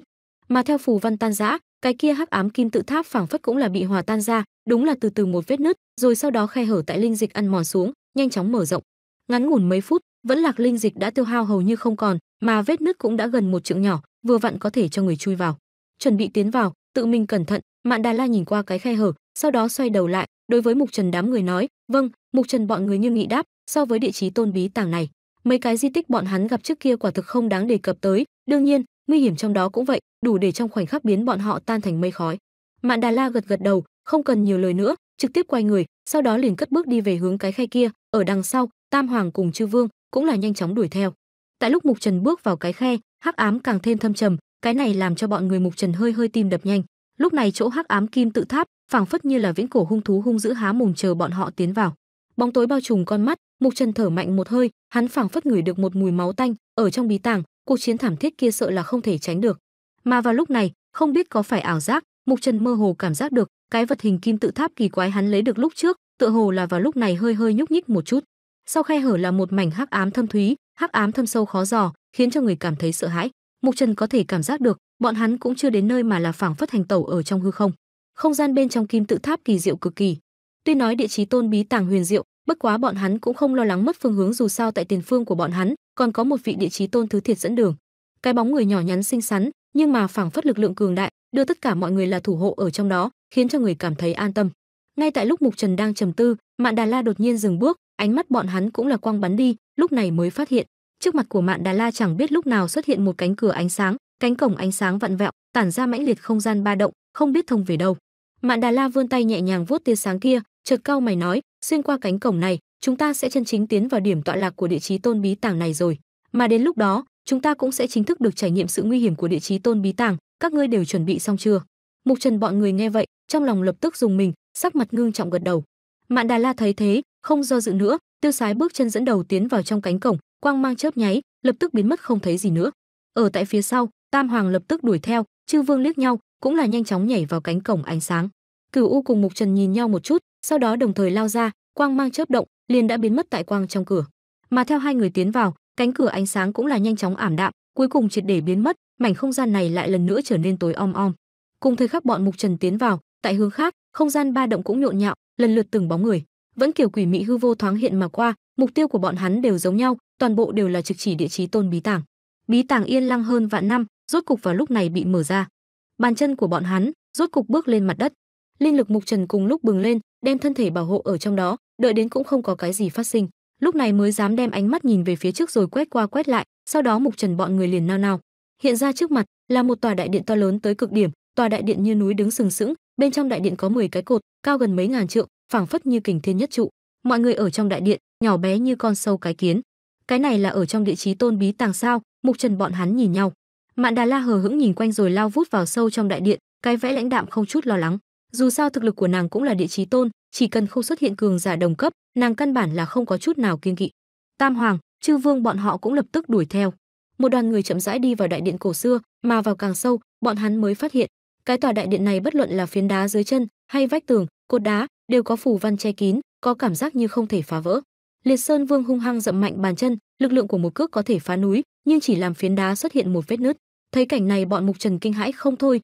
mà theo phù văn tan rã, cái kia hắc ám kim tự tháp phảng phất cũng là bị hòa tan ra, đúng là từ từ một vết nứt, rồi sau đó khe hở tại linh dịch ăn mòn xuống, nhanh chóng mở rộng. Ngắn ngủn mấy phút, Vẫn Lạc linh dịch đã tiêu hao hầu như không còn, mà vết nứt cũng đã gần một trượng nhỏ, vừa vặn có thể cho người chui vào. Chuẩn bị tiến vào, tự mình cẩn thận. Mạn Đà La nhìn qua cái khe hở, sau đó xoay đầu lại, đối với Mục Trần đám người nói: "Vâng." Mục Trần bọn người nghiêm nghị đáp. So với địa chí tôn bí tàng này, mấy cái di tích bọn hắn gặp trước kia quả thực không đáng đề cập tới, đương nhiên nguy hiểm trong đó cũng vậy, đủ để trong khoảnh khắc biến bọn họ tan thành mây khói. Mạn Đà La gật gật đầu, không cần nhiều lời nữa, trực tiếp quay người, sau đó liền cất bước đi về hướng cái khe kia. Ở đằng sau, Tam Hoàng cùng Chư Vương cũng là nhanh chóng đuổi theo. Tại lúc Mục Trần bước vào cái khe, hắc ám càng thêm thâm trầm, cái này làm cho bọn người Mục Trần hơi tim đập nhanh. Lúc này chỗ hắc ám kim tự tháp phảng phất như là viễn cổ hung thú hung dữ há mồm chờ bọn họ tiến vào. Bóng tối bao trùm con mắt, Mục Trần thở mạnh một hơi, hắn phảng phất ngửi được một mùi máu tanh, ở trong bí tàng, cuộc chiến thảm thiết kia sợ là không thể tránh được. Mà vào lúc này, không biết có phải ảo giác, Mục Trần mơ hồ cảm giác được, cái vật hình kim tự tháp kỳ quái hắn lấy được lúc trước, tựa hồ là vào lúc này hơi nhúc nhích một chút. Sau khe hở là một mảnh hắc ám thâm thúy, hắc ám thâm sâu khó dò, khiến cho người cảm thấy sợ hãi. Mục Trần có thể cảm giác được, bọn hắn cũng chưa đến nơi mà là phảng phất hành tẩu ở trong hư không. Không gian bên trong kim tự tháp kỳ diệu cực kỳ. Tuy nói địa chí tôn bí tàng huyền diệu, bất quá bọn hắn cũng không lo lắng mất phương hướng, dù sao tại tiền phương của bọn hắn còn có một vị địa chí tôn thứ thiệt dẫn đường. Cái bóng người nhỏ nhắn xinh xắn, nhưng mà phảng phất lực lượng cường đại, đưa tất cả mọi người là thủ hộ ở trong đó, khiến cho người cảm thấy an tâm. Ngay tại lúc Mục Trần đang trầm tư, Mạn Đà La đột nhiên dừng bước, ánh mắt bọn hắn cũng là quang bắn đi, lúc này mới phát hiện, trước mặt của Mạn Đà La chẳng biết lúc nào xuất hiện một cánh cửa ánh sáng, cánh cổng ánh sáng vặn vẹo, tản ra mãnh liệt không gian ba động, không biết thông về đâu. Mạn Đà La vươn tay nhẹ nhàng vuốt tia sáng kia, chợt cau mày nói, xuyên qua cánh cổng này, chúng ta sẽ chân chính tiến vào điểm tọa lạc của địa chí tôn bí tàng này rồi, mà đến lúc đó, chúng ta cũng sẽ chính thức được trải nghiệm sự nguy hiểm của địa chí tôn bí tàng, các ngươi đều chuẩn bị xong chưa? Mục Trần bọn người nghe vậy, trong lòng lập tức dùng mình, sắc mặt ngưng trọng gật đầu. Mạn Đà La thấy thế, không do dự nữa, tiêu sái bước chân dẫn đầu tiến vào trong cánh cổng, quang mang chớp nháy, lập tức biến mất không thấy gì nữa. Ở tại phía sau, Tam Hoàng lập tức đuổi theo, Chư Vương liếc nhau, cũng là nhanh chóng nhảy vào cánh cổng ánh sáng. Cửu U cùng Mục Trần nhìn nhau một chút, sau đó đồng thời lao ra, quang mang chớp động, liền đã biến mất tại quang trong cửa. Mà theo hai người tiến vào, cánh cửa ánh sáng cũng là nhanh chóng ảm đạm, cuối cùng triệt để biến mất, mảnh không gian này lại lần nữa trở nên tối om om. Cùng thời khắc bọn Mục Trần tiến vào, tại hướng khác, không gian ba động cũng nhộn nhạo, lần lượt từng bóng người, vẫn kiểu quỷ mị hư vô thoáng hiện mà qua, mục tiêu của bọn hắn đều giống nhau, toàn bộ đều là trực chỉ địa chí tôn bí tàng. Bí tàng yên lặng hơn vạn năm, rốt cục vào lúc này bị mở ra. Bàn chân của bọn hắn rốt cục bước lên mặt đất. Linh lực Mục Trần cùng lúc bừng lên, đem thân thể bảo hộ ở trong đó, đợi đến cũng không có cái gì phát sinh, lúc này mới dám đem ánh mắt nhìn về phía trước rồi quét qua quét lại, sau đó Mục Trần bọn người liền nao nao. Hiện ra trước mặt là một tòa đại điện to lớn tới cực điểm, tòa đại điện như núi đứng sừng sững, bên trong đại điện có 10 cái cột, cao gần mấy ngàn trượng, phảng phất như kình thiên nhất trụ. Mọi người ở trong đại điện, nhỏ bé như con sâu cái kiến. Cái này là ở trong địa chí tôn bí tàng sao? Mục Trần bọn hắn nhìn nhau. Mạn Đà La hờ hững nhìn quanh rồi lao vút vào sâu trong đại điện, cái vẽ lãnh đạm không chút lo lắng. Dù sao thực lực của nàng cũng là địa chí tôn, chỉ cần không xuất hiện cường giả đồng cấp, nàng căn bản là không có chút nào kiêng kỵ. Tam Hoàng, Chư Vương bọn họ cũng lập tức đuổi theo. Một đoàn người chậm rãi đi vào đại điện cổ xưa, mà vào càng sâu, bọn hắn mới phát hiện, cái tòa đại điện này bất luận là phiến đá dưới chân hay vách tường, cột đá đều có phù văn che kín, có cảm giác như không thể phá vỡ. Liệt Sơn Vương hung hăng dậm mạnh bàn chân, lực lượng của một cước có thể phá núi, nhưng chỉ làm phiến đá xuất hiện một vết nứt. Thấy cảnh này bọn Mục Trần kinh hãi không thôi.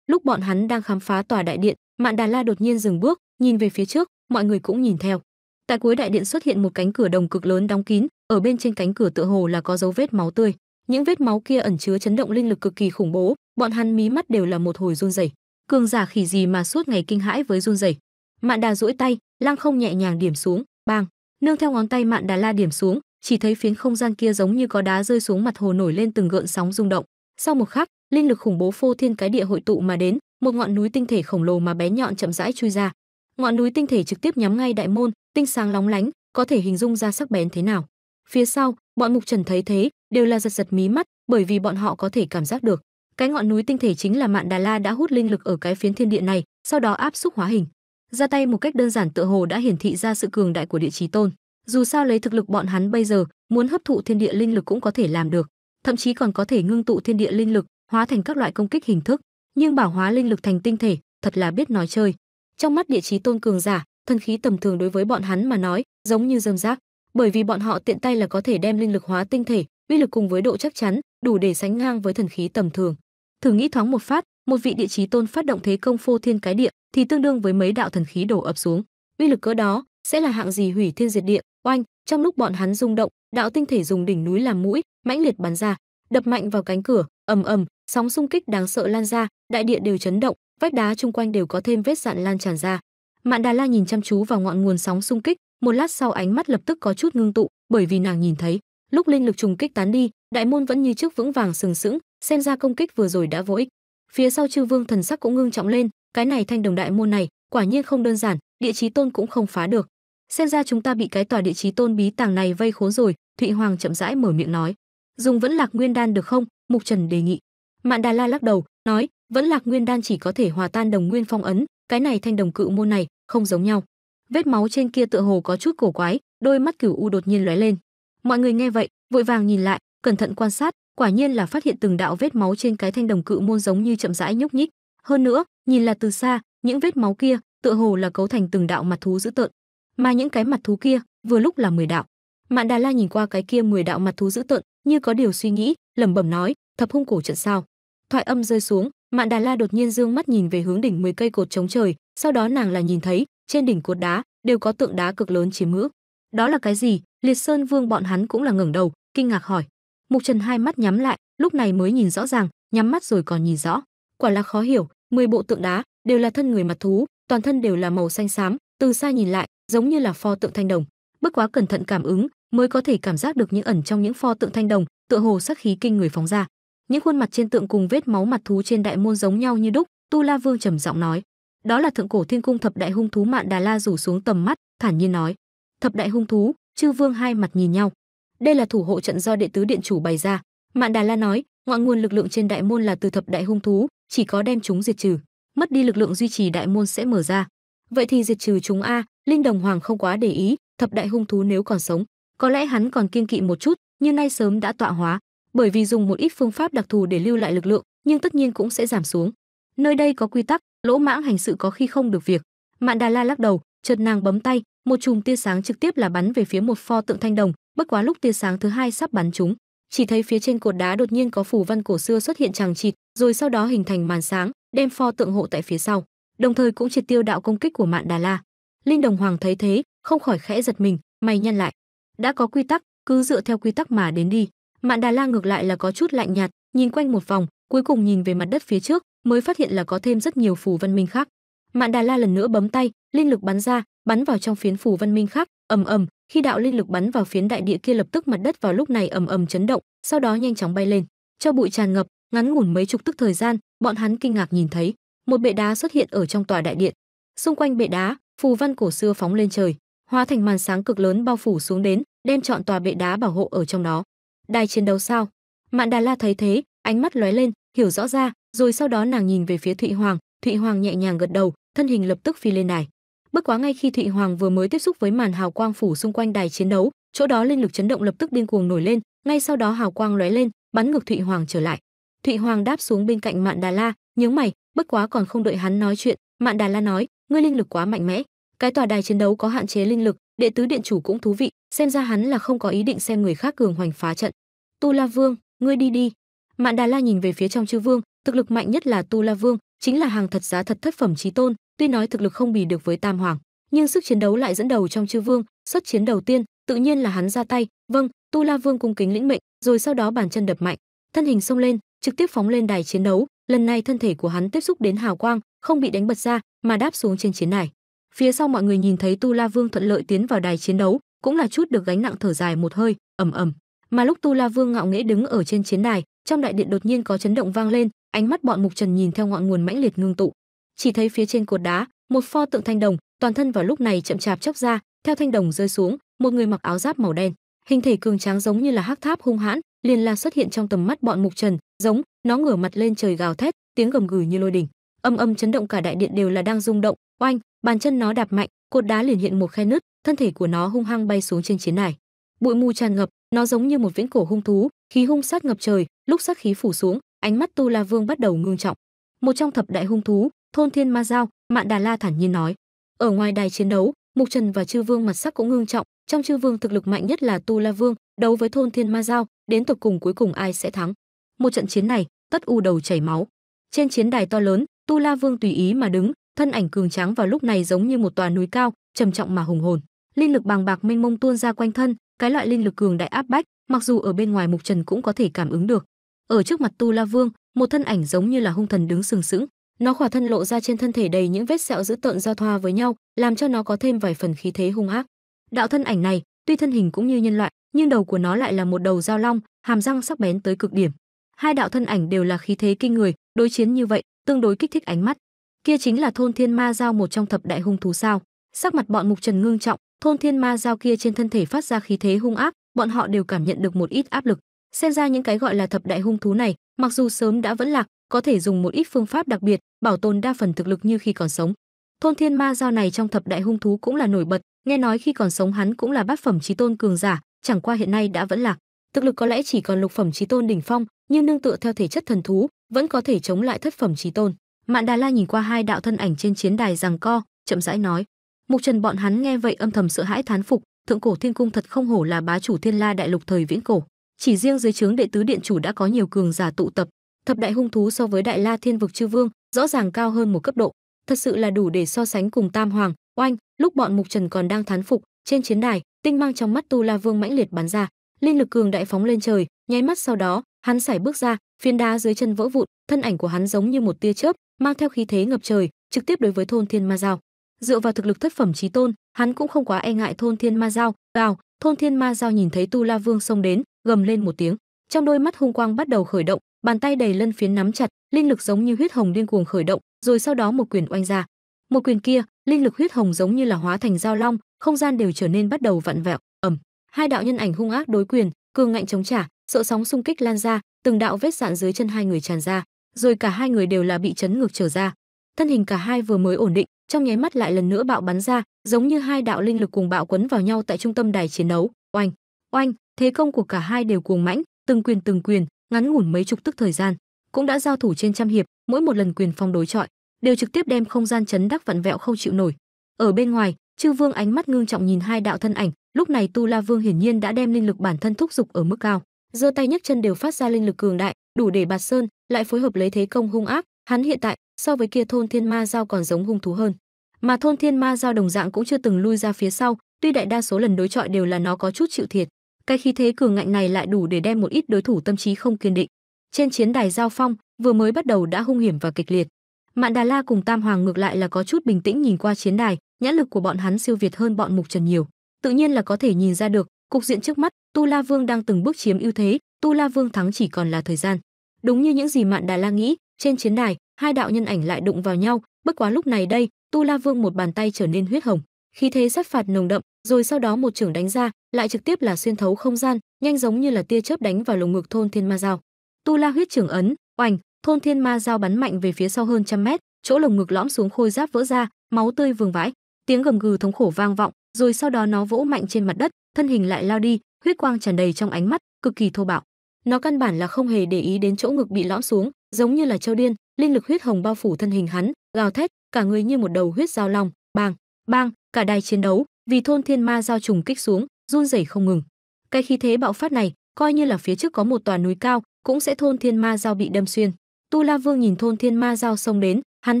Lúc bọn hắn đang khám phá tòa đại điện, Mạn Đà La đột nhiên dừng bước, nhìn về phía trước, mọi người cũng nhìn theo. Tại cuối đại điện xuất hiện một cánh cửa đồng cực lớn đóng kín, ở bên trên cánh cửa tựa hồ là có dấu vết máu tươi. Những vết máu kia ẩn chứa chấn động linh lực cực kỳ khủng bố, bọn hắn mí mắt đều là một hồi run rẩy. Cường giả khỉ gì mà suốt ngày kinh hãi với run rẩy. Mạn Đà duỗi tay, lăng không nhẹ nhàng điểm xuống, bang, nương theo ngón tay Mạn Đà La điểm xuống, chỉ thấy phiến không gian kia giống như có đá rơi xuống mặt hồ nổi lên từng gợn sóng rung động. Sau một khắc, linh lực khủng bố phô thiên cái địa hội tụ mà đến, một ngọn núi tinh thể khổng lồ mà bé nhọn chậm rãi chui ra. Ngọn núi tinh thể trực tiếp nhắm ngay đại môn, tinh sáng lóng lánh, có thể hình dung ra sắc bén thế nào. Phía sau, bọn Mục Trần thấy thế, đều là giật giật mí mắt, bởi vì bọn họ có thể cảm giác được, cái ngọn núi tinh thể chính là Mạn Đà La đã hút linh lực ở cái phiến thiên địa này, sau đó áp xúc hóa hình. Ra tay một cách đơn giản tựa hồ đã hiển thị ra sự cường đại của địa chí tôn. Dù sao lấy thực lực bọn hắn bây giờ, muốn hấp thụ thiên địa linh lực cũng có thể làm được, thậm chí còn có thể ngưng tụ thiên địa linh lực, hóa thành các loại công kích hình thức, nhưng bảo hóa linh lực thành tinh thể, thật là biết nói chơi. Trong mắt địa chí tôn cường giả, thần khí tầm thường đối với bọn hắn mà nói, giống như rơm rác, bởi vì bọn họ tiện tay là có thể đem linh lực hóa tinh thể, uy lực cùng với độ chắc chắn đủ để sánh ngang với thần khí tầm thường. Thử nghĩ thoáng một phát, một vị địa chí tôn phát động thế công phô thiên cái địa thì tương đương với mấy đạo thần khí đổ ập xuống, uy lực cỡ đó sẽ là hạng gì hủy thiên diệt địa. Oanh, trong lúc bọn hắn rung động, đạo tinh thể dùng đỉnh núi làm mũi, mãnh liệt bắn ra, đập mạnh vào cánh cửa, ầm ầm, sóng xung kích đáng sợ lan ra, đại địa đều chấn động, vách đá chung quanh đều có thêm vết dạn lan tràn ra. Mạn Đà La nhìn chăm chú vào ngọn nguồn sóng xung kích, một lát sau ánh mắt lập tức có chút ngưng tụ, bởi vì nàng nhìn thấy, lúc linh lực trùng kích tán đi, đại môn vẫn như trước vững vàng sừng sững, xem ra công kích vừa rồi đã vô ích. Phía sau Chư Vương thần sắc cũng ngưng trọng lên, cái này thanh đồng đại môn này, quả nhiên không đơn giản, địa chí tôn cũng không phá được. Xem ra chúng ta bị cái tòa địa chí tôn bí tàng này vây khốn rồi, Thụy Hoàng chậm rãi mở miệng nói. Dùng Vẫn Lạc Nguyên Đan được không? Mục Trần đề nghị. Mạn Đà La lắc đầu, nói, Vẫn Lạc Nguyên Đan chỉ có thể hòa tan đồng nguyên phong ấn, cái này thanh đồng cự môn này không giống nhau. Vết máu trên kia tựa hồ có chút cổ quái, đôi mắt Cửu U đột nhiên lóe lên. Mọi người nghe vậy, vội vàng nhìn lại, cẩn thận quan sát, quả nhiên là phát hiện từng đạo vết máu trên cái thanh đồng cự môn giống như chậm rãi nhúc nhích, hơn nữa, nhìn là từ xa, những vết máu kia tựa hồ là cấu thành từng đạo mặt thú dữ tợn, mà những cái mặt thú kia vừa lúc là 10 đạo. Mạn Đà La nhìn qua cái kia 10 đạo mặt thú dữ tợn, như có điều suy nghĩ, lẩm bẩm nói, thập hung cổ trận sao? Thoại âm rơi xuống, Mạn Đà La đột nhiên dương mắt nhìn về hướng đỉnh 10 cây cột chống trời, sau đó nàng là nhìn thấy, trên đỉnh cột đá đều có tượng đá cực lớn chiếm ngữ. Đó là cái gì? Liệt Sơn Vương bọn hắn cũng là ngẩng đầu, kinh ngạc hỏi. Mục Trần hai mắt nhắm lại, lúc này mới nhìn rõ ràng, nhắm mắt rồi còn nhìn rõ. Quả là khó hiểu, 10 bộ tượng đá đều là thân người mặt thú, toàn thân đều là màu xanh xám, từ xa nhìn lại giống như là pho tượng thanh đồng. Bất quá cẩn thận cảm ứng mới có thể cảm giác được những ẩn trong những pho tượng thanh đồng, tựa hồ sát khí kinh người phóng ra. Những khuôn mặt trên tượng cùng vết máu mặt thú trên đại môn giống nhau như đúc. Tu La Vương trầm giọng nói, đó là thượng cổ thiên cung thập đại hung thú. Mạn Đà La rủ xuống tầm mắt, thản nhiên nói, thập đại hung thú. Chư vương hai mặt nhìn nhau, đây là thủ hộ trận do đệ tứ điện chủ bày ra. Mạn Đà La nói, ngọn nguồn lực lượng trên đại môn là từ thập đại hung thú, chỉ có đem chúng diệt trừ, mất đi lực lượng duy trì đại môn sẽ mở ra. Vậy thì diệt trừ chúng a. Linh Đồng Hoàng không quá để ý, thập đại hung thú nếu còn sống, có lẽ hắn còn kiêng kỵ một chút, nhưng nay sớm đã tọa hóa, bởi vì dùng một ít phương pháp đặc thù để lưu lại lực lượng, nhưng tất nhiên cũng sẽ giảm xuống. Nơi đây có quy tắc, lỗ mãng hành sự có khi không được việc. Mạn Đà La lắc đầu, chợt nàng bấm tay, một chùm tia sáng trực tiếp là bắn về phía một pho tượng thanh đồng. Bất quá lúc tia sáng thứ hai sắp bắn trúng, chỉ thấy phía trên cột đá đột nhiên có phù văn cổ xưa xuất hiện chằng chịt, rồi sau đó hình thành màn sáng, đem pho tượng hộ tại phía sau, đồng thời cũng triệt tiêu đạo công kích của Mạn Đà La. Linh Đồng Hoàng thấy thế, không khỏi khẽ giật mình, mày nhăn lại. Đã có quy tắc, cứ dựa theo quy tắc mà đến đi. Mạn Đà La ngược lại là có chút lạnh nhạt, nhìn quanh một vòng, cuối cùng nhìn về mặt đất phía trước, mới phát hiện là có thêm rất nhiều phù văn minh khác. Mạn Đà La lần nữa bấm tay, linh lực bắn ra, bắn vào trong phiến phù văn minh khác. Ầm ầm, khi đạo linh lực bắn vào phiến đại địa kia, lập tức mặt đất vào lúc này ầm ầm chấn động, sau đó nhanh chóng bay lên, cho bụi tràn ngập. Ngắn ngủn mấy chục tức thời gian, bọn hắn kinh ngạc nhìn thấy một bệ đá xuất hiện ở trong tòa đại điện. Xung quanh bệ đá, phù văn cổ xưa phóng lên trời, hóa thành màn sáng cực lớn bao phủ xuống đến, đem trọn tòa bệ đá bảo hộ ở trong đó. Đài chiến đấu sao? Mạn Đà La thấy thế, ánh mắt lóe lên, hiểu rõ ra, rồi sau đó nàng nhìn về phía Thụy Hoàng. Thụy Hoàng nhẹ nhàng gật đầu, thân hình lập tức phi lên đài. Bất quá ngay khi Thụy Hoàng vừa mới tiếp xúc với màn hào quang phủ xung quanh đài chiến đấu, chỗ đó linh lực chấn động lập tức điên cuồng nổi lên, ngay sau đó hào quang lóe lên, bắn ngược Thụy Hoàng trở lại. Thụy Hoàng đáp xuống bên cạnh Mạn Đà La, nhướng mày, bất quá còn không đợi hắn nói chuyện, Mạn Đà La nói, ngươi linh lực quá mạnh mẽ, cái tòa đài chiến đấu có hạn chế linh lực, đệ tứ điện chủ cũng thú vị, xem ra hắn là không có ý định xem người khác cường hoành phá trận. Tu La Vương, ngươi đi đi. Mạn Đà La nhìn về phía trong chư vương, thực lực mạnh nhất là Tu La Vương, chính là hàng thật giá thật thất phẩm chí tôn, tuy nói thực lực không bì được với Tam Hoàng, nhưng sức chiến đấu lại dẫn đầu trong chư vương, xuất chiến đầu tiên, tự nhiên là hắn ra tay. Vâng, Tu La Vương cung kính lĩnh mệnh, rồi sau đó bàn chân đập mạnh, thân hình xông lên, trực tiếp phóng lên đài chiến đấu. Lần này thân thể của hắn tiếp xúc đến hào quang, không bị đánh bật ra mà đáp xuống trên chiến đài. Phía sau mọi người nhìn thấy Tu La Vương thuận lợi tiến vào đài chiến đấu, cũng là chút được gánh nặng, thở dài một hơi. Ầm ầm, mà lúc Tu La Vương ngạo nghễ đứng ở trên chiến đài, trong đại điện đột nhiên có chấn động vang lên, ánh mắt bọn Mục Trần nhìn theo ngọn nguồn mãnh liệt ngưng tụ, chỉ thấy phía trên cột đá một pho tượng thanh đồng toàn thân vào lúc này chậm chạp chóc ra, theo thanh đồng rơi xuống, một người mặc áo giáp màu đen, hình thể cường tráng giống như là hắc tháp hung hãn, liền là xuất hiện trong tầm mắt bọn Mục Trần. Giống nó ngửa mặt lên trời gào thét, tiếng gầm gừ như lôi đình, âm âm chấn động cả đại điện đều là đang rung động. Oanh, bàn chân nó đạp mạnh, cột đá liền hiện một khe nứt, thân thể của nó hung hăng bay xuống trên chiến đài. Bụi mù tràn ngập, nó giống như một viễn cổ hung thú, khí hung sát ngập trời. Lúc sát khí phủ xuống, ánh mắt Tu La Vương bắt đầu ngưng trọng. Một trong thập đại hung thú, thôn Thiên Ma Giao, Mạn Đà La thản nhiên nói. Ở ngoài đài chiến đấu, Mục Trần và chư vương mặt sắc cũng ngưng trọng, trong chư vương thực lực mạnh nhất là Tu La Vương, đấu với thôn Thiên Ma Giao, đến tột cùng cuối cùng ai sẽ thắng? Một trận chiến này, tất u đầu chảy máu. Trên chiến đài to lớn, Tu La Vương tùy ý mà đứng, thân ảnh cường tráng vào lúc này giống như một tòa núi cao, trầm trọng mà hùng hồn, linh lực bàng bạc mênh mông tuôn ra quanh thân, cái loại linh lực cường đại áp bách, mặc dù ở bên ngoài Mục Trần cũng có thể cảm ứng được. Ở trước mặt Tu La Vương, một thân ảnh giống như là hung thần đứng sừng sững, nó khỏa thân lộ ra, trên thân thể đầy những vết sẹo dữ tợn giao thoa với nhau, làm cho nó có thêm vài phần khí thế hung ác. Đạo thân ảnh này, tuy thân hình cũng như nhân loại, nhưng đầu của nó lại là một đầu dao long, hàm răng sắc bén tới cực điểm. Hai đạo thân ảnh đều là khí thế kinh người, đối chiến như vậy, tương đối kích thích ánh mắt. Kia chính là thôn Thiên Ma Giao, một trong thập đại hung thú sao? Sắc mặt bọn Mục Trần ngưng trọng, thôn Thiên Ma Giao kia trên thân thể phát ra khí thế hung ác, bọn họ đều cảm nhận được một ít áp lực. Xem ra những cái gọi là thập đại hung thú này, mặc dù sớm đã vẫn lạc, có thể dùng một ít phương pháp đặc biệt bảo tồn đa phần thực lực như khi còn sống. Thôn Thiên Ma Giao này trong thập đại hung thú cũng là nổi bật, nghe nói khi còn sống hắn cũng là bát phẩm chí tôn cường giả, chẳng qua hiện nay đã vẫn lạc, thực lực có lẽ chỉ còn lục phẩm chí tôn đỉnh phong, nhưng nương tựa theo thể chất thần thú vẫn có thể chống lại thất phẩm chí tôn. Mạn Đà La nhìn qua hai đạo thân ảnh trên chiến đài giằng co, chậm rãi nói. Mục Trần bọn hắn nghe vậy âm thầm sợ hãi thán phục, thượng cổ thiên cung thật không hổ là bá chủ thiên la đại lục thời viễn cổ, chỉ riêng dưới trướng đệ tứ điện chủ đã có nhiều cường giả tụ tập, thập đại hung thú so với đại la thiên vực chư vương rõ ràng cao hơn một cấp độ, thật sự là đủ để so sánh cùng Tam Hoàng. Oanh, lúc bọn Mục Trần còn đang thán phục, trên chiến đài tinh mang trong mắt Tu La Vương mãnh liệt bắn ra, linh lực cường đại phóng lên trời, nháy mắt sau đó hắn sải bước ra, phiến đá dưới chân vỡ vụn, thân ảnh của hắn giống như một tia chớp, mang theo khí thế ngập trời, trực tiếp đối với thôn Thiên Ma Giao. Dựa vào thực lực thất phẩm chí tôn, hắn cũng không quá e ngại thôn Thiên Ma Giao. Vào, thôn Thiên Ma Giao nhìn thấy Tu La Vương xông đến, gầm lên một tiếng, trong đôi mắt hung quang bắt đầu khởi động, bàn tay đầy lân phiến nắm chặt, linh lực giống như huyết hồng điên cuồng khởi động, rồi sau đó một quyền oanh ra. Một quyền kia, linh lực huyết hồng giống như là hóa thành dao long, không gian đều trở nên bắt đầu vặn vẹo. Ầm, hai đạo nhân ảnh hung ác đối quyền, cường ngạnh chống trả, sợ sóng xung kích lan ra, từng đạo vết dạn dưới chân hai người tràn ra, rồi cả hai người đều là bị chấn ngược trở ra. Thân hình cả hai vừa mới ổn định, trong nháy mắt lại lần nữa bạo bắn ra, giống như hai đạo linh lực cùng bạo quấn vào nhau tại trung tâm đài chiến đấu. Oanh, oanh, thế công của cả hai đều cuồng mãnh, từng quyền, ngắn ngủn mấy chục tức thời gian, cũng đã giao thủ trên trăm hiệp, mỗi một lần quyền phong đối chọi, đều trực tiếp đem không gian chấn đắc vặn vẹo không chịu nổi. Ở bên ngoài, Chư Vương ánh mắt ngưng trọng nhìn hai đạo thân ảnh, lúc này Tu La Vương hiển nhiên đã đem linh lực bản thân thúc giục ở mức cao, giơ tay nhấc chân đều phát ra linh lực cường đại, đủ để bạt sơn, lại phối hợp lấy thế công hung ác, hắn hiện tại so với kia thôn Thiên Ma Giao còn giống hung thú hơn. Mà thôn Thiên Ma Giao đồng dạng cũng chưa từng lui ra phía sau, tuy đại đa số lần đối chọi đều là nó có chút chịu thiệt, cái khí thế cường ngạnh này lại đủ để đem một ít đối thủ tâm trí không kiên định. Trên chiến đài giao phong vừa mới bắt đầu đã hung hiểm và kịch liệt. Mạn Đà La cùng Tam Hoàng ngược lại là có chút bình tĩnh nhìn qua chiến đài, nhãn lực của bọn hắn siêu việt hơn bọn Mục Trần nhiều, tự nhiên là có thể nhìn ra được cục diện trước mắt, Tu La Vương đang từng bước chiếm ưu thế, Tu La Vương thắng chỉ còn là thời gian. Đúng như những gì Mạn Đà La nghĩ, trên chiến đài hai đạo nhân ảnh lại đụng vào nhau, bất quá lúc này đây, Tu La Vương một bàn tay trở nên huyết hồng, khí thế sát phạt nồng đậm, rồi sau đó một chưởng đánh ra, lại trực tiếp là xuyên thấu không gian, nhanh giống như là tia chớp đánh vào lồng ngực thôn Thiên Ma Giao. Tu La huyết chưởng ấn, oành, thôn Thiên Ma Giao bắn mạnh về phía sau hơn trăm mét, chỗ lồng ngực lõm xuống khôi giáp vỡ ra, máu tươi vương vãi, tiếng gầm gừ thống khổ vang vọng, rồi sau đó nó vỗ mạnh trên mặt đất, thân hình lại lao đi, huyết quang tràn đầy trong ánh mắt, cực kỳ thô bạo. Nó căn bản là không hề để ý đến chỗ ngực bị lõm xuống, giống như là châu điên, linh lực huyết hồng bao phủ thân hình hắn, gào thét, cả người như một đầu huyết giao long. Bang, bang, cả đài chiến đấu vì thôn Thiên Ma Giao trùng kích xuống, run rẩy không ngừng. Cái khí thế bạo phát này, coi như là phía trước có một tòa núi cao, cũng sẽ thôn Thiên Ma Giao bị đâm xuyên. Tu La Vương nhìn thôn Thiên Ma Giao xông đến, hắn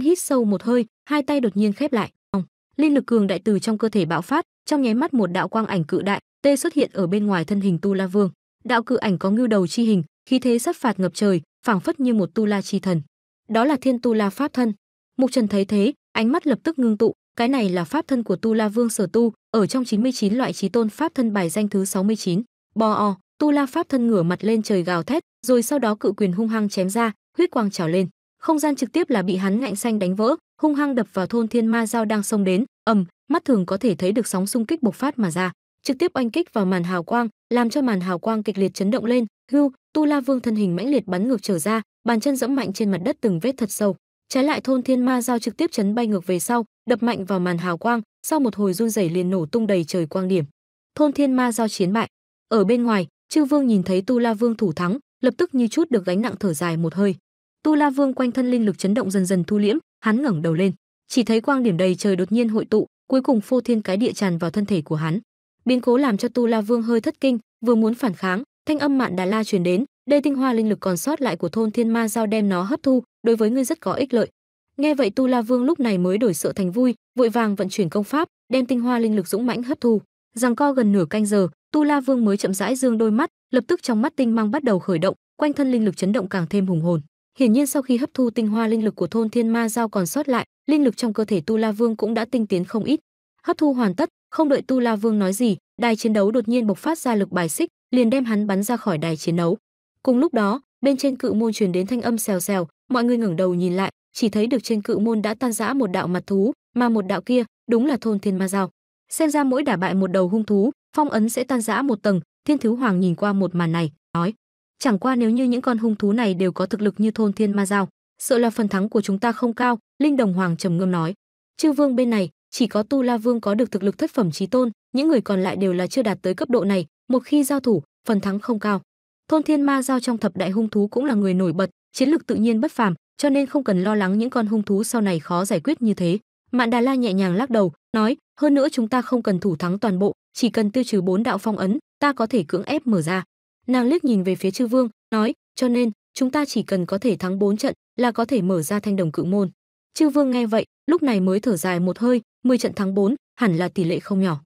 hít sâu một hơi, hai tay đột nhiên khép lại. Linh lực cường đại từ trong cơ thể bạo phát, trong nháy mắt một đạo quang ảnh cự đại tê xuất hiện ở bên ngoài thân hình Tu La Vương. Đạo cự ảnh có ngưu đầu chi hình, khí thế sát phạt ngập trời, phảng phất như một Tu La chi thần. Đó là Thiên Tu La pháp thân. Mục Trần thấy thế, ánh mắt lập tức ngưng tụ, cái này là pháp thân của Tu La Vương sở tu, ở trong 99 loại chí tôn pháp thân bài danh thứ 69. Bò o, Tu La pháp thân ngửa mặt lên trời gào thét, rồi sau đó cự quyền hung hăng chém ra, huyết quang trào lên, không gian trực tiếp là bị hắn ngạnh xanh đánh vỡ, hung hăng đập vào thôn Thiên Ma Giao đang xông đến. Ầm, mắt thường có thể thấy được sóng xung kích bộc phát mà ra, trực tiếp oanh kích vào màn hào quang, làm cho màn hào quang kịch liệt chấn động lên. Hưu, Tu La Vương thân hình mãnh liệt bắn ngược trở ra, bàn chân giẫm mạnh trên mặt đất từng vết thật sâu. Trái lại thôn Thiên Ma Giao trực tiếp chấn bay ngược về sau, đập mạnh vào màn hào quang, sau một hồi run rẩy liền nổ tung đầy trời quang điểm. Thôn Thiên Ma Giao chiến bại. Ở bên ngoài, Chư Vương nhìn thấy Tu La Vương thủ thắng, lập tức như chút được gánh nặng thở dài một hơi. Tu La Vương quanh thân linh lực chấn động dần dần thu liễm, hắn ngẩng đầu lên, chỉ thấy quang điểm đầy trời đột nhiên hội tụ, cuối cùng phô thiên cái địa tràn vào thân thể của hắn. Biến cố làm cho Tu La Vương hơi thất kinh, vừa muốn phản kháng, thanh âm Mạn Đà La truyền đến, đây tinh hoa linh lực còn sót lại của thôn Thiên Ma Giao đem nó hấp thu, đối với ngươi rất có ích lợi. Nghe vậy Tu La Vương lúc này mới đổi sợ thành vui, vội vàng vận chuyển công pháp, đem tinh hoa linh lực dũng mãnh hấp thu. Giằng co gần nửa canh giờ, Tu La Vương mới chậm rãi dương đôi mắt, lập tức trong mắt tinh mang bắt đầu khởi động, quanh thân linh lực chấn động càng thêm hùng hồn. Hiển nhiên sau khi hấp thu tinh hoa linh lực của thôn Thiên Ma Giao còn sót lại, linh lực trong cơ thể Tu La Vương cũng đã tinh tiến không ít. Hấp thu hoàn tất, không đợi Tu La Vương nói gì, đài chiến đấu đột nhiên bộc phát ra lực bài xích, liền đem hắn bắn ra khỏi đài chiến đấu. Cùng lúc đó, bên trên cự môn truyền đến thanh âm xèo xèo, mọi người ngẩng đầu nhìn lại, chỉ thấy được trên cự môn đã tan rã một đạo mặt thú, mà một đạo kia đúng là thôn Thiên Ma Giao. Xem ra mỗi đả bại một đầu hung thú, phong ấn sẽ tan rã một tầng. Thiên Thú Hoàng nhìn qua một màn này, nói: chẳng qua nếu như những con hung thú này đều có thực lực như thôn Thiên Ma Giao, sợ là phần thắng của chúng ta không cao. Linh Đồng Hoàng trầm ngâm nói. Chư Vương bên này chỉ có Tu La Vương có được thực lực thất phẩm chí tôn, những người còn lại đều là chưa đạt tới cấp độ này, một khi giao thủ phần thắng không cao. Thôn Thiên Ma Giao trong thập đại hung thú cũng là người nổi bật, chiến lực tự nhiên bất phàm, cho nên không cần lo lắng những con hung thú sau này khó giải quyết như thế. Mạn Đà La nhẹ nhàng lắc đầu nói, hơn nữa chúng ta không cần thủ thắng toàn bộ, chỉ cần tiêu trừ 4 đạo phong ấn, ta có thể cưỡng ép mở ra. Nàng liếc nhìn về phía Chư Vương nói, cho nên chúng ta chỉ cần có thể thắng 4 trận là có thể mở ra Thanh Đồng Cự Môn. Chư Vương nghe vậy lúc này mới thở dài một hơi, 10 trận thắng 4 hẳn là tỷ lệ không nhỏ.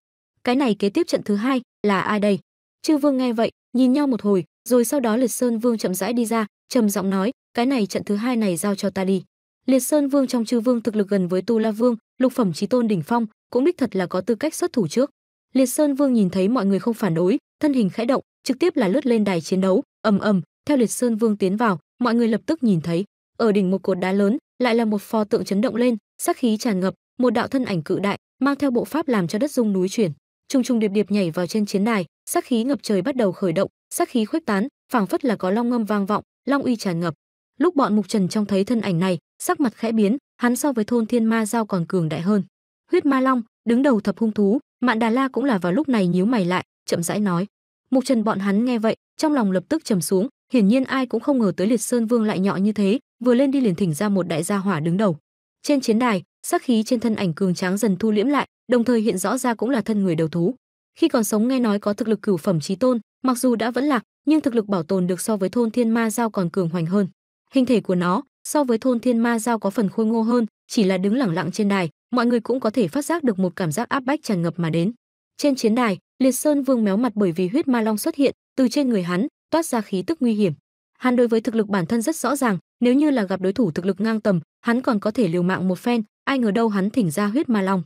Cái này kế tiếp trận thứ hai là ai đây? Chư Vương nghe vậy nhìn nhau một hồi, rồi sau đó Liệt Sơn Vương chậm rãi đi ra, trầm giọng nói, cái này trận thứ hai này giao cho ta đi. Liệt Sơn Vương trong chư vương thực lực gần với Tu La Vương, lục phẩm chí tôn đỉnh phong, cũng đích thật là có tư cách xuất thủ trước. Liệt Sơn Vương nhìn thấy mọi người không phản đối, thân hình khẽ động, trực tiếp là lướt lên đài chiến đấu. Ầm ầm, theo Liệt Sơn Vương tiến vào, mọi người lập tức nhìn thấy, ở đỉnh một cột đá lớn, lại là một pho tượng chấn động lên, sát khí tràn ngập, một đạo thân ảnh cự đại, mang theo bộ pháp làm cho đất rung núi chuyển, trùng trùng điệp điệp nhảy vào trên chiến đài, sát khí ngập trời bắt đầu khởi động, sát khí khuếch tán, phảng phất là có long ngâm vang vọng, long uy tràn ngập. Lúc bọn Mục Trần trông thấy thân ảnh này, sắc mặt khẽ biến, hắn so với thôn Thiên Ma Giao còn cường đại hơn. Huyết Ma Long, đứng đầu thập hung thú, Mạn Đà La cũng là vào lúc này nhíu mày lại, chậm rãi nói. Mục Trần bọn hắn nghe vậy, trong lòng lập tức trầm xuống, hiển nhiên ai cũng không ngờ tới Liệt Sơn Vương lại nhỏ như thế, vừa lên đi liền thỉnh ra một đại gia hỏa đứng đầu. Trên chiến đài, sát khí trên thân ảnh cường tráng dần thu liễm lại, đồng thời hiện rõ ra cũng là thân người đầu thú. Khi còn sống nghe nói có thực lực cửu phẩm chí tôn, mặc dù đã vẫn lạc, nhưng thực lực bảo tồn được so với thôn Thiên Ma Giao còn cường hoành hơn. Hình thể của nó so với thôn Thiên Ma Giao có phần khôi ngô hơn, chỉ là đứng lẳng lặng trên đài, mọi người cũng có thể phát giác được một cảm giác áp bách tràn ngập mà đến. Trên chiến đài, Liệt Sơn Vương méo mặt bởi vì Huyết Ma Long xuất hiện, từ trên người hắn toát ra khí tức nguy hiểm. Hắn đối với thực lực bản thân rất rõ ràng, nếu như là gặp đối thủ thực lực ngang tầm, hắn còn có thể liều mạng một phen, ai ngờ đâu hắn thỉnh ra Huyết Ma Long.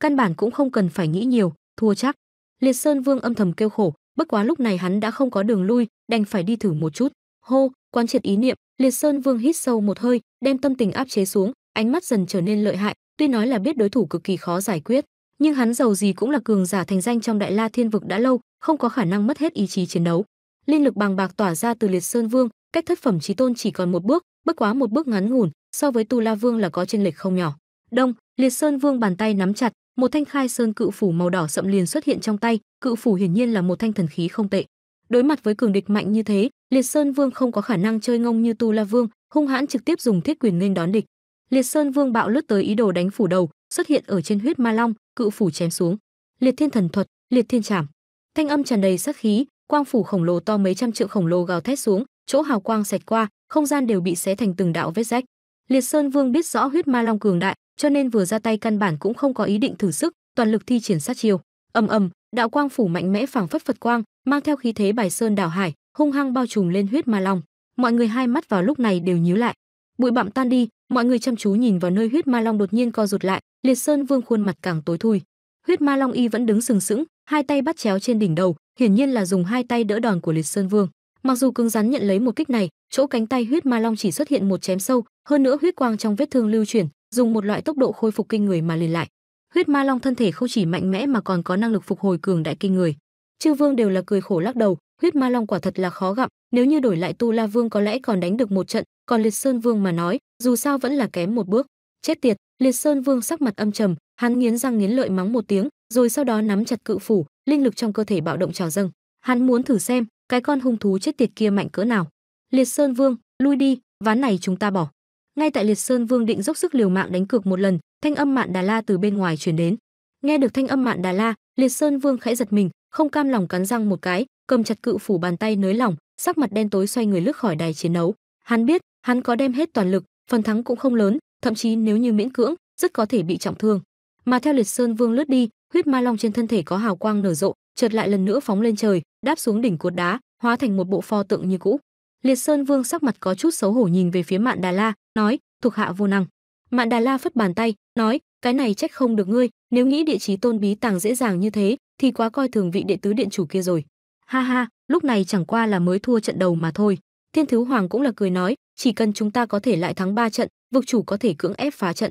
Căn bản cũng không cần phải nghĩ nhiều, thua chắc. Liệt Sơn Vương âm thầm kêu khổ, bất quá lúc này hắn đã không có đường lui, đành phải đi thử một chút. Hô, quán triệt ý niệm, Liệt Sơn Vương hít sâu một hơi, đem tâm tình áp chế xuống, ánh mắt dần trở nên lợi hại, tuy nói là biết đối thủ cực kỳ khó giải quyết, nhưng hắn giàu gì cũng là cường giả thành danh trong Đại La Thiên Vực đã lâu, không có khả năng mất hết ý chí chiến đấu. Linh lực bàng bạc tỏa ra từ Liệt Sơn Vương, cách thất phẩm chí tôn chỉ còn một bước, bất quá một bước ngắn ngủn, so với Tu La Vương là có chênh lệch không nhỏ. Đông, Liệt Sơn Vương bàn tay nắm chặt, một thanh khai sơn cự phủ màu đỏ sậm liền xuất hiện trong tay, cự phủ hiển nhiên là một thanh thần khí không tệ. Đối mặt với cường địch mạnh như thế, Liệt Sơn Vương không có khả năng chơi ngông như Tu La Vương, hung hãn trực tiếp dùng thiết quyền nghênh đón địch. Liệt Sơn Vương bạo lướt tới ý đồ đánh phủ đầu, xuất hiện ở trên Huyết Ma Long, cự phủ chém xuống. Liệt Thiên thần thuật, Liệt Thiên trảm. Thanh âm tràn đầy sát khí, quang phủ khổng lồ to mấy trăm trượng khổng lồ gào thét xuống, chỗ hào quang xẹt qua, không gian đều bị xé thành từng đạo vết rách. Liệt Sơn Vương biết rõ Huyết Ma Long cường đại, cho nên vừa ra tay căn bản cũng không có ý định thử sức, toàn lực thi triển sát chiêu. Ầm ầm, đạo quang phủ mạnh mẽ phảng phất Phật quang, mang theo khí thế bài sơn đảo hải, hung hăng bao trùm lên Huyết Ma Long. Mọi người hai mắt vào lúc này đều nhíu lại. Bụi bặm tan đi, mọi người chăm chú nhìn vào nơi Huyết Ma Long đột nhiên co rụt lại, Liệt Sơn Vương khuôn mặt càng tối thui. Huyết Ma Long y vẫn đứng sừng sững, hai tay bắt chéo trên đỉnh đầu, hiển nhiên là dùng hai tay đỡ đòn của Liệt Sơn Vương. Mặc dù cứng rắn nhận lấy một kích này, chỗ cánh tay Huyết Ma Long chỉ xuất hiện một chém sâu, hơn nữa huyết quang trong vết thương lưu chuyển, dùng một loại tốc độ khôi phục kinh người mà liền lại. Huyết Ma Long thân thể không chỉ mạnh mẽ mà còn có năng lực phục hồi cường đại kinh người. Chư vương đều là cười khổ lắc đầu, Huyết Ma Long quả thật là khó gặp, nếu như đổi lại Tu La Vương có lẽ còn đánh được một trận, còn Liệt Sơn Vương mà nói, dù sao vẫn là kém một bước. Chết tiệt, Liệt Sơn Vương sắc mặt âm trầm, hắn nghiến răng nghiến lợi mắng một tiếng, rồi sau đó nắm chặt cự phủ, linh lực trong cơ thể bạo động trào dâng. Hắn muốn thử xem, cái con hung thú chết tiệt kia mạnh cỡ nào. Liệt Sơn Vương, lui đi, ván này chúng ta bỏ. Ngay tại Liệt Sơn Vương định dốc sức liều mạng đánh cược một lần, thanh âm Mạn Đà La từ bên ngoài truyền đến. Nghe được thanh âm Mạn Đà La, Liệt Sơn Vương khẽ giật mình, không cam lòng cắn răng một cái, cầm chặt cự phủ bàn tay nới lỏng, sắc mặt đen tối xoay người lướt khỏi đài chiến đấu. Hắn biết, hắn có đem hết toàn lực, phần thắng cũng không lớn, thậm chí nếu như miễn cưỡng, rất có thể bị trọng thương. Mà theo Liệt Sơn Vương lướt đi, Huyết Ma Long trên thân thể có hào quang nở rộ, chợt lại lần nữa phóng lên trời, đáp xuống đỉnh cột đá, hóa thành một bộ pho tượng như cũ. Liệt Sơn Vương sắc mặt có chút xấu hổ nhìn về phía Mạn Đà La, nói: "Thuộc hạ vô năng." Mạn Đà La phất bàn tay, nói: "Cái này trách không được ngươi, nếu nghĩ địa chí tôn bí tàng dễ dàng như thế, thì quá coi thường vị đệ tứ điện chủ kia rồi." Ha ha, lúc này chẳng qua là mới thua trận đầu mà thôi. Thiên Thú Hoàng cũng là cười nói: "Chỉ cần chúng ta có thể lại thắng 3 trận, vực chủ có thể cưỡng ép phá trận.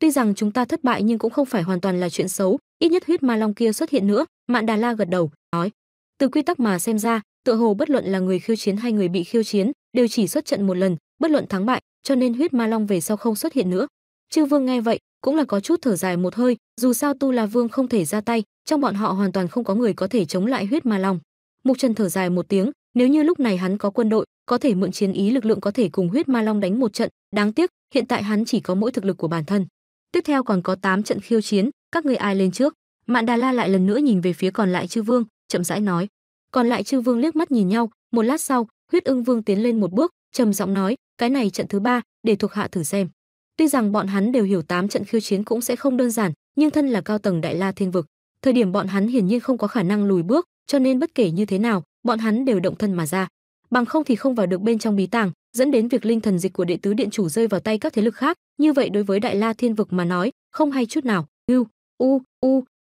Tuy rằng chúng ta thất bại nhưng cũng không phải hoàn toàn là chuyện xấu, ít nhất Huyết Ma Long kia xuất hiện nữa." Mạn Đà La gật đầu, nói: "Từ quy tắc mà xem ra, tựa hồ bất luận là người khiêu chiến hay người bị khiêu chiến, đều chỉ xuất trận một lần, bất luận thắng bại, cho nên Huyết Ma Long về sau không xuất hiện nữa." Chư vương nghe vậy, cũng là có chút thở dài một hơi, dù sao Tu La Vương không thể ra tay, trong bọn họ hoàn toàn không có người có thể chống lại Huyết Ma Long. Mục Trần thở dài một tiếng, nếu như lúc này hắn có quân đội, có thể mượn chiến ý lực lượng có thể cùng Huyết Ma Long đánh một trận, đáng tiếc, hiện tại hắn chỉ có mỗi thực lực của bản thân. Tiếp theo còn có 8 trận khiêu chiến, các ngươi ai lên trước? Mạn Đà La lại lần nữa nhìn về phía còn lại chư vương, chậm rãi nói. Còn lại chư vương liếc mắt nhìn nhau, một lát sau, Huyết Ưng Vương tiến lên một bước, trầm giọng nói, cái này trận thứ 3, để thuộc hạ thử xem. Tuy rằng bọn hắn đều hiểu 8 trận khiêu chiến cũng sẽ không đơn giản, nhưng thân là cao tầng Đại La Thiên Vực, thời điểm bọn hắn hiển nhiên không có khả năng lùi bước, cho nên bất kể như thế nào, bọn hắn đều động thân mà ra, bằng không thì không vào được bên trong bí tàng, dẫn đến việc linh thần dịch của đệ tứ điện chủ rơi vào tay các thế lực khác. Như vậy đối với Đại La Thiên Vực mà nói không hay chút nào.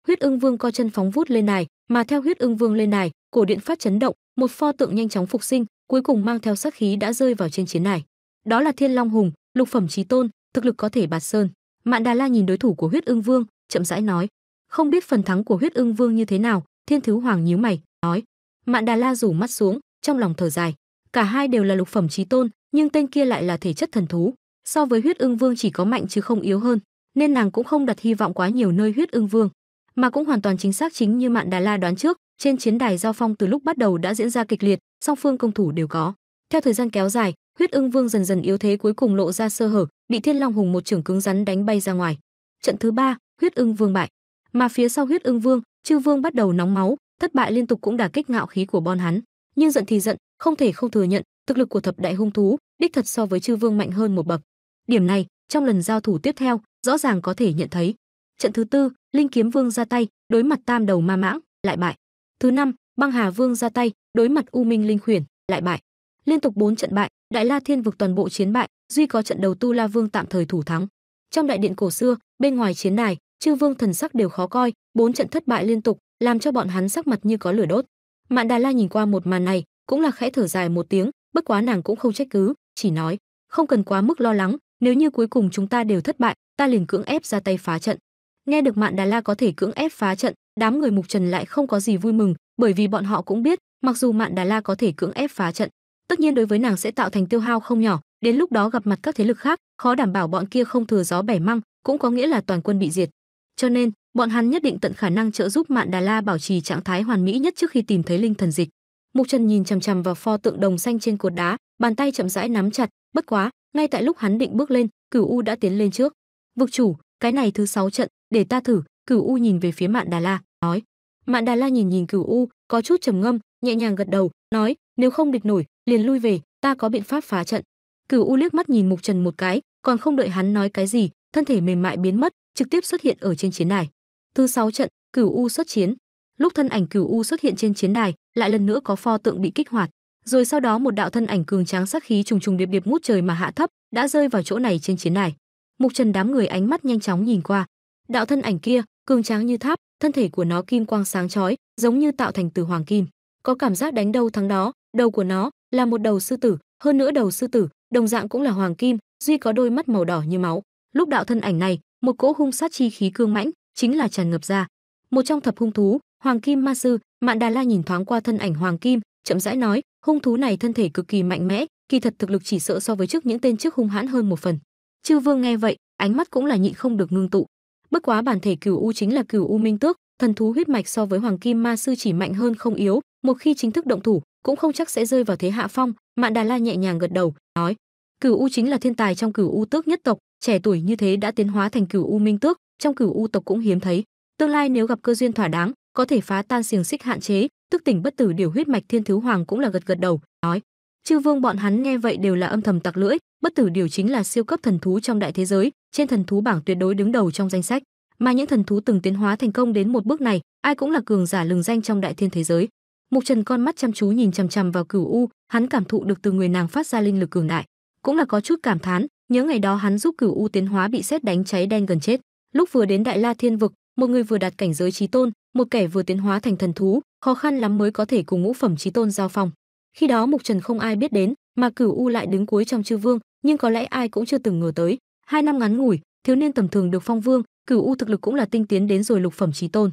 Huyết Ưng Vương co chân phóng vút lên này, mà theo Huyết Ưng Vương lên này, cổ điện phát chấn động, một pho tượng nhanh chóng phục sinh, cuối cùng mang theo sát khí đã rơi vào trên chiến này. Đó là Thiên Long Hùng, lục phẩm chí tôn, thực lực có thể bạt sơn. Mạn Đà La nhìn đối thủ của Huyết Ưng Vương, chậm rãi nói, không biết phần thắng của Huyết Ưng Vương như thế nào. Thiên Thú Hoàng nhíu mày nói. Mạn Đà La rủ mắt xuống, trong lòng thở dài. Cả hai đều là lục phẩm chí tôn, nhưng tên kia lại là thể chất thần thú, so với Huyết Ưng Vương chỉ có mạnh chứ không yếu hơn, nên nàng cũng không đặt hy vọng quá nhiều nơi Huyết Ưng Vương. Mà cũng hoàn toàn chính xác, chính như Mạn Đà La đoán trước, trên chiến đài giao phong từ lúc bắt đầu đã diễn ra kịch liệt, song phương công thủ đều có. Theo thời gian kéo dài, Huyết Ưng Vương dần dần yếu thế, cuối cùng lộ ra sơ hở, bị Thiên Long Hùng một chưởng cứng rắn đánh bay ra ngoài. Trận thứ ba, Huyết Ưng Vương bại. Mà phía sau Huyết Ưng Vương, Chư Vương bắt đầu nóng máu, thất bại liên tục cũng đả kích ngạo khí của bọn hắn. Nhưng giận thì giận, không thể không thừa nhận, thực lực của thập đại hung thú đích thật so với Chư Vương mạnh hơn một bậc. Điểm này trong lần giao thủ tiếp theo rõ ràng có thể nhận thấy. Trận thứ tư, Linh Kiếm Vương ra tay đối mặt Tam Đầu Ma Mãng, lại bại. Thứ năm, Băng Hà Vương ra tay đối mặt U Minh Linh Khuyển, lại bại. Liên tục 4 trận bại, Đại La Thiên Vực toàn bộ chiến bại, duy có trận đầu Tu La Vương tạm thời thủ thắng. Trong đại điện cổ xưa, bên ngoài chiến đài, Chư Vương thần sắc đều khó coi, 4 trận thất bại liên tục làm cho bọn hắn sắc mặt như có lửa đốt. Mạn Đà La nhìn qua một màn này cũng là khẽ thở dài một tiếng, bất quá nàng cũng không trách cứ, chỉ nói không cần quá mức lo lắng, nếu như cuối cùng chúng ta đều thất bại, ta liền cưỡng ép ra tay phá trận. Nghe được Mạn Đà La có thể cưỡng ép phá trận, đám người Mục Trần lại không có gì vui mừng, bởi vì bọn họ cũng biết, mặc dù Mạn Đà La có thể cưỡng ép phá trận, tất nhiên đối với nàng sẽ tạo thành tiêu hao không nhỏ, đến lúc đó gặp mặt các thế lực khác, khó đảm bảo bọn kia không thừa gió bẻ măng, cũng có nghĩa là toàn quân bị diệt. Cho nên, bọn hắn nhất định tận khả năng trợ giúp Mạn Đà La bảo trì trạng thái hoàn mỹ nhất trước khi tìm thấy linh thần dịch. Mục Trần nhìn chằm chằm vào pho tượng đồng xanh trên cột đá, bàn tay chậm rãi nắm chặt, bất quá, ngay tại lúc hắn định bước lên, Cửu U đã tiến lên trước. "Vực chủ, cái này thứ 6 trận, để ta thử." Cửu U nhìn về phía Mạn Đà La, nói. Mạn Đà La nhìn Cửu U, có chút trầm ngâm, nhẹ nhàng gật đầu, nói, "Nếu không địch nổi, liền lui về, ta có biện pháp phá trận." Cửu U liếc mắt nhìn Mục Trần một cái, còn không đợi hắn nói cái gì, thân thể mềm mại biến mất, trực tiếp xuất hiện ở trên chiến đài. Thứ 6 trận, Cửu U xuất chiến. Lúc thân ảnh Cửu U xuất hiện trên chiến đài, lại lần nữa có pho tượng bị kích hoạt, rồi sau đó một đạo thân ảnh cường tráng sát khí trùng trùng điệp điệp ngút trời mà hạ thấp, đã rơi vào chỗ này trên chiến đài. Mục Trần đám người ánh mắt nhanh chóng nhìn qua, đạo thân ảnh kia cường tráng như tháp, thân thể của nó kim quang sáng chói, giống như tạo thành từ hoàng kim, có cảm giác đánh đâu thắng đó. Đầu của nó là một đầu sư tử, hơn nữa đầu sư tử đồng dạng cũng là hoàng kim, duy có đôi mắt màu đỏ như máu. Lúc đạo thân ảnh này, một cỗ hung sát chi khí cương mãnh chính là tràn ngập ra. Một trong thập hung thú, Hoàng Kim Ma Sư. Mạn Đà La nhìn thoáng qua thân ảnh hoàng kim, chậm rãi nói, hung thú này thân thể cực kỳ mạnh mẽ, kỳ thật thực lực chỉ sợ so với những tên trước hung hãn hơn một phần. Chư Vương nghe vậy, ánh mắt cũng là nhịn không được ngưng tụ. Bất quá bản thể Cửu U chính là Cửu U Minh Tước, thần thú huyết mạch so với Hoàng Kim Ma Sư chỉ mạnh hơn không yếu, một khi chính thức động thủ, cũng không chắc sẽ rơi vào thế hạ phong. Mạn Đà La nhẹ nhàng gật đầu, nói, Cửu U chính là thiên tài trong Cửu U Tước nhất tộc, trẻ tuổi như thế đã tiến hóa thành Cửu U Minh Tước, trong Cửu U tộc cũng hiếm thấy. Tương lai nếu gặp cơ duyên thỏa đáng, có thể phá tan xiềng xích hạn chế, tức tỉnh bất tử điều huyết mạch. Thiên Thú Hoàng cũng là gật gật đầu, nói. Chư Vương bọn hắn nghe vậy đều là âm thầm tặc lưỡi, bất tử điều chính là siêu cấp thần thú trong đại thế giới, trên thần thú bảng tuyệt đối đứng đầu trong danh sách, mà những thần thú từng tiến hóa thành công đến một bước này, ai cũng là cường giả lừng danh trong đại thiên thế giới. Mục Trần con mắt chăm chú nhìn chằm chằm vào Cửu U, hắn cảm thụ được từ người nàng phát ra linh lực cường đại, cũng là có chút cảm thán, nhớ ngày đó hắn giúp Cửu U tiến hóa bị sét đánh cháy đen gần chết. Lúc vừa đến Đại La Thiên Vực, một người vừa đạt cảnh giới chí tôn, một kẻ vừa tiến hóa thành thần thú, khó khăn lắm mới có thể cùng ngũ phẩm chí tôn giao phong. Khi đó Mục Trần không ai biết đến, mà Cửu U lại đứng cuối trong Chư Vương, nhưng có lẽ ai cũng chưa từng ngờ tới, 2 năm ngắn ngủi, thiếu niên tầm thường được phong vương, Cửu U thực lực cũng là tinh tiến đến rồi lục phẩm chí tôn.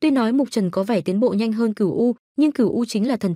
Tuy nói Mục Trần có vẻ tiến bộ nhanh hơn Cửu U, nhưng Cửu U chính là thần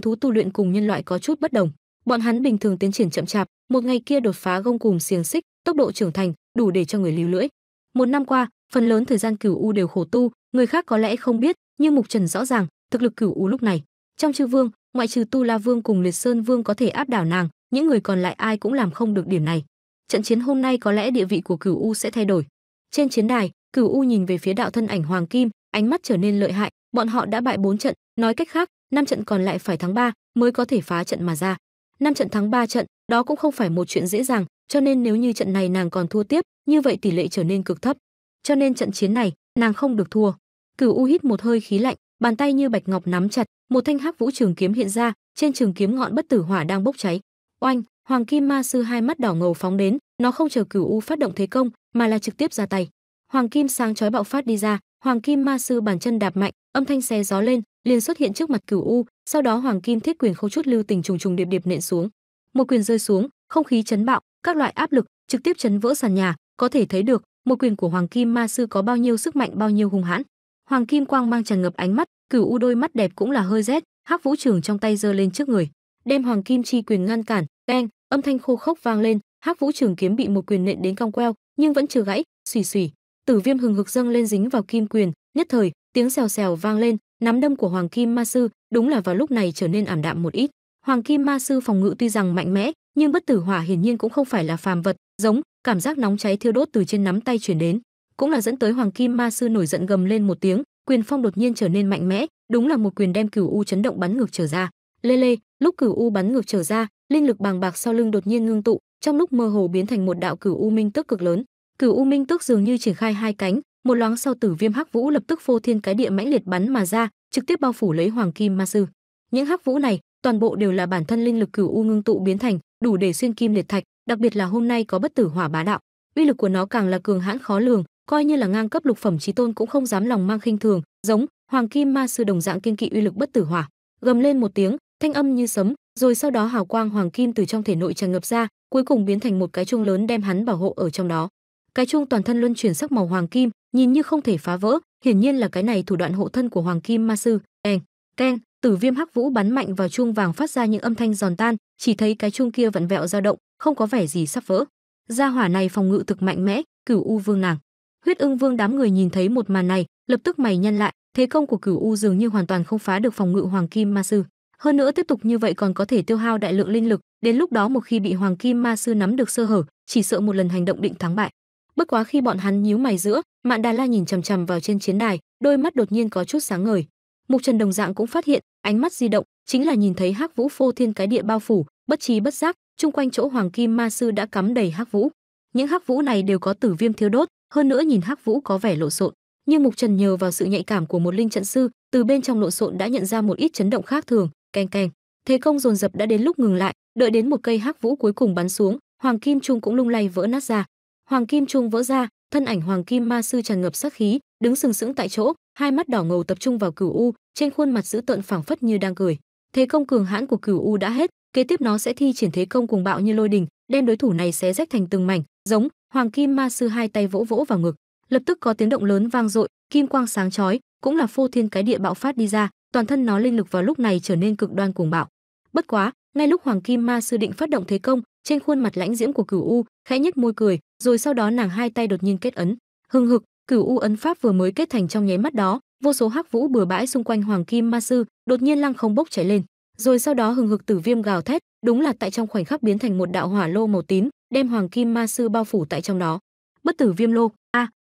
thú tu luyện cùng nhân loại có chút bất đồng. Bọn hắn bình thường tiến triển chậm chạp, một ngày kia đột phá gông cùm xiềng xích, tốc độ trưởng thành đủ để cho người líu lưỡi. 1 năm qua, phần lớn thời gian Cửu U đều khổ tu, người khác có lẽ không biết, nhưng Mục Trần rõ ràng, thực lực Cửu U lúc này, trong Chư Vương, ngoại trừ Tu La Vương cùng Liệt Sơn Vương có thể áp đảo nàng, những người còn lại ai cũng làm không được điểm này. Trận chiến hôm nay có lẽ địa vị của Cửu U sẽ thay đổi. Trên chiến đài, Cửu U nhìn về phía đạo thân ảnh hoàng kim, ánh mắt trở nên lợi hại, bọn họ đã bại 4 trận, nói cách khác, 5 trận còn lại phải thắng 3 mới có thể phá trận mà ra. 5 trận thắng 3 trận, đó cũng không phải một chuyện dễ dàng, cho nên nếu như trận này nàng còn thua tiếp, như vậy tỷ lệ trở nên cực thấp. Cho nên trận chiến này, nàng không được thua. Cửu U hít một hơi khí lạnh, bàn tay như bạch ngọc nắm chặt, một thanh hắc vũ trường kiếm hiện ra, trên trường kiếm ngọn bất tử hỏa đang bốc cháy. Oanh, Hoàng Kim Ma Sư hai mắt đỏ ngầu phóng đến, nó không chờ Cửu U phát động thế công, mà là trực tiếp ra tay. Hoàng kim sáng chói bạo phát đi ra, Hoàng Kim Ma Sư bàn chân đạp mạnh, âm thanh xé gió lên, liền xuất hiện trước mặt Cửu U, sau đó Hoàng Kim Thiết Quyền không chút lưu tình trùng trùng điệp điệp nện xuống. Một quyền rơi xuống, không khí chấn bạo, các loại áp lực trực tiếp chấn vỡ sàn nhà, có thể thấy được một quyền của Hoàng Kim Ma Sư có bao nhiêu sức mạnh, bao nhiêu hung hãn. Hoàng kim quang mang tràn ngập ánh mắt, Cửu U đôi mắt đẹp cũng là hơi rét, hắc vũ trường trong tay giơ lên trước người, đem Hoàng Kim Chi Quyền ngăn cản. Keng, âm thanh khô khốc vang lên, hắc vũ trường kiếm bị một quyền nện đến cong queo, nhưng vẫn chưa gãy. Xùy xùy, tử viêm hừng hực dâng lên dính vào kim quyền, nhất thời tiếng xèo xèo vang lên. Nắm đâm của Hoàng Kim Ma Sư đúng là vào lúc này trở nên ảm đạm một ít. Hoàng Kim Ma Sư phòng ngự tuy rằng mạnh mẽ, nhưng bất tử hỏa hiển nhiên cũng không phải là phàm vật, giống cảm giác nóng cháy thiêu đốt từ trên nắm tay chuyển đến, cũng là dẫn tới Hoàng Kim Ma Sư nổi giận gầm lên một tiếng, quyền phong đột nhiên trở nên mạnh mẽ, đúng là một quyền đem Cửu U chấn động bắn ngược trở ra. Lê lê, lúc Cửu U bắn ngược trở ra, linh lực bàng bạc sau lưng đột nhiên ngưng tụ, trong lúc mơ hồ biến thành một đạo Cửu U Minh Tước cực lớn. Cửu U Minh Tước dường như triển khai hai cánh, một loáng sau tử viêm hắc vũ lập tức phô thiên cái địa mãnh liệt bắn mà ra, trực tiếp bao phủ lấy Hoàng Kim Ma Sư. Những hắc vũ này toàn bộ đều là bản thân linh lực Cửu U ngưng tụ biến thành, đủ để xuyên kim liệt thạch, đặc biệt là hôm nay có bất tử hỏa bá đạo, uy lực của nó càng là cường hãn khó lường, coi như là ngang cấp lục phẩm chí tôn cũng không dám lòng mang khinh thường, giống Hoàng Kim Ma Sư đồng dạng kiên kỵ uy lực bất tử hỏa. Gầm lên một tiếng, thanh âm như sấm, rồi sau đó hào quang hoàng kim từ trong thể nội tràn ngập ra, cuối cùng biến thành một cái chuông lớn đem hắn bảo hộ ở trong đó. Cái chuông toàn thân luân chuyển sắc màu hoàng kim, nhìn như không thể phá vỡ, hiển nhiên là cái này thủ đoạn hộ thân của Hoàng Kim Ma Sư. Keng, keng, tử viêm hắc vũ bắn mạnh vào chuông vàng phát ra những âm thanh giòn tan, chỉ thấy cái chuông kia vặn vẹo dao động, không có vẻ gì sắp vỡ. Gia hỏa này phòng ngự thực mạnh mẽ, Cửu U Vương nàng. Huyết Ưng Vương đám người nhìn thấy một màn này, lập tức mày nhăn lại, thế công của Cửu U dường như hoàn toàn không phá được phòng ngự Hoàng Kim Ma Sư. Hơn nữa tiếp tục như vậy còn có thể tiêu hao đại lượng linh lực, đến lúc đó một khi bị Hoàng Kim Ma Sư nắm được sơ hở, chỉ sợ một lần hành động định thắng bại. Bất quá khi bọn hắn nhíu mày giữa, Mạn Đà La nhìn chằm chằm vào trên chiến đài, đôi mắt đột nhiên có chút sáng ngời. Mục Trần đồng dạng cũng phát hiện, ánh mắt di động, chính là nhìn thấy hắc vũ phô thiên cái địa bao phủ, bất trí bất giác, chung quanh chỗ Hoàng Kim Ma Sư đã cắm đầy hắc vũ. Những hắc vũ này đều có tử viêm thiêu đốt, hơn nữa nhìn hắc vũ có vẻ lộn xộn, nhưng Mục Trần nhờ vào sự nhạy cảm của một linh trận sư, từ bên trong lộn xộn đã nhận ra một ít chấn động khác thường. Keng keng, thế công dồn dập đã đến lúc ngừng lại, đợi đến một cây hắc vũ cuối cùng bắn xuống, Hoàng Kim Trung cũng lung lay vỡ nát ra. Hoàng Kim Trung vỡ ra, thân ảnh Hoàng Kim Ma Sư tràn ngập sát khí, đứng sừng sững tại chỗ, hai mắt đỏ ngầu tập trung vào Cửu U, trên khuôn mặt dữ tợn phảng phất như đang cười. Thế công cường hãn của Cửu U đã hết, kế tiếp nó sẽ thi triển thế công cuồng bạo như lôi đình, đem đối thủ này xé rách thành từng mảnh. Giống Hoàng Kim Ma Sư hai tay vỗ vỗ vào ngực, lập tức có tiếng động lớn vang dội, kim quang sáng chói, cũng là phô thiên cái địa bạo phát đi ra, toàn thân nó linh lực vào lúc này trở nên cực đoan cuồng bạo. Bất quá, ngay lúc Hoàng Kim Ma Sư định phát động thế công, trên khuôn mặt lãnh diễm của Cửu U khẽ nhếch môi cười, rồi sau đó nàng hai tay đột nhiên kết ấn, hừng hực, Cửu U ấn pháp vừa mới kết thành trong nháy mắt đó, vô số hắc vũ bừa bãi xung quanh Hoàng Kim Ma Sư, đột nhiên lăng không bốc cháy lên, rồi sau đó hừng hực tử viêm gào thét, đúng là tại trong khoảnh khắc biến thành một đạo hỏa lô màu tím, đem Hoàng Kim Ma Sư bao phủ tại trong đó. Bất tử viêm lô,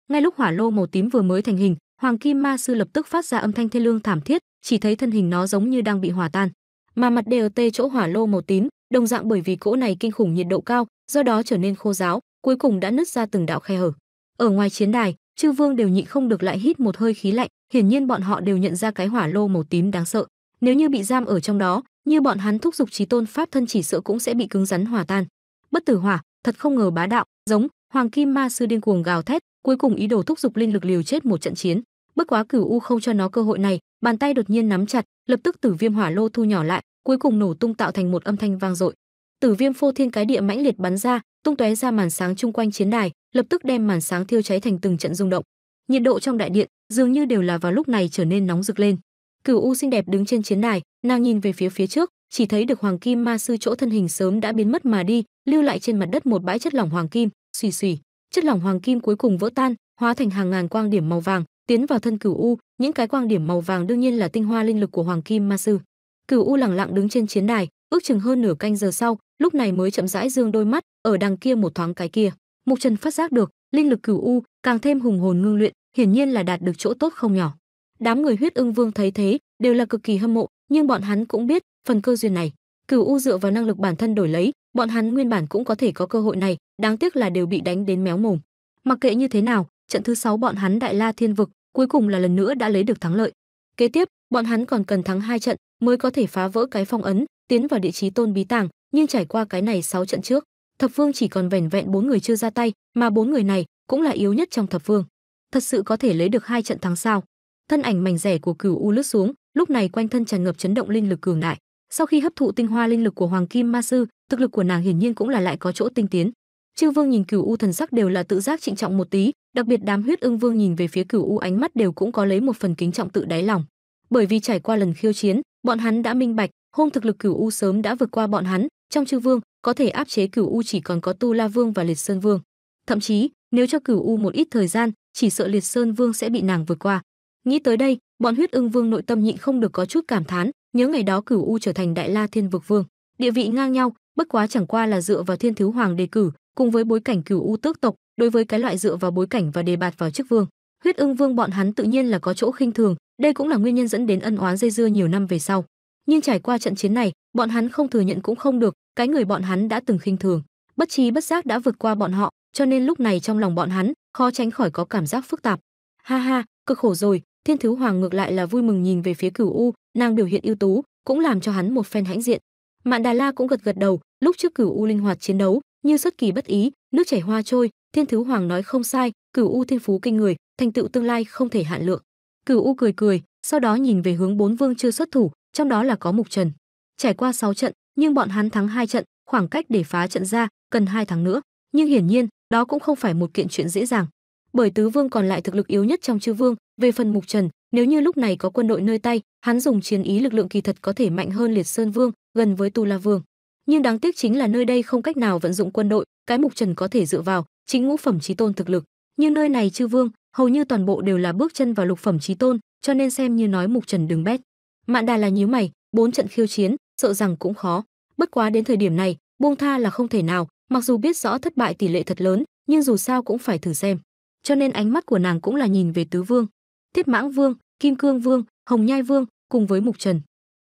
ngay lúc hỏa lô màu tím vừa mới thành hình, Hoàng Kim Ma Sư lập tức phát ra âm thanh thê lương thảm thiết, chỉ thấy thân hình nó giống như đang bị hòa tan, mà mặt DT chỗ hỏa lô màu tím, đồng dạng bởi vì cỗ này kinh khủng nhiệt độ cao, do đó trở nên khô ráo, cuối cùng đã nứt ra từng đạo khe hở. Ở ngoài chiến đài, chư vương đều nhịn không được lại hít một hơi khí lạnh, hiển nhiên bọn họ đều nhận ra cái hỏa lô màu tím đáng sợ, nếu như bị giam ở trong đó, như bọn hắn thúc giục chí tôn pháp thân chỉ sợ cũng sẽ bị cứng rắn hòa tan. Bất tử hỏa, thật không ngờ bá đạo, giống Hoàng Kim Ma Sư điên cuồng gào thét, cuối cùng ý đồ thúc giục linh lực liều chết một trận chiến. Bất quá Cửu U không cho nó cơ hội này, bàn tay đột nhiên nắm chặt, lập tức tử viêm hỏa lô thu nhỏ lại, cuối cùng nổ tung tạo thành một âm thanh vang dội. Tử viêm phô thiên cái địa mãnh liệt bắn ra, tung tóe ra màn sáng chung quanh chiến đài, lập tức đem màn sáng thiêu cháy thành từng trận rung động. Nhiệt độ trong đại điện dường như đều là vào lúc này trở nên nóng rực lên. Cửu U xinh đẹp đứng trên chiến đài, nàng nhìn về phía trước, chỉ thấy được Hoàng Kim Ma Sư chỗ thân hình sớm đã biến mất mà đi, lưu lại trên mặt đất một bãi chất lỏng hoàng kim. Xùy xùy, chất lỏng hoàng kim cuối cùng vỡ tan, hóa thành hàng ngàn quang điểm màu vàng tiến vào thân Cửu U. Những cái quang điểm màu vàng đương nhiên là tinh hoa linh lực của Hoàng Kim Ma Sư. Cửu U lặng lặng đứng trên chiến đài, ước chừng hơn nửa canh giờ sau, lúc này mới chậm rãi dương đôi mắt, ở đằng kia một thoáng cái kia, Mục Trần phát giác được, linh lực Cửu U càng thêm hùng hồn ngưng luyện, hiển nhiên là đạt được chỗ tốt không nhỏ. Đám người Huyết Ưng Vương thấy thế, đều là cực kỳ hâm mộ, nhưng bọn hắn cũng biết, phần cơ duyên này, Cửu U dựa vào năng lực bản thân đổi lấy, bọn hắn nguyên bản cũng có thể có cơ hội này, đáng tiếc là đều bị đánh đến méo mồm. Mặc kệ như thế nào, trận thứ 6 bọn hắn Đại La Thiên Vực, cuối cùng là lần nữa đã lấy được thắng lợi. Kế tiếp, bọn hắn còn cần thắng 2 trận mới có thể phá vỡ cái phong ấn, tiến vào địa chí tôn bí tàng, nhưng trải qua cái này 6 trận trước, thập phương chỉ còn vẻn vẹn 4 người chưa ra tay, mà 4 người này cũng là yếu nhất trong thập phương. Thật sự có thể lấy được 2 trận thắng sao? Thân ảnh mảnh rẻ của Cửu U lướt xuống, lúc này quanh thân tràn ngập chấn động linh lực cường đại. Sau khi hấp thụ tinh hoa linh lực của Hoàng Kim Ma Sư, thực lực của nàng hiển nhiên cũng là lại có chỗ tinh tiến. Chư Vương nhìn Cửu U thần sắc đều là tự giác trịnh trọng một tí, đặc biệt đám Huyết Ưng Vương nhìn về phía Cửu U ánh mắt đều cũng có lấy một phần kính trọng tự đáy lòng. Bởi vì trải qua lần khiêu chiến, bọn hắn đã minh bạch, hôm thực lực Cửu U sớm đã vượt qua bọn hắn, trong Chư Vương có thể áp chế Cửu U chỉ còn có Tu La Vương và Liệt Sơn Vương. Thậm chí, nếu cho Cửu U một ít thời gian, chỉ sợ Liệt Sơn Vương sẽ bị nàng vượt qua. Nghĩ tới đây, bọn Huyết Ưng Vương nội tâm nhịn không được có chút cảm thán, nhớ ngày đó Cửu U trở thành Đại La Thiên Vực Vương, địa vị ngang nhau, bất quá chẳng qua là dựa vào Thiên Thú Hoàng đề cử, cùng với bối cảnh Cửu U tước tộc, đối với cái loại dựa vào bối cảnh và đề bạt vào chức vương, Huyết Ưng Vương bọn hắn tự nhiên là có chỗ khinh thường, đây cũng là nguyên nhân dẫn đến ân oán dây dưa nhiều năm về sau. Nhưng trải qua trận chiến này, bọn hắn không thừa nhận cũng không được, cái người bọn hắn đã từng khinh thường, bất trí bất giác đã vượt qua bọn họ, cho nên lúc này trong lòng bọn hắn khó tránh khỏi có cảm giác phức tạp. Ha ha, cực khổ rồi. Thiên Thú Hoàng ngược lại là vui mừng nhìn về phía Cửu U, nàng biểu hiện ưu tú, cũng làm cho hắn một phen hãnh diện. Mạn Đà La cũng gật gật đầu, lúc trước Cửu U linh hoạt chiến đấu, như xuất kỳ bất ý, nước chảy hoa trôi, Thiên Thú Hoàng nói không sai, Cửu U thiên phú kinh người, thành tựu tương lai không thể hạn lượng. Cửu U cười cười, sau đó nhìn về hướng 4 vương chưa xuất thủ, trong đó là có Mục Trần. Trải qua 6 trận, nhưng bọn hắn thắng 2 trận, khoảng cách để phá trận ra cần 2 tháng nữa, nhưng hiển nhiên, đó cũng không phải một kiện chuyện dễ dàng. Bởi tứ vương còn lại thực lực yếu nhất trong chư vương, về phần Mục Trần, nếu như lúc này có quân đội nơi tay, hắn dùng chiến ý lực lượng kỳ thật có thể mạnh hơn Liệt Sơn Vương, gần với Tu La Vương. Nhưng đáng tiếc chính là nơi đây không cách nào vận dụng quân đội, cái Mục Trần có thể dựa vào chính ngũ phẩm chí tôn thực lực, nhưng nơi này chư vương hầu như toàn bộ đều là bước chân vào lục phẩm chí tôn, cho nên xem như nói Mục Trần đừng bét. Mạn Đà là nhíu mày, 4 trận khiêu chiến, sợ rằng cũng khó. Bất quá đến thời điểm này, buông tha là không thể nào, mặc dù biết rõ thất bại tỷ lệ thật lớn, nhưng dù sao cũng phải thử xem. Cho nên ánh mắt của nàng cũng là nhìn về tứ vương, Thiết Mãng Vương, Kim Cương Vương, Hồng Nhai Vương cùng với Mục Trần.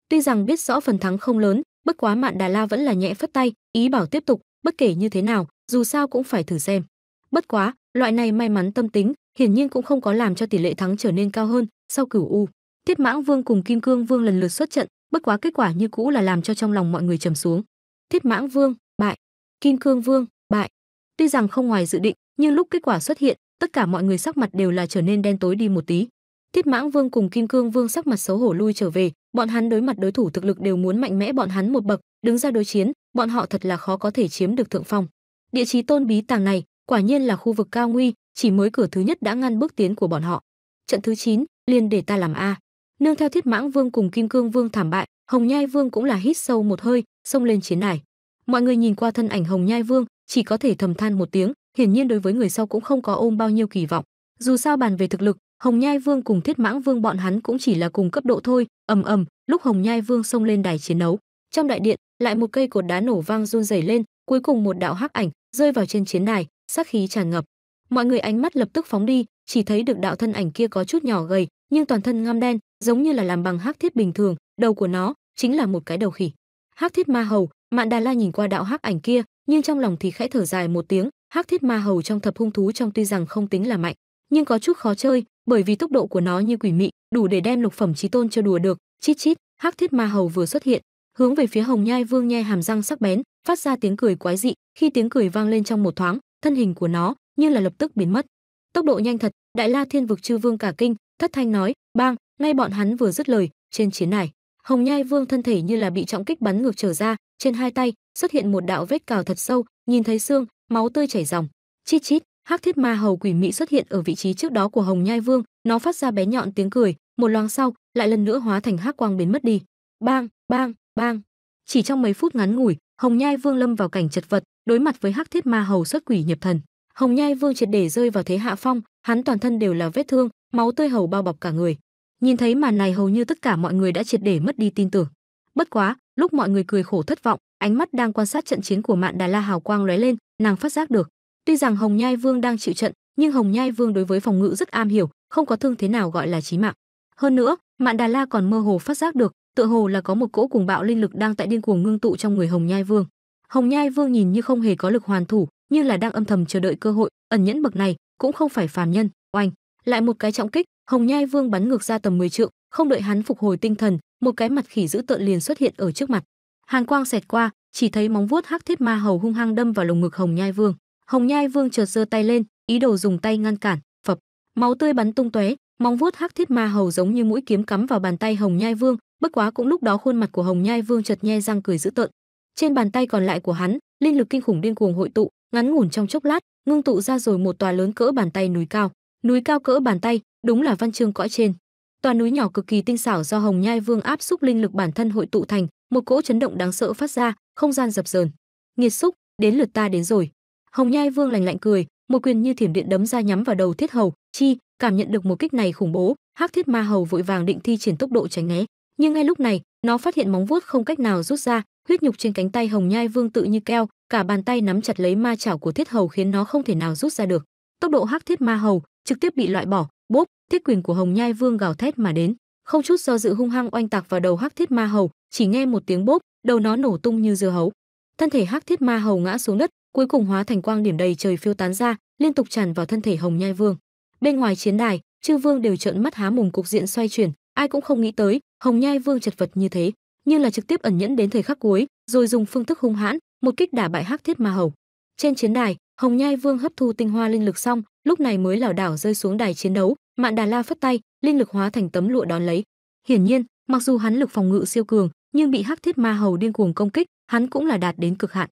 Tuy rằng biết rõ phần thắng không lớn, bất quá Mạn Đà La vẫn là nhẹ phất tay, ý bảo tiếp tục, bất kể như thế nào, dù sao cũng phải thử xem. Bất quá, loại này may mắn tâm tính, hiển nhiên cũng không có làm cho tỷ lệ thắng trở nên cao hơn, sau Cửu U, Thiết Mãng Vương cùng Kim Cương Vương lần lượt xuất trận, bất quá kết quả như cũ là làm cho trong lòng mọi người trầm xuống. Thiết Mãng Vương bại, Kim Cương Vương bại. Tuy rằng không ngoài dự định, nhưng lúc kết quả xuất hiện, tất cả mọi người sắc mặt đều là trở nên đen tối đi một tí. Thiết Mãng Vương cùng Kim Cương Vương sắc mặt xấu hổ lui trở về, bọn hắn đối mặt đối thủ thực lực đều muốn mạnh mẽ bọn hắn một bậc, đứng ra đối chiến, bọn họ thật là khó có thể chiếm được thượng phong. Địa chí tôn bí tàng này, quả nhiên là khu vực cao nguy, chỉ mới cửa thứ nhất đã ngăn bước tiến của bọn họ. Trận thứ 9, liền để ta làm a. Nương theo Thiết Mãng Vương cùng Kim Cương Vương thảm bại, Hồng Nhai Vương cũng là hít sâu một hơi, xông lên chiến đài. Mọi người nhìn qua thân ảnh Hồng Nhai Vương, chỉ có thể thầm than một tiếng, hiển nhiên đối với người sau cũng không có ôm bao nhiêu kỳ vọng. Dù sao bàn về thực lực, Hồng Nhai Vương cùng Thiết Mãng Vương bọn hắn cũng chỉ là cùng cấp độ thôi. Ầm ầm, lúc Hồng Nhai Vương xông lên đài chiến đấu, trong đại điện lại một cây cột đá nổ vang run rẩy lên, cuối cùng một đạo hắc ảnh rơi vào trên chiến đài, sát khí tràn ngập. Mọi người ánh mắt lập tức phóng đi, chỉ thấy được đạo thân ảnh kia có chút nhỏ gầy, nhưng toàn thân ngăm đen, giống như là làm bằng hắc thiết bình thường, đầu của nó chính là một cái đầu khỉ. Hắc Thiết Ma Hầu. Mạn Đà La nhìn qua đạo hắc ảnh kia, nhưng trong lòng thì khẽ thở dài một tiếng. Hắc Thiết Ma Hầu trong thập hung thú trong tuy rằng không tính là mạnh, nhưng có chút khó chơi, bởi vì tốc độ của nó như quỷ mị, đủ để đem lục phẩm chí tôn cho đùa được. Chít chít, Hắc Thiết Ma Hầu vừa xuất hiện, hướng về phía Hồng Nhai Vương nhe hàm răng sắc bén, phát ra tiếng cười quái dị. Khi tiếng cười vang lên trong một thoáng, thân hình của nó như là lập tức biến mất. Tốc độ nhanh thật. Đại La Thiên Vực chư vương cả kinh, thất thanh nói, bang. Ngay bọn hắn vừa dứt lời, trên chiến đài, Hồng Nhai Vương thân thể như là bị trọng kích bắn ngược trở ra, trên hai tay xuất hiện một đạo vết cào thật sâu, nhìn thấy xương, máu tươi chảy ròng. Chít chít, Hắc Thiết Ma Hầu quỷ mị xuất hiện ở vị trí trước đó của Hồng Nhai Vương, nó phát ra bé nhọn tiếng cười, một loáng sau lại lần nữa hóa thành hắc quang biến mất đi. Bang, bang, bang. Chỉ trong mấy phút ngắn ngủi, Hồng Nhai Vương lâm vào cảnh chật vật, đối mặt với Hắc Thiết Ma Hầu xuất quỷ nhập thần. Hồng Nhai Vương triệt để rơi vào thế hạ phong, hắn toàn thân đều là vết thương, máu tươi hầu bao bọc cả người. Nhìn thấy màn này, hầu như tất cả mọi người đã triệt để mất đi tin tưởng. Bất quá, lúc mọi người cười khổ thất vọng, ánh mắt đang quan sát trận chiến của Mạn Đà La hào quang lóe lên, nàng phát giác được, tuy rằng Hồng Nhai Vương đang chịu trận, nhưng Hồng Nhai Vương đối với phòng ngự rất am hiểu, không có thương thế nào gọi là chí mạng. Hơn nữa, Mạn Đà La còn mơ hồ phát giác được, tựa hồ là có một cỗ cùng bạo linh lực đang tại điên cuồng ngưng tụ trong người Hồng Nhai Vương. Hồng Nhai Vương nhìn như không hề có lực hoàn thủ, nhưng là đang âm thầm chờ đợi cơ hội, ẩn nhẫn bậc này cũng không phải phàm nhân. Oanh, lại một cái trọng kích, Hồng Nhai Vương bắn ngược ra tầm 10 trượng, không đợi hắn phục hồi tinh thần, một cái mặt khỉ dữ tợn liền xuất hiện ở trước mặt. Hàn quang xẹt qua, chỉ thấy móng vuốt Hắc Thiết Ma Hầu hung hăng đâm vào lồng ngực Hồng Nhai Vương. Hồng Nhai Vương chợt giơ tay lên, ý đồ dùng tay ngăn cản, phập, máu tươi bắn tung tóe, móng vuốt Hắc Thiết Ma Hầu giống như mũi kiếm cắm vào bàn tay Hồng Nhai Vương, bất quá cũng lúc đó khuôn mặt của Hồng Nhai Vương chợt nhe răng cười dữ tợn. Trên bàn tay còn lại của hắn, linh lực kinh khủng điên cuồng hội tụ, ngắn ngủn trong chốc lát, ngưng tụ ra rồi một tòa lớn cỡ bàn tay núi cao. Núi cao cỡ bàn tay, đúng là văn chương cõi trên. Toàn núi nhỏ cực kỳ tinh xảo do Hồng Nhai Vương áp xúc linh lực bản thân hội tụ thành, một cỗ chấn động đáng sợ phát ra, không gian dập dờn. Nghiệt xúc, đến lượt ta đến rồi. Hồng Nhai Vương lạnh lạnh cười, một quyền như thiểm điện đấm ra nhắm vào đầu Thiết Hầu. Chi cảm nhận được một kích này khủng bố, Hắc Thiết Ma Hầu vội vàng định thi triển tốc độ tránh né, nhưng ngay lúc này nó phát hiện móng vuốt không cách nào rút ra, huyết nhục trên cánh tay Hồng Nhai Vương tự như keo, cả bàn tay nắm chặt lấy ma chảo của Thiết Hầu khiến nó không thể nào rút ra được. Tốc độ Hắc Thiết Ma Hầu trực tiếp bị loại bỏ. Bốp, thiết quyền của Hồng Nhai Vương gào thét mà đến, không chút do dự hung hăng oanh tạc vào đầu Hắc Thiết Ma Hầu, chỉ nghe một tiếng bốp, đầu nó nổ tung như dưa hấu. Thân thể Hắc Thiết Ma Hầu ngã xuống đất, cuối cùng hóa thành quang điểm đầy trời phiêu tán ra, liên tục tràn vào thân thể Hồng Nhai Vương. Bên ngoài chiến đài, chư vương đều trợn mắt há mồm, cục diện xoay chuyển, ai cũng không nghĩ tới Hồng Nhai Vương chật vật như thế, như là trực tiếp ẩn nhẫn đến thời khắc cuối, rồi dùng phương thức hung hãn, một kích đả bại Hắc Thiết Ma Hầu. Trên chiến đài, Hồng Nhai Vương hấp thu tinh hoa linh lực xong, lúc này mới lảo đảo rơi xuống đài chiến đấu. Mạn Đà La phất tay, linh lực hóa thành tấm lụa đón lấy. Hiển nhiên, mặc dù hắn lực phòng ngự siêu cường, nhưng bị Hắc Thiết Ma Hầu điên cuồng công kích, hắn cũng là đạt đến cực hạn.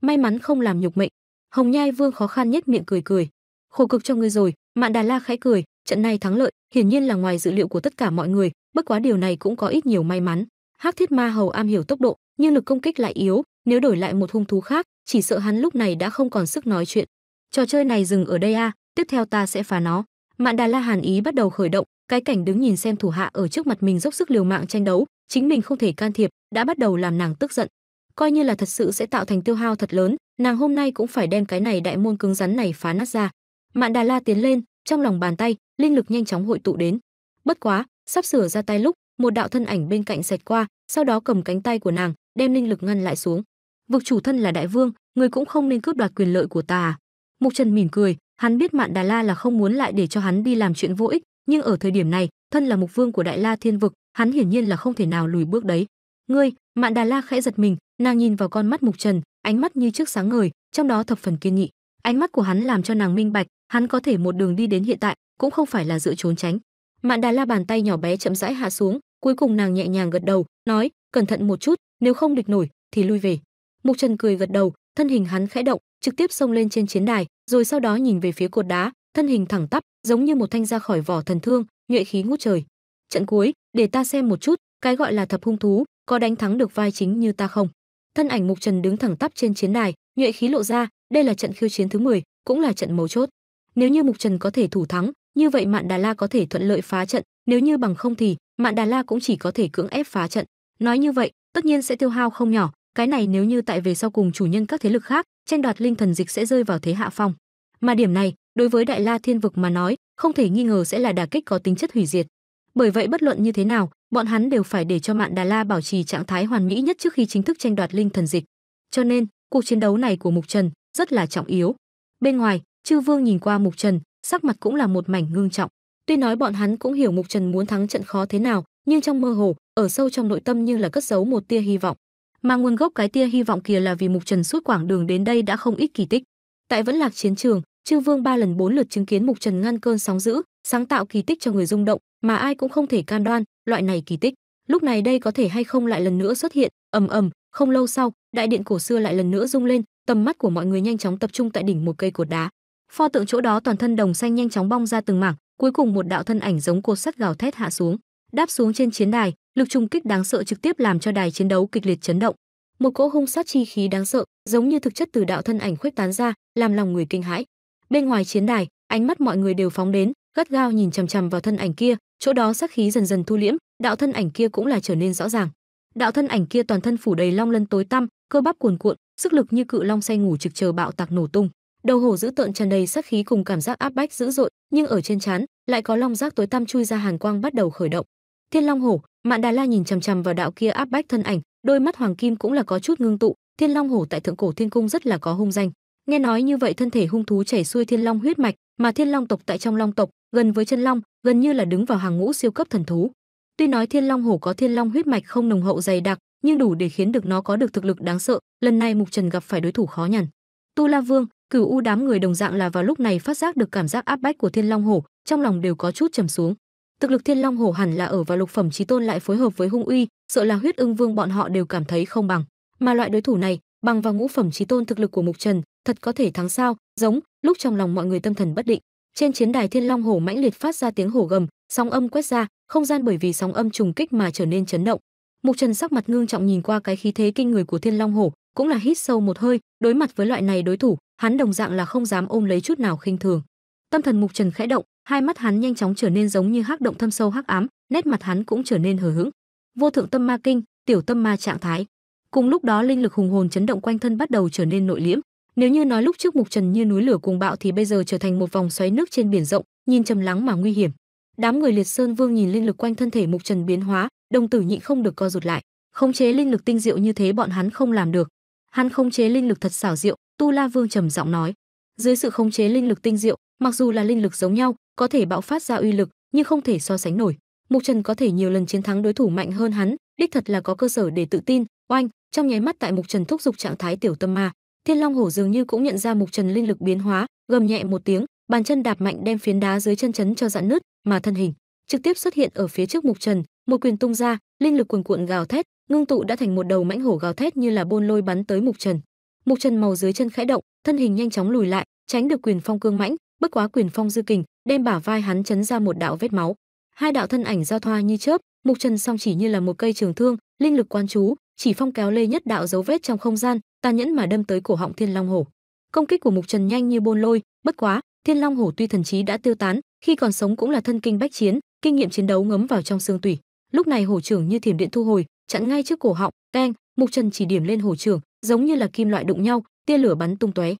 May mắn không làm nhục mệnh. Hồng Nhai Vương khó khăn nhếch miệng cười cười. Khổ cực cho ngươi rồi. Mạn Đà La khẽ cười, trận này thắng lợi hiển nhiên là ngoài dự liệu của tất cả mọi người, bất quá điều này cũng có ít nhiều may mắn. Hắc Thiết Ma Hầu am hiểu tốc độ, nhưng lực công kích lại yếu, nếu đổi lại một hung thú khác, chỉ sợ hắn lúc này đã không còn sức nói chuyện. Trò chơi này dừng ở đây a, tiếp theo ta sẽ phá nó. Mạn Đà La hàn ý bắt đầu khởi động, cái cảnh đứng nhìn xem thủ hạ ở trước mặt mình dốc sức liều mạng tranh đấu, chính mình không thể can thiệp, đã bắt đầu làm nàng tức giận. Coi như là thật sự sẽ tạo thành tiêu hao thật lớn, nàng hôm nay cũng phải đem cái này đại môn cứng rắn này phá nát ra. Mạn Đà La tiến lên, trong lòng bàn tay linh lực nhanh chóng hội tụ đến. Bất quá sắp sửa ra tay lúc, một đạo thân ảnh bên cạnh xẹt qua, sau đó cầm cánh tay của nàng, đem linh lực ngăn lại xuống. Vực chủ thân là đại vương, người cũng không nên cướp đoạt quyền lợi của ta à? Mục Trần mỉm cười, hắn biết Mạn Đà La là không muốn lại để cho hắn đi làm chuyện vô ích, nhưng ở thời điểm này, thân là mục vương của Đại La Thiên Vực, hắn hiển nhiên là không thể nào lùi bước đấy. Ngươi? Mạn Đà La khẽ giật mình, nàng nhìn vào con mắt Mục Trần, ánh mắt như trước sáng ngời, trong đó thập phần kiên nghị. Ánh mắt của hắn làm cho nàng minh bạch, hắn có thể một đường đi đến hiện tại cũng không phải là dựa trốn tránh. Mạn Đà La bàn tay nhỏ bé chậm rãi hạ xuống, cuối cùng nàng nhẹ nhàng gật đầu, nói: "Cẩn thận một chút, nếu không địch nổi thì lui về." Mục Trần cười gật đầu, thân hình hắn khẽ động, trực tiếp xông lên trên chiến đài, rồi sau đó nhìn về phía cột đá, thân hình thẳng tắp, giống như một thanh ra khỏi vỏ thần thương, nhuệ khí ngút trời. Trận cuối, để ta xem một chút, cái gọi là thập hung thú, có đánh thắng được vai chính như ta không? Thân ảnh Mục Trần đứng thẳng tắp trên chiến đài, nhuệ khí lộ ra, đây là trận khiêu chiến thứ 10, cũng là trận mấu chốt. Nếu như Mục Trần có thể thủ thắng, như vậy Mạn Đà La có thể thuận lợi phá trận, nếu như bằng không thì Mạn Đà La cũng chỉ có thể cưỡng ép phá trận. Nói như vậy, tất nhiên sẽ tiêu hao không nhỏ, cái này nếu như tại về sau cùng chủ nhân các thế lực khác tranh đoạt linh thần dịch sẽ rơi vào thế hạ phong, mà điểm này đối với Đại La Thiên Vực mà nói không thể nghi ngờ sẽ là đả kích có tính chất hủy diệt. Bởi vậy bất luận như thế nào, bọn hắn đều phải để cho Mạn Đà La bảo trì trạng thái hoàn mỹ nhất trước khi chính thức tranh đoạt linh thần dịch, cho nên cuộc chiến đấu này của Mục Trần rất là trọng yếu. Bên ngoài, chư vương nhìn qua Mục Trần, sắc mặt cũng là một mảnh ngưng trọng. Tuy nói bọn hắn cũng hiểu Mục Trần muốn thắng trận khó thế nào, nhưng trong mơ hồ, ở sâu trong nội tâm như là cất giấu một tia hy vọng. Mà nguồn gốc cái tia hy vọng kia là vì Mục Trần suốt quãng đường đến đây đã không ít kỳ tích. Tại Vẫn Lạc chiến trường, chư vương 3 lần 4 lượt chứng kiến Mục Trần ngăn cơn sóng dữ, sáng tạo kỳ tích cho người rung động, mà ai cũng không thể cam đoan loại này kỳ tích lúc này đây có thể hay không lại lần nữa xuất hiện. Ầm ầm, không lâu sau, đại điện cổ xưa lại lần nữa rung lên, tầm mắt của mọi người nhanh chóng tập trung tại đỉnh một cây cột đá. Pho tượng chỗ đó toàn thân đồng xanh nhanh chóng bong ra từng mảng, cuối cùng một đạo thân ảnh giống cột sắt gào thét hạ xuống, đáp xuống trên chiến đài, lực trùng kích đáng sợ trực tiếp làm cho đài chiến đấu kịch liệt chấn động. Một cỗ hung sát chi khí đáng sợ, giống như thực chất từ đạo thân ảnh khuếch tán ra, làm lòng người kinh hãi. Bên ngoài chiến đài, ánh mắt mọi người đều phóng đến, gắt gao nhìn chằm chằm vào thân ảnh kia, chỗ đó sát khí dần dần thu liễm, đạo thân ảnh kia cũng là trở nên rõ ràng. Đạo thân ảnh kia toàn thân phủ đầy long lân tối tăm, cơ bắp cuồn cuộn, sức lực như cự long say ngủ trực chờ bạo tạc nổ tung. Đầu hổ dữ tợn tràn đầy sát khí cùng cảm giác áp bách dữ dội, nhưng ở trên trán lại có long giác tối tăm chui ra hàn quang bắt đầu khởi động. Thiên Long Hổ, Mạn Đà La nhìn chằm chằm vào đạo kia áp bách thân ảnh, đôi mắt hoàng kim cũng là có chút ngưng tụ. Thiên Long Hổ tại Thượng Cổ Thiên Cung rất là có hung danh, nghe nói như vậy thân thể hung thú chảy xuôi Thiên Long huyết mạch, mà Thiên Long tộc tại trong Long tộc gần với chân long, gần như là đứng vào hàng ngũ siêu cấp thần thú. Tuy nói Thiên Long Hổ có Thiên Long huyết mạch không nồng hậu dày đặc, nhưng đủ để khiến được nó có được thực lực đáng sợ. Lần này Mục Trần gặp phải đối thủ khó nhằn. Tu La Vương, Cửu U đám người đồng dạng là vào lúc này phát giác được cảm giác áp bách của Thiên Long Hổ, trong lòng đều có chút trầm xuống. Thực lực Thiên Long Hổ hẳn là ở vào lục phẩm chí tôn, lại phối hợp với hung uy, sợ là Huyết Ưng Vương bọn họ đều cảm thấy không bằng. Mà loại đối thủ này, bằng vào ngũ phẩm chí tôn thực lực của Mục Trần, thật có thể thắng sao? Giống, lúc trong lòng mọi người tâm thần bất định. Trên chiến đài, Thiên Long Hổ mãnh liệt phát ra tiếng hổ gầm, sóng âm quét ra, không gian bởi vì sóng âm trùng kích mà trở nên chấn động. Mục Trần sắc mặt ngưng trọng nhìn qua cái khí thế kinh người của Thiên Long Hổ, cũng là hít sâu một hơi. Đối mặt với loại này đối thủ, hắn đồng dạng là không dám ôm lấy chút nào khinh thường. Tâm thần Mục Trần khẽ động, hai mắt hắn nhanh chóng trở nên giống như hắc động thâm sâu hắc ám, nét mặt hắn cũng trở nên hờ hững. Vô thượng tâm ma kinh, tiểu tâm ma trạng thái. Cùng lúc đó, linh lực hùng hồn chấn động quanh thân bắt đầu trở nên nội liễm. Nếu như nói lúc trước Mục Trần như núi lửa cuồng bạo, thì bây giờ trở thành một vòng xoáy nước trên biển rộng, nhìn trầm lắng mà nguy hiểm. Đám người Liệt Sơn Vương nhìn linh lực quanh thân thể Mục Trần biến hóa, đồng tử nhịn không được co rụt lại. Khống chế linh lực tinh diệu như thế bọn hắn không làm được. Hắn khống chế linh lực thật xảo diệu, Tu La Vương trầm giọng nói. Dưới sự khống chế linh lực tinh diệu, mặc dù là linh lực giống nhau, có thể bạo phát ra uy lực, nhưng không thể so sánh nổi. Mục Trần có thể nhiều lần chiến thắng đối thủ mạnh hơn hắn, đích thật là có cơ sở để tự tin. Oanh, trong nháy mắt tại Mục Trần thúc giục trạng thái tiểu tâm ma, Thiên Long Hổ dường như cũng nhận ra Mục Trần linh lực biến hóa, gầm nhẹ một tiếng, bàn chân đạp mạnh đem phiến đá dưới chân chấn cho dạn nứt, mà thân hình trực tiếp xuất hiện ở phía trước Mục Trần, một quyền tung ra, linh lực cuồn cuộn gào thét, ngưng tụ đã thành một đầu mãnh hổ gào thét như là bôn lôi bắn tới Mục Trần. Mục Trần màu dưới chân khẽ động, thân hình nhanh chóng lùi lại, tránh được quyền phong cương mãnh, bất quá quyền phong dư kình, đem bả vai hắn chấn ra một đạo vết máu. Hai đạo thân ảnh giao thoa như chớp, Mục Trần song chỉ như là một cây trường thương, linh lực quan chú, chỉ phong kéo lê nhất đạo dấu vết trong không gian, tàn nhẫn mà đâm tới cổ họng Thiên Long Hổ. Công kích của Mục Trần nhanh như bôn lôi, bất quá Thiên Long Hổ tuy thần trí đã tiêu tán, khi còn sống cũng là thân kinh bách chiến, kinh nghiệm chiến đấu ngấm vào trong xương tủy. Lúc này hổ trưởng như thiểm điện thu hồi, chặn ngay trước cổ họng. Keng, Mục Trần chỉ điểm lên hổ trưởng, giống như là kim loại đụng nhau, tia lửa bắn tung tóe.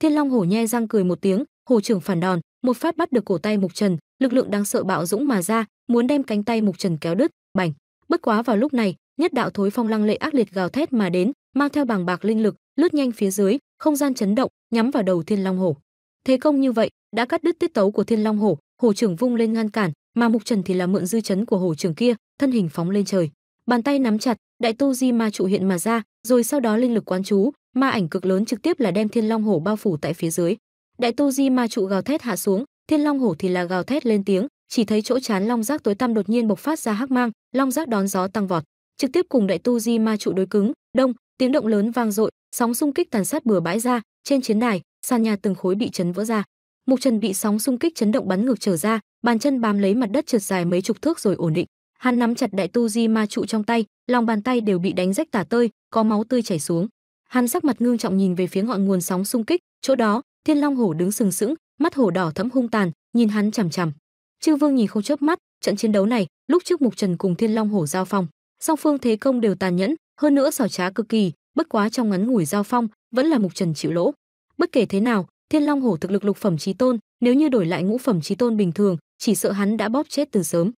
Thiên Long Hổ nhe răng cười một tiếng, hổ trưởng phản đòn, một phát bắt được cổ tay Mục Trần, lực lượng đáng sợ bạo dũng mà ra, muốn đem cánh tay Mục Trần kéo đứt. Bành, bất quá vào lúc này, nhất đạo thối phong lăng lệ ác liệt gào thét mà đến, mang theo bàng bạc linh lực, lướt nhanh phía dưới, không gian chấn động, nhắm vào đầu Thiên Long Hổ. Thế công như vậy đã cắt đứt tiết tấu của Thiên Long Hổ, hổ trưởng vung lên ngăn cản, mà Mục Trần thì là mượn dư chấn của hổ trưởng kia, thân hình phóng lên trời, bàn tay nắm chặt, đại tu di ma trụ hiện mà ra, rồi sau đó linh lực quán chú, ma ảnh cực lớn trực tiếp là đem Thiên Long Hổ bao phủ tại phía dưới. Đại tu di ma trụ gào thét hạ xuống, Thiên Long Hổ thì là gào thét lên tiếng, chỉ thấy chỗ trán long giác tối tăm đột nhiên bộc phát ra hắc mang, long giác đón gió tăng vọt, trực tiếp cùng đại tu di ma trụ đối cứng. Đông, tiếng động lớn vang dội, sóng xung kích tàn sát bừa bãi ra, trên chiến đài, sàn nhà từng khối bị chấn vỡ ra. Mục Trần bị sóng xung kích chấn động bắn ngược trở ra, bàn chân bám lấy mặt đất trượt dài mấy chục thước rồi ổn định. Hắn nắm chặt đại tu di ma trụ trong tay, lòng bàn tay đều bị đánh rách tả tơi, có máu tươi chảy xuống. Hắn sắc mặt ngưng trọng nhìn về phía ngọn nguồn sóng xung kích, chỗ đó, Thiên Long Hổ đứng sừng sững, mắt hổ đỏ thẫm hung tàn, nhìn hắn chằm chằm. Chư Vương nhìn không chớp mắt, trận chiến đấu này, lúc trước Mục Trần cùng Thiên Long Hổ giao phong, song phương thế công đều tàn nhẫn, hơn nữa xảo trá cực kỳ, bất quá trong ngắn ngủi giao phong, vẫn là Mục Trần chịu lỗ. Bất kể thế nào, Thiên Long Hổ thực lực lục phẩm chí tôn, nếu như đổi lại ngũ phẩm chí tôn bình thường, chỉ sợ hắn đã bóp chết từ sớm.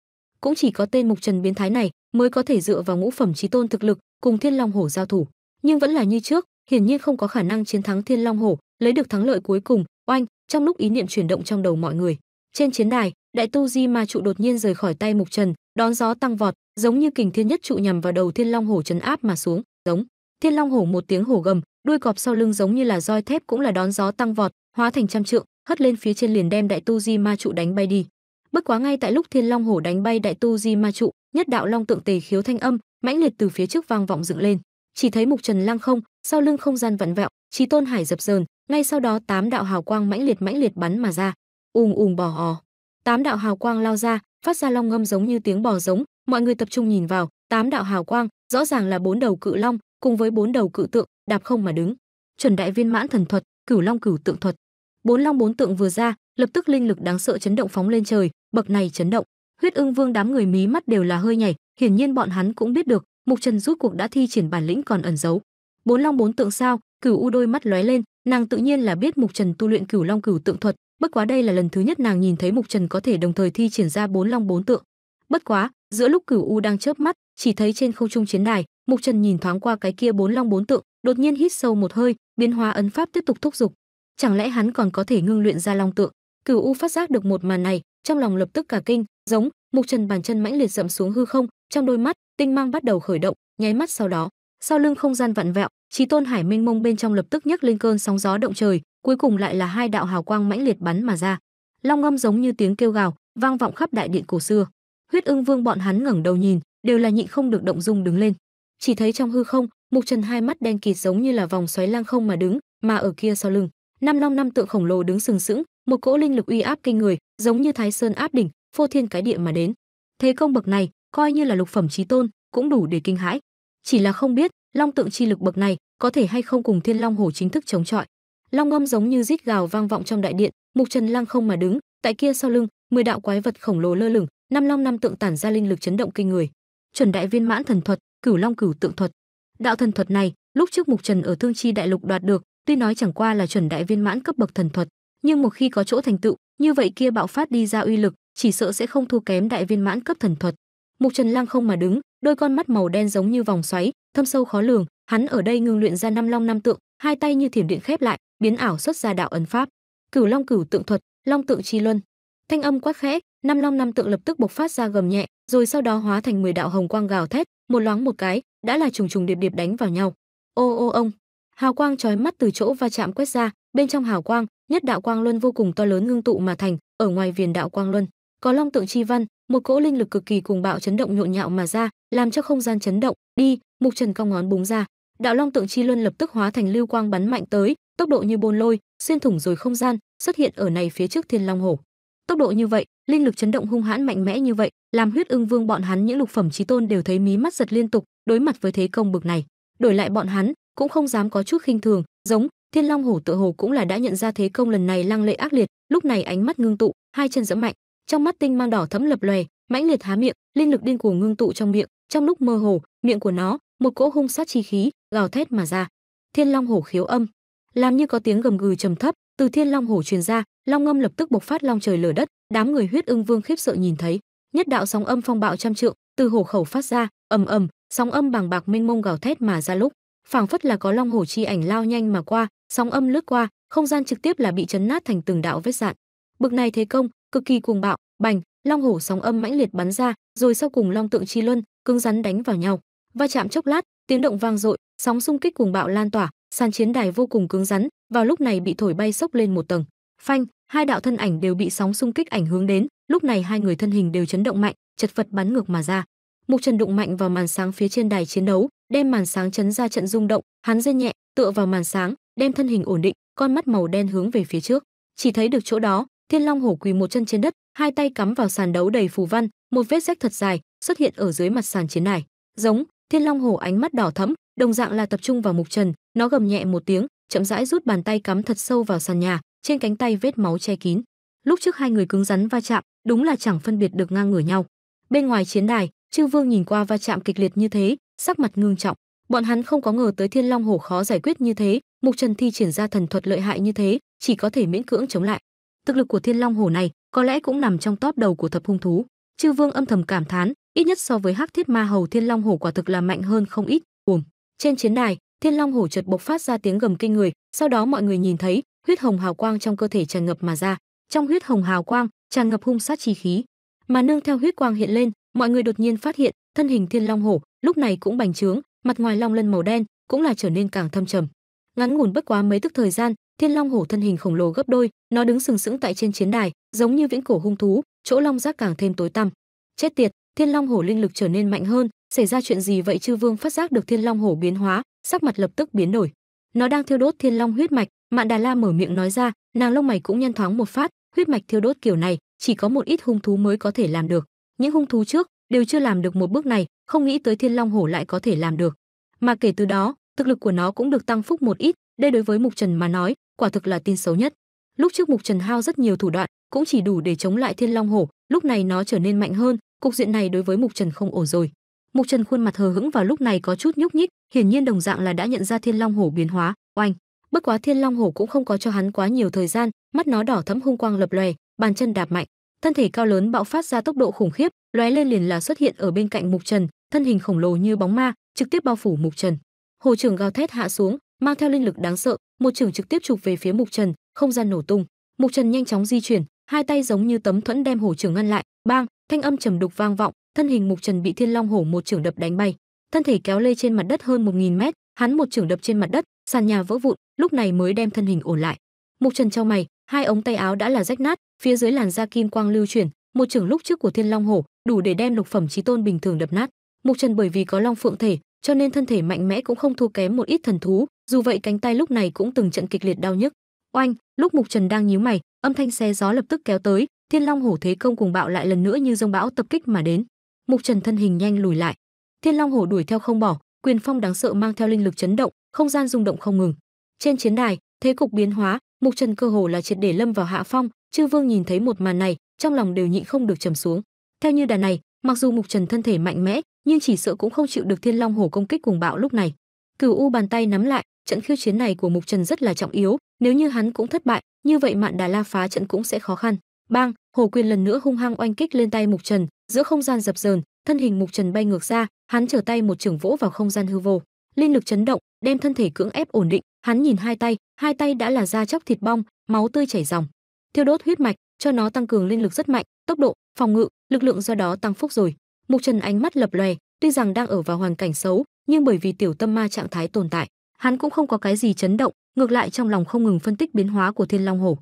Cũng chỉ có tên Mục Trần biến thái này mới có thể dựa vào ngũ phẩm chí tôn thực lực cùng Thiên Long Hổ giao thủ, nhưng vẫn là như trước, hiển nhiên không có khả năng chiến thắng Thiên Long Hổ, lấy được thắng lợi cuối cùng. Oanh, trong lúc ý niệm chuyển động trong đầu mọi người, trên chiến đài, đại tu di ma trụ đột nhiên rời khỏi tay Mục Trần, đón gió tăng vọt, giống như kình thiên nhất trụ nhằm vào đầu Thiên Long Hổ trấn áp mà xuống. Giống, Thiên Long Hổ một tiếng hổ gầm, đuôi cọp sau lưng giống như là roi thép cũng là đón gió tăng vọt, hóa thành trăm trượng, hất lên phía trên liền đem đại tu di ma trụ đánh bay đi. Bất quá ngay tại lúc Thiên Long Hổ đánh bay đại tu di ma trụ, nhất đạo long tượng tề khiếu thanh âm mãnh liệt từ phía trước vang vọng dựng lên, chỉ thấy Mục Trần lăng không, sau lưng không gian vặn vẹo, Chí Tôn Hải dập dờn, ngay sau đó tám đạo hào quang mãnh liệt bắn mà ra. Ùng ùng bò ò, tám đạo hào quang lao ra, phát ra long ngâm giống như tiếng bò giống, mọi người tập trung nhìn vào, tám đạo hào quang rõ ràng là bốn đầu cự long cùng với bốn đầu cự tượng đạp không mà đứng. Chuẩn đại viên mãn thần thuật, Cửu Long Cửu Tượng thuật. Bốn long bốn tượng vừa ra, lập tức linh lực đáng sợ chấn động phóng lên trời, bậc này chấn động, Huyết Ưng Vương đám người mí mắt đều là hơi nhảy, hiển nhiên bọn hắn cũng biết được, Mục Trần rút cuộc đã thi triển bản lĩnh còn ẩn giấu. Bốn long bốn tượng sao? Cửu U đôi mắt lóe lên, nàng tự nhiên là biết Mục Trần tu luyện Cửu Long Cửu Tượng thuật, bất quá đây là lần thứ nhất nàng nhìn thấy Mục Trần có thể đồng thời thi triển ra bốn long bốn tượng. Bất quá, giữa lúc Cửu U đang chớp mắt, chỉ thấy trên không trung chiến đài, Mục Trần nhìn thoáng qua cái kia bốn long bốn tượng, đột nhiên hít sâu một hơi, biến hóa ấn pháp tiếp tục thúc giục. Chẳng lẽ hắn còn có thể ngưng luyện ra long tượng? Cửu U phát giác được một màn này, trong lòng lập tức cả kinh. Giống, Mục Trần bàn chân mãnh liệt dậm xuống hư không, trong đôi mắt tinh mang bắt đầu khởi động, Nháy mắt sau đó, sau lưng không gian vặn vẹo, Chí Tôn Hải mênh mông bên trong lập tức nhấc lên cơn sóng gió động trời, cuối cùng lại là hai đạo hào quang mãnh liệt bắn mà ra. Long ngâm giống như tiếng kêu gào, vang vọng khắp đại điện cổ xưa. Huyết Ưng Vương bọn hắn ngẩng đầu nhìn, đều là nhịn không được động dung đứng lên. Chỉ thấy trong hư không, Mục Trần hai mắt đen kịt giống như là vòng xoáy lăng không mà đứng, mà ở kia sau lưng, năm long năm tượng khổng lồ đứng sừng sững, một cỗ linh lực uy áp kinh người, giống như Thái Sơn áp đỉnh, phô thiên cái địa mà đến. Thế công bậc này, coi như là lục phẩm chí tôn, cũng đủ để kinh hãi. Chỉ là không biết, long tượng chi lực bậc này có thể hay không cùng Thiên Long Hổ chính thức chống chọi. Long âm giống như rít gào vang vọng trong đại điện, Mục Trần lăng không mà đứng, tại kia sau lưng, 10 đạo quái vật khổng lồ lơ lửng, năm long năm tượng tản ra linh lực chấn động kinh người. Chuẩn đại viên mãn thần thuật, Cửu Long Cửu Tượng thuật. Đạo thần thuật này, lúc trước Mục Trần ở Thương Chi đại lục đoạt được, tuy nói chẳng qua là chuẩn đại viên mãn cấp bậc thần thuật, nhưng một khi có chỗ thành tựu, như vậy kia bạo phát đi ra uy lực, chỉ sợ sẽ không thua kém đại viên mãn cấp thần thuật. Mục Trần lăng không mà đứng, đôi con mắt màu đen giống như vòng xoáy, thâm sâu khó lường, hắn ở đây ngưng luyện ra năm long năm tượng, hai tay như thiểm điện khép lại, biến ảo xuất ra đạo ấn pháp, Cửu Long Cửu Tượng thuật, Long Tượng chi luân. Thanh âm quát khẽ, năm long năm tượng lập tức bộc phát ra gầm nhẹ, rồi sau đó hóa thành 10 đạo hồng quang gào thét, một loáng một cái, đã là trùng trùng điệp điệp đánh vào nhau. Ô ô ông, hào quang chói mắt từ chỗ va chạm quét ra, bên trong hào quang, nhất đạo quang luân vô cùng to lớn ngưng tụ mà thành, ở ngoài viền đạo quang luân, có long tượng chi văn, một cỗ linh lực cực kỳ cùng bạo chấn động nhộn nhạo mà ra, làm cho không gian chấn động. Đi, Mục Trần cong ngón búng ra, đạo long tượng chi luân lập tức hóa thành lưu quang bắn mạnh tới, tốc độ như bôn lôi, xuyên thủng rồi không gian, xuất hiện ở này phía trước Thiên Long Hổ. Tốc độ như vậy, linh lực chấn động hung hãn mạnh mẽ như vậy, làm Huyết Ưng Vương bọn hắn những lục phẩm chí tôn đều thấy mí mắt giật liên tục, đối mặt với thế công bực này, đổi lại bọn hắn cũng không dám có chút khinh thường, giống Thiên Long Hổ tựa hồ cũng là đã nhận ra thế công lần này lăng lệ ác liệt, lúc này ánh mắt ngưng tụ, hai chân giẫm mạnh, trong mắt tinh mang đỏ thẫm lập lòe, mãnh liệt há miệng, linh lực điên cuồng ngưng tụ trong miệng, trong lúc mơ hồ, miệng của nó, một cỗ hung sát chi khí gào thét mà ra. Thiên Long Hổ khiếu âm, làm như có tiếng gầm gừ trầm thấp từ Thiên Long Hổ truyền ra, long ngâm lập tức bộc phát long trời lở đất, đám người Huyết Ưng Vương khiếp sợ nhìn thấy, nhất đạo sóng âm phong bạo trăm trượng từ hổ khẩu phát ra, ầm ầm, sóng âm bàng bạc mênh mông gào thét mà ra lúc, phảng phất là có long hổ chi ảnh lao nhanh mà qua, sóng âm lướt qua, không gian trực tiếp là bị chấn nát thành từng đạo vết rạn. Bực này thế công, cực kỳ cuồng bạo, bành, long hổ sóng âm mãnh liệt bắn ra, rồi sau cùng long tượng chi luân cứng rắn đánh vào nhau. Va chạm chốc lát, tiếng động vang dội, sóng xung kích cuồng bạo lan tỏa, sàn chiến đài vô cùng cứng rắn, vào lúc này bị thổi bay sốc lên một tầng. Phanh, hai đạo thân ảnh đều bị sóng xung kích ảnh hưởng đến, lúc này hai người thân hình đều chấn động mạnh, chật vật bắn ngược mà ra. Mục Trần đụng mạnh vào màn sáng phía trên đài chiến đấu, đem màn sáng chấn ra trận rung động, hắn rên nhẹ, tựa vào màn sáng, đem thân hình ổn định, con mắt màu đen hướng về phía trước. Chỉ thấy được chỗ đó, Thiên Long Hổ quỳ một chân trên đất, hai tay cắm vào sàn đấu đầy phù văn, một vết rách thật dài xuất hiện ở dưới mặt sàn chiến đài. Giống Thiên Long Hổ ánh mắt đỏ thẫm, đồng dạng là tập trung vào Mục Trần, nó gầm nhẹ một tiếng, chậm rãi rút bàn tay cắm thật sâu vào sàn nhà, trên cánh tay vết máu che kín. Lúc trước hai người cứng rắn va chạm, đúng là chẳng phân biệt được ngang ngửa nhau. Bên ngoài chiến đài, Chư Vương nhìn qua va chạm kịch liệt như thế, sắc mặt ngưng trọng. Bọn hắn không có ngờ tới Thiên Long Hổ khó giải quyết như thế, Mục Trần thi triển ra thần thuật lợi hại như thế, chỉ có thể miễn cưỡng chống lại. Thực lực của Thiên Long Hổ này có lẽ cũng nằm trong top đầu của thập hung thú. Chư Vương âm thầm cảm thán, ít nhất so với Hắc Thiết Ma Hầu, Thiên Long Hổ quả thực là mạnh hơn không ít. Ùm, trên chiến đài, Thiên Long Hổ chợt bộc phát ra tiếng gầm kinh người, sau đó mọi người nhìn thấy huyết hồng hào quang trong cơ thể tràn ngập mà ra, trong huyết hồng hào quang tràn ngập hung sát chi khí, mà nương theo huyết quang hiện lên, mọi người đột nhiên phát hiện thân hình Thiên Long Hổ lúc này cũng bành trướng, mặt ngoài long lân màu đen cũng là trở nên càng thâm trầm. Ngắn ngủn bất quá mấy tức thời gian, Thiên Long Hổ thân hình khổng lồ gấp đôi, nó đứng sừng sững tại trên chiến đài, giống như viễn cổ hung thú, chỗ long giác càng thêm tối tăm. Chết tiệt, Thiên Long Hổ linh lực trở nên mạnh hơn, xảy ra chuyện gì vậy? Chư Vương phát giác được Thiên Long Hổ biến hóa, sắc mặt lập tức biến đổi. Nó đang thiêu đốt Thiên Long huyết mạch, Mạn Đà La mở miệng nói ra, nàng lông mày cũng nhăn thoáng một phát, huyết mạch thiêu đốt kiểu này, chỉ có một ít hung thú mới có thể làm được. Những hung thú trước đều chưa làm được một bước này, không nghĩ tới Thiên Long Hổ lại có thể làm được. Mà kể từ đó, thực lực của nó cũng được tăng phúc một ít, đây đối với Mục Trần mà nói, quả thực là tin xấu nhất. Lúc trước Mục Trần hao rất nhiều thủ đoạn, cũng chỉ đủ để chống lại Thiên Long Hổ, lúc này nó trở nên mạnh hơn, cục diện này đối với Mục Trần không ổn rồi. Mục Trần khuôn mặt hờ hững vào lúc này có chút nhúc nhích, hiển nhiên đồng dạng là đã nhận ra Thiên Long Hổ biến hóa. Oanh, bất quá Thiên Long Hổ cũng không có cho hắn quá nhiều thời gian, mắt nó đỏ thẫm hung quang lập lòe, bàn chân đạp mạnh, thân thể cao lớn bạo phát ra tốc độ khủng khiếp, lóe lên liền là xuất hiện ở bên cạnh Mục Trần, thân hình khổng lồ như bóng ma, trực tiếp bao phủ Mục Trần. Hổ trưởng gào thét hạ xuống, mang theo linh lực đáng sợ, một trưởng trực tiếp chụp về phía Mục Trần, không gian nổ tung. Mục Trần nhanh chóng di chuyển, hai tay giống như tấm thuẫn đem hổ trưởng ngăn lại. Bang, thanh âm trầm đục vang vọng, thân hình Mục Trần bị Thiên Long Hổ một trưởng đập đánh bay. thân thể kéo lê trên mặt đất hơn 1000 mét, hắn một chưởng đập trên mặt đất, sàn nhà vỡ vụn, lúc này mới đem thân hình ổn lại. Mục Trần chau mày, hai ống tay áo đã là rách nát, phía dưới làn da kim quang lưu chuyển, một chưởng lúc trước của Thiên Long Hổ đủ để đem lục phẩm chí tôn bình thường đập nát. Mục Trần bởi vì có Long Phượng thể, cho nên thân thể mạnh mẽ cũng không thua kém một ít thần thú, dù vậy cánh tay lúc này cũng từng trận kịch liệt đau nhức. Oanh, lúc Mục Trần đang nhíu mày, âm thanh xé gió lập tức kéo tới, Thiên Long Hổ thế công cùng bạo lại lần nữa như dông bão tập kích mà đến. Mục Trần thân hình nhanh lùi lại, Thiên Long Hổ đuổi theo không bỏ, quyền phong đáng sợ mang theo linh lực chấn động, không gian rung động không ngừng. Trên chiến đài, thế cục biến hóa, Mục Trần cơ hồ là triệt để lâm vào hạ phong. Chư Vương nhìn thấy một màn này, trong lòng đều nhịn không được trầm xuống. Theo như đà này, mặc dù Mục Trần thân thể mạnh mẽ, nhưng chỉ sợ cũng không chịu được Thiên Long Hổ công kích cuồng bạo lúc này. Cửu U bàn tay nắm lại, trận khiêu chiến này của Mục Trần rất là trọng yếu, nếu như hắn cũng thất bại, như vậy Mạn Đà La phá trận cũng sẽ khó khăn. Bang, hổ quyền lần nữa hung hăng oanh kích lên tay Mục Trần, giữa không gian dập dờn, thân hình Mục Trần bay ngược ra, hắn trở tay một chưởng vỗ vào không gian hư vô, linh lực chấn động, đem thân thể cưỡng ép ổn định. Hắn nhìn hai tay đã là da chóc thịt bong, máu tươi chảy ròng, thiêu đốt huyết mạch, cho nó tăng cường linh lực rất mạnh, tốc độ, phòng ngự, lực lượng do đó tăng phúc rồi. Mục Trần ánh mắt lập lòe, tuy rằng đang ở vào hoàn cảnh xấu, nhưng bởi vì tiểu tâm ma trạng thái tồn tại, hắn cũng không có cái gì chấn động, ngược lại trong lòng không ngừng phân tích biến hóa của Thiên Long Hổ.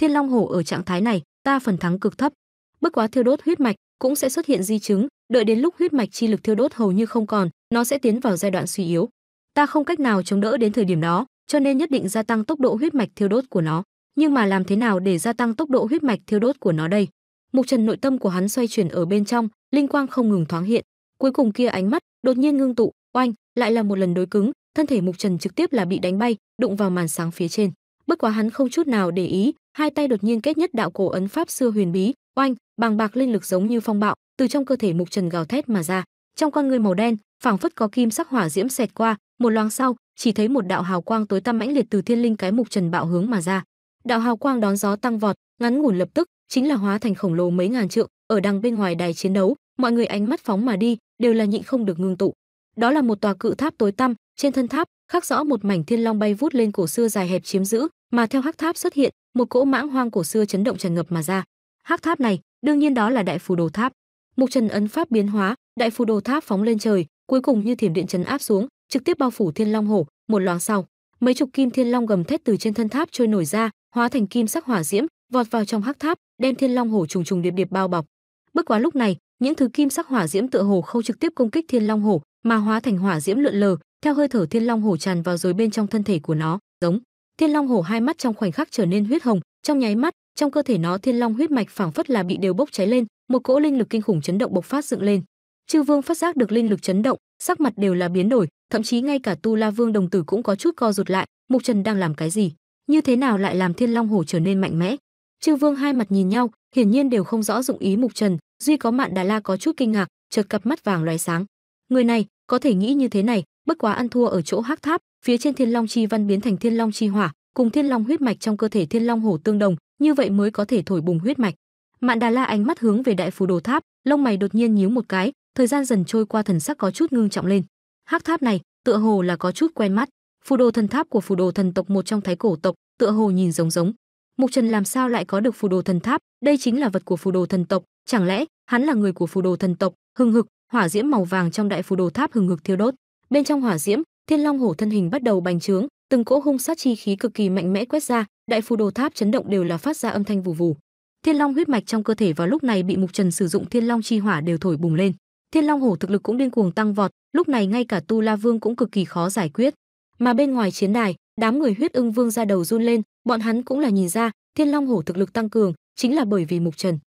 Thiên Long Hổ ở trạng thái này, ta phần thắng cực thấp. Bất quá thiêu đốt huyết mạch cũng sẽ xuất hiện di chứng, đợi đến lúc huyết mạch chi lực thiêu đốt hầu như không còn, nó sẽ tiến vào giai đoạn suy yếu. Ta không cách nào chống đỡ đến thời điểm đó, cho nên nhất định gia tăng tốc độ huyết mạch thiêu đốt của nó. Nhưng mà làm thế nào để gia tăng tốc độ huyết mạch thiêu đốt của nó đây? Mục Trần nội tâm của hắn xoay chuyển ở bên trong, linh quang không ngừng thoáng hiện. Cuối cùng kia ánh mắt đột nhiên ngưng tụ, oanh, lại là một lần đối cứng, thân thể Mục Trần trực tiếp là bị đánh bay, đụng vào màn sáng phía trên. Bất quá hắn không chút nào để ý, hai tay đột nhiên kết nhất đạo cổ ấn pháp xưa huyền bí, oanh, bàng bạc linh lực giống như phong bạo từ trong cơ thể Mục Trần gào thét mà ra. Trong con người màu đen, phảng phất có kim sắc hỏa diễm xẹt qua, một loáng sau, chỉ thấy một đạo hào quang tối tăm mãnh liệt từ thiên linh cái Mục Trần bạo hướng mà ra. Đạo hào quang đón gió tăng vọt, ngắn ngủn lập tức chính là hóa thành khổng lồ mấy ngàn trượng. Ở đằng bên ngoài đài chiến đấu, mọi người ánh mắt phóng mà đi, đều là nhịn không được ngưng tụ. Đó là một tòa cự tháp tối tăm, trên thân tháp khắc rõ một mảnh thiên long bay vút lên cổ xưa dài hẹp chiếm giữ, mà theo hắc tháp xuất hiện, một cỗ mãng hoang cổ xưa chấn động tràn ngập mà ra. Hắc tháp này, đương nhiên đó là Đại Phù Đồ Tháp. Mục Trần ấn pháp biến hóa, Đại Phù Đồ Tháp phóng lên trời, cuối cùng như thiểm điện trấn áp xuống, trực tiếp bao phủ Thiên Long Hổ. Một loáng sau, mấy chục kim thiên long gầm thét từ trên thân tháp trôi nổi ra, hóa thành kim sắc hỏa diễm, vọt vào trong hắc tháp, đem Thiên Long Hổ trùng trùng điệp điệp bao bọc. Bất quá lúc này, những thứ kim sắc hỏa diễm tựa hồ không trực tiếp công kích Thiên Long Hổ, mà hóa thành hỏa diễm lượn lờ, theo hơi thở Thiên Long Hổ tràn vào rồi bên trong thân thể của nó. Giống, Thiên Long Hổ hai mắt trong khoảnh khắc trở nên huyết hồng, trong nháy mắt, trong cơ thể nó Thiên Long huyết mạch phảng phất là bị đều bốc cháy lên, một cỗ linh lực kinh khủng chấn động bộc phát dựng lên. Chư Vương phát giác được linh lực chấn động, sắc mặt đều là biến đổi, thậm chí ngay cả Tu La Vương đồng tử cũng có chút co rụt lại. Mục Trần đang làm cái gì? Như thế nào lại làm Thiên Long Hổ trở nên mạnh mẽ? Chư Vương hai mặt nhìn nhau, hiển nhiên đều không rõ dụng ý Mục Trần, duy có Mạn Đà La có chút kinh ngạc, chợt cặp mắt vàng lóe sáng. Người này có thể nghĩ như thế này, bất quá ăn thua ở chỗ hắc tháp, phía trên Thiên Long chi văn biến thành Thiên Long chi hỏa, cùng Thiên Long huyết mạch trong cơ thể Thiên Long Hổ tương đồng, như vậy mới có thể thổi bùng huyết mạch. Mạn Đà La ánh mắt hướng về Đại Phù Đồ Tháp, lông mày đột nhiên nhíu một cái, thời gian dần trôi qua thần sắc có chút ngưng trọng lên. Hắc tháp này, tựa hồ là có chút quen mắt, Phù Đồ thần tháp của Phù Đồ thần tộc một trong thái cổ tộc, tựa hồ nhìn giống. Mục Trần làm sao lại có được Phù Đồ thần tháp, đây chính là vật của Phù Đồ thần tộc, chẳng lẽ hắn là người của Phù Đồ thần tộc? Hừng hực, hỏa diễm màu vàng trong Đại Phù Đồ Tháp hừng hực thiêu đốt, bên trong hỏa diễm, Thiên Long Hổ thân hình bắt đầu bành trướng, từng cỗ hung sát chi khí cực kỳ mạnh mẽ quét ra, Đại Phù Đồ Tháp chấn động đều là phát ra âm thanh vù vù. Thiên Long huyết mạch trong cơ thể vào lúc này bị Mục Trần sử dụng Thiên Long chi hỏa đều thổi bùng lên, Thiên Long Hổ thực lực cũng điên cuồng tăng vọt, lúc này ngay cả Tu La Vương cũng cực kỳ khó giải quyết. Mà bên ngoài chiến đài, đám người Huyết Ưng Vương ra đầu run lên, bọn hắn cũng là nhìn ra, Thiên Long Hổ thực lực tăng cường chính là bởi vì Mục Trần.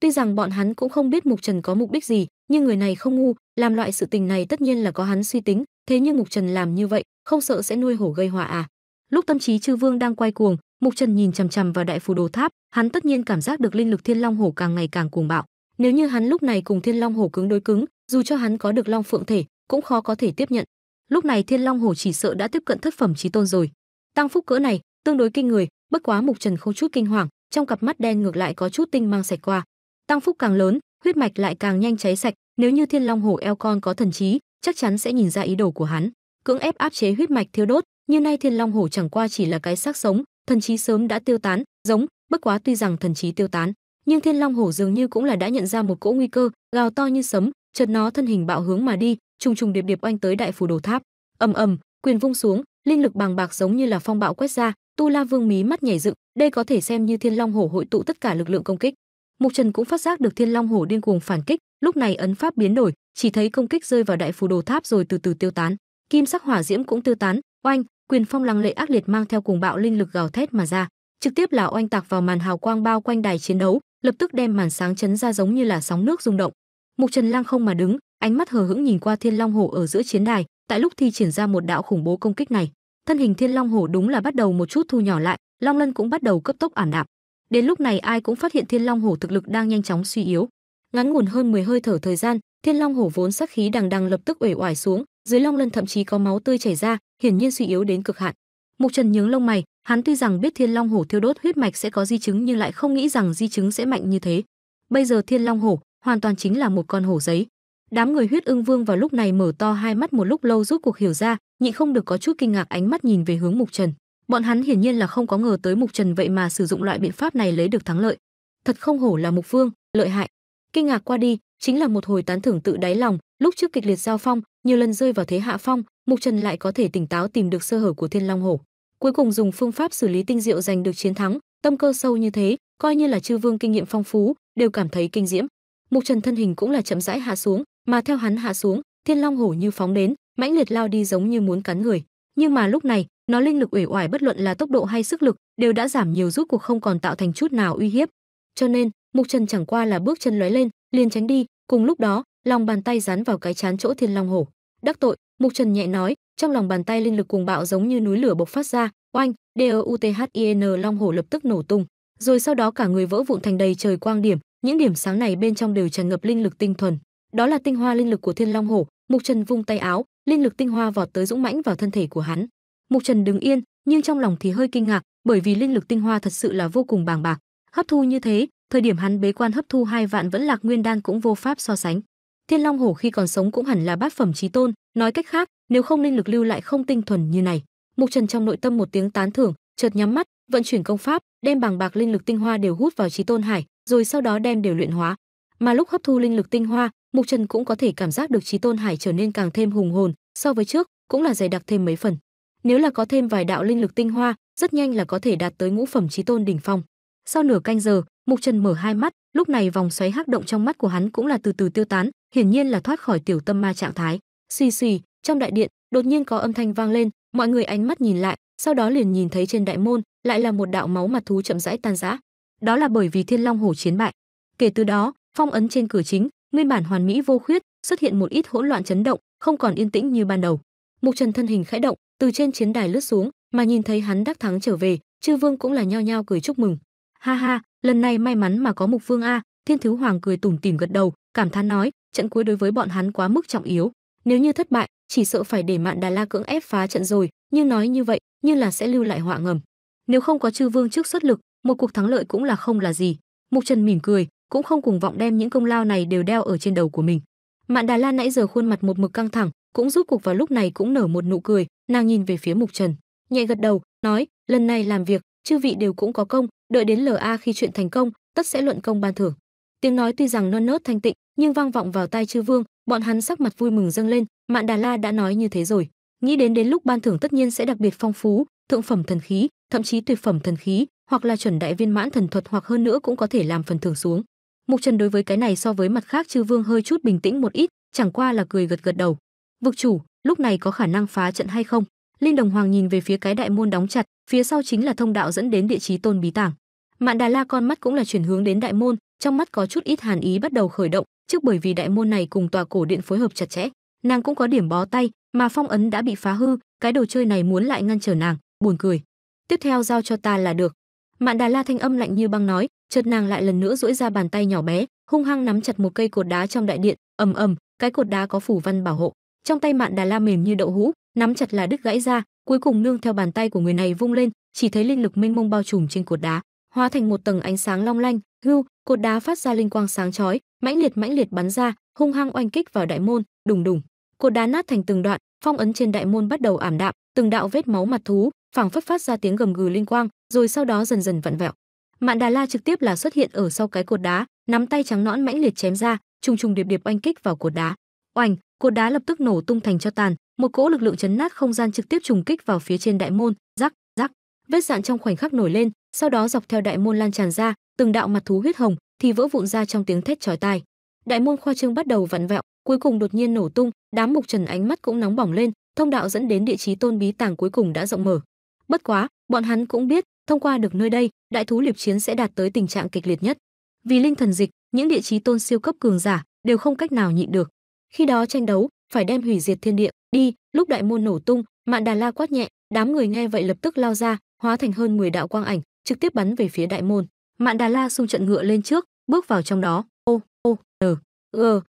Tuy rằng bọn hắn cũng không biết Mục Trần có mục đích gì, nhưng người này không ngu, làm loại sự tình này tất nhiên là có hắn suy tính, thế nhưng Mục Trần làm như vậy, không sợ sẽ nuôi hổ gây họa à? Lúc tâm trí Chư Vương đang quay cuồng, Mục Trần nhìn chằm chằm vào Đại Phù Đồ Tháp, hắn tất nhiên cảm giác được linh lực Thiên Long Hổ càng ngày càng cuồng bạo. Nếu như hắn lúc này cùng Thiên Long Hổ cứng đối cứng, dù cho hắn có được Long Phượng thể, cũng khó có thể tiếp nhận. Lúc này Thiên Long Hổ chỉ sợ đã tiếp cận thất phẩm chí tôn rồi. Tăng phúc cỡ này, tương đối kinh người, bất quá Mục Trần không chút kinh hoàng, trong cặp mắt đen ngược lại có chút tinh mang sạch qua. Tăng phúc càng lớn, huyết mạch lại càng nhanh cháy sạch, nếu như Thiên Long Hổ eo con có thần trí, chắc chắn sẽ nhìn ra ý đồ của hắn, cưỡng ép áp chế huyết mạch thiêu đốt. Như nay Thiên Long Hổ chẳng qua chỉ là cái xác sống, thần trí sớm đã tiêu tán, giống, bất quá tuy rằng thần trí tiêu tán, nhưng Thiên Long Hổ dường như cũng là đã nhận ra một cỗ nguy cơ, gào to như sấm, chợt nó thân hình bạo hướng mà đi, trùng trùng điệp điệp oanh tới đại phù đồ tháp. Ầm ầm, quyền vung xuống, linh lực bàng bạc giống như là phong bạo quét ra. Tu La Vương mí mắt nhảy dựng, đây có thể xem như Thiên Long Hổ hội tụ tất cả lực lượng công kích. Mục Trần cũng phát giác được Thiên Long Hổ điên cuồng phản kích, lúc này ấn pháp biến đổi, chỉ thấy công kích rơi vào đại phù đồ tháp rồi từ từ tiêu tán, kim sắc hỏa diễm cũng tiêu tán. Oanh, quyền phong lăng lệ ác liệt mang theo cuồng bạo linh lực gào thét mà ra, trực tiếp là oanh tạc vào màn hào quang bao quanh đài chiến đấu, lập tức đem màn sáng chấn ra giống như là sóng nước rung động. Mục Trần lăng không mà đứng, ánh mắt hờ hững nhìn qua Thiên Long Hổ ở giữa chiến đài, tại lúc thi triển ra một đạo khủng bố công kích này, thân hình Thiên Long Hổ đúng là bắt đầu một chút thu nhỏ lại, long lân cũng bắt đầu cấp tốc ảm đạm. Đến lúc này ai cũng phát hiện Thiên Long Hổ thực lực đang nhanh chóng suy yếu. Ngắn ngủn hơn 10 hơi thở thời gian, Thiên Long Hổ vốn sát khí đằng đằng lập tức uể oải xuống, dưới long lân thậm chí có máu tươi chảy ra, hiển nhiên suy yếu đến cực hạn. Mục Trần nhướng lông mày, hắn tuy rằng biết Thiên Long Hổ thiêu đốt huyết mạch sẽ có di chứng nhưng lại không nghĩ rằng di chứng sẽ mạnh như thế. Bây giờ Thiên Long Hổ hoàn toàn chính là một con hổ giấy. Đám người Huyết Ưng Vương vào lúc này mở to hai mắt một lúc lâu rút cuộc hiểu ra, nhịn không được có chút kinh ngạc ánh mắt nhìn về hướng Mục Trần. Bọn hắn hiển nhiên là không có ngờ tới Mục Trần vậy mà sử dụng loại biện pháp này lấy được thắng lợi. Thật không hổ là Mục Vương, lợi hại. Kinh ngạc qua đi, chính là một hồi tán thưởng tự đáy lòng, lúc trước kịch liệt giao phong, nhiều lần rơi vào thế hạ phong, Mục Trần lại có thể tỉnh táo tìm được sơ hở của Thiên Long Hổ. Cuối cùng dùng phương pháp xử lý tinh diệu giành được chiến thắng, tâm cơ sâu như thế, coi như là chư vương kinh nghiệm phong phú, đều cảm thấy kinh diễm. Mục Trần thân hình cũng là chậm rãi hạ xuống, mà theo hắn hạ xuống, Thiên Long Hổ như phóng đến, mãnh liệt lao đi giống như muốn cắn người, nhưng mà lúc này, nó linh lực uể oải bất luận là tốc độ hay sức lực đều đã giảm nhiều, rút cuộc không còn tạo thành chút nào uy hiếp. Cho nên, Mục Trần chẳng qua là bước chân lóe lên, liền tránh đi, cùng lúc đó, lòng bàn tay dán vào cái trán chỗ Thiên Long Hổ. Đắc tội, Mục Trần nhẹ nói, trong lòng bàn tay linh lực cuồng bạo giống như núi lửa bộc phát ra, oanh, Douthin Long Hổ lập tức nổ tung, rồi sau đó cả người vỡ vụn thành đầy trời quang điểm, những điểm sáng này bên trong đều tràn ngập linh lực tinh thuần, đó là tinh hoa linh lực của Thiên Long Hổ. Mục Trần vung tay áo, linh lực tinh hoa vọt tới dũng mãnh vào thân thể của hắn. Mục Trần đứng yên, nhưng trong lòng thì hơi kinh ngạc, bởi vì linh lực tinh hoa thật sự là vô cùng bàng bạc, hấp thu như thế, thời điểm hắn bế quan hấp thu 2 vạn Vẫn Lạc Nguyên Đan cũng vô pháp so sánh. Thiên Long Hổ khi còn sống cũng hẳn là bát phẩm chí tôn, nói cách khác, nếu không linh lực lưu lại không tinh thuần như này. Mục Trần trong nội tâm một tiếng tán thưởng, chợt nhắm mắt, vận chuyển công pháp, đem bàng bạc linh lực tinh hoa đều hút vào chí tôn hải, rồi sau đó đem đều luyện hóa. Mà lúc hấp thu linh lực tinh hoa, Mục Trần cũng có thể cảm giác được chí tôn hải trở nên càng thêm hùng hồn, so với trước cũng là dày đặc thêm mấy phần. Nếu là có thêm vài đạo linh lực tinh hoa, rất nhanh là có thể đạt tới ngũ phẩm chí tôn đỉnh phong. Sau nửa canh giờ, Mục Trần mở hai mắt, lúc này vòng xoáy hắc động trong mắt của hắn cũng là từ từ tiêu tán, hiển nhiên là thoát khỏi tiểu tâm ma trạng thái. Xì xì, trong đại điện đột nhiên có âm thanh vang lên, mọi người ánh mắt nhìn lại, sau đó liền nhìn thấy trên đại môn lại là một đạo máu mặt thú chậm rãi tan rã. Đó là bởi vì Thiên Long Hổ chiến bại. Kể từ đó, phong ấn trên cửa chính, nguyên bản hoàn mỹ vô khuyết, xuất hiện một ít hỗn loạn chấn động, không còn yên tĩnh như ban đầu. Mục Trần thân hình khẽ động, từ trên chiến đài lướt xuống, mà nhìn thấy hắn đắc thắng trở về, chư vương cũng là nhao nhao cười chúc mừng. Ha ha, lần này may mắn mà có Mục Vương a. Thiên Thú Hoàng cười tủm tỉm gật đầu, cảm thán nói, trận cuối đối với bọn hắn quá mức trọng yếu, nếu như thất bại, chỉ sợ phải để Mạn Đà La cưỡng ép phá trận rồi, nhưng nói như vậy, nhưng là sẽ lưu lại họa ngầm. Nếu không có chư vương trước xuất lực, một cuộc thắng lợi cũng là không là gì. Mục Trần mỉm cười, cũng không cuồng vọng đem những công lao này đều đeo ở trên đầu của mình. Mạn Đà La nãy giờ khuôn mặt một mực căng thẳng, cũng rút cuộc vào lúc này cũng nở một nụ cười, nàng nhìn về phía Mục Trần, nhẹ gật đầu, nói, lần này làm việc, chư vị đều cũng có công, đợi đến LA khi chuyện thành công, tất sẽ luận công ban thưởng. Tiếng nói tuy rằng non nớt thanh tịnh, nhưng vang vọng vào tai chư vương, bọn hắn sắc mặt vui mừng dâng lên, Mạn Đà La đã nói như thế rồi, nghĩ đến lúc ban thưởng tất nhiên sẽ đặc biệt phong phú, thượng phẩm thần khí, thậm chí tuyệt phẩm thần khí, hoặc là chuẩn đại viên mãn thần thuật hoặc hơn nữa cũng có thể làm phần thưởng xuống. Mục Trần đối với cái này so với mặt khác chư vương hơi chút bình tĩnh một ít, chẳng qua là cười gật gật đầu. Vực chủ, lúc này có khả năng phá trận hay không? Linh Đồng Hoàng nhìn về phía cái đại môn đóng chặt, phía sau chính là thông đạo dẫn đến địa chí tôn bí tàng. Mạn Đà La con mắt cũng là chuyển hướng đến đại môn, trong mắt có chút ít hàn ý bắt đầu khởi động, trước bởi vì đại môn này cùng tòa cổ điện phối hợp chặt chẽ, nàng cũng có điểm bó tay, mà phong ấn đã bị phá hư, cái đồ chơi này muốn lại ngăn trở nàng, buồn cười. Tiếp theo giao cho ta là được. Mạn Đà La thanh âm lạnh như băng nói, chợt nàng lại lần nữa duỗi ra bàn tay nhỏ bé, hung hăng nắm chặt một cây cột đá trong đại điện, ầm ầm, cái cột đá có phủ văn bảo hộ. Trong tay Mạn Đà La mềm như đậu hũ, nắm chặt là đứt gãy ra, cuối cùng nương theo bàn tay của người này vung lên, chỉ thấy linh lực mênh mông bao trùm trên cột đá, hóa thành một tầng ánh sáng long lanh, hưu, cột đá phát ra linh quang sáng chói, mãnh liệt bắn ra, hung hăng oanh kích vào đại môn, đùng đùng. Cột đá nát thành từng đoạn, phong ấn trên đại môn bắt đầu ảm đạm, từng đạo vết máu mặt thú, phảng phất phát ra tiếng gầm gừ linh quang, rồi sau đó dần dần vặn vẹo. Mạn Đà La trực tiếp là xuất hiện ở sau cái cột đá, nắm tay trắng nõn mãnh liệt chém ra, trùng trùng điệp điệp oanh kích vào cột đá. Oanh, cột đá lập tức nổ tung thành cho tàn, một cỗ lực lượng chấn nát không gian trực tiếp trùng kích vào phía trên đại môn, rắc rắc, vết dạn trong khoảnh khắc nổi lên, sau đó dọc theo đại môn lan tràn ra, từng đạo mặt thú huyết hồng thì vỡ vụn ra trong tiếng thét chói tai. Đại môn khoa trương bắt đầu vặn vẹo, cuối cùng đột nhiên nổ tung, đám Mục Trần ánh mắt cũng nóng bỏng lên, thông đạo dẫn đến địa chí tôn bí tàng cuối cùng đã rộng mở. Bất quá, bọn hắn cũng biết, thông qua được nơi đây, đại thú liệp chiến sẽ đạt tới tình trạng kịch liệt nhất. Vì linh thần dịch, những địa chí tôn siêu cấp cường giả đều không cách nào nhịn được. Khi đó tranh đấu, phải đem hủy diệt thiên địa, đi, lúc đại môn nổ tung, Mạn Đà La quát nhẹ, đám người nghe vậy lập tức lao ra, hóa thành hơn 10 đạo quang ảnh, trực tiếp bắn về phía đại môn. Mạn Đà La xung trận ngựa lên trước, bước vào trong đó.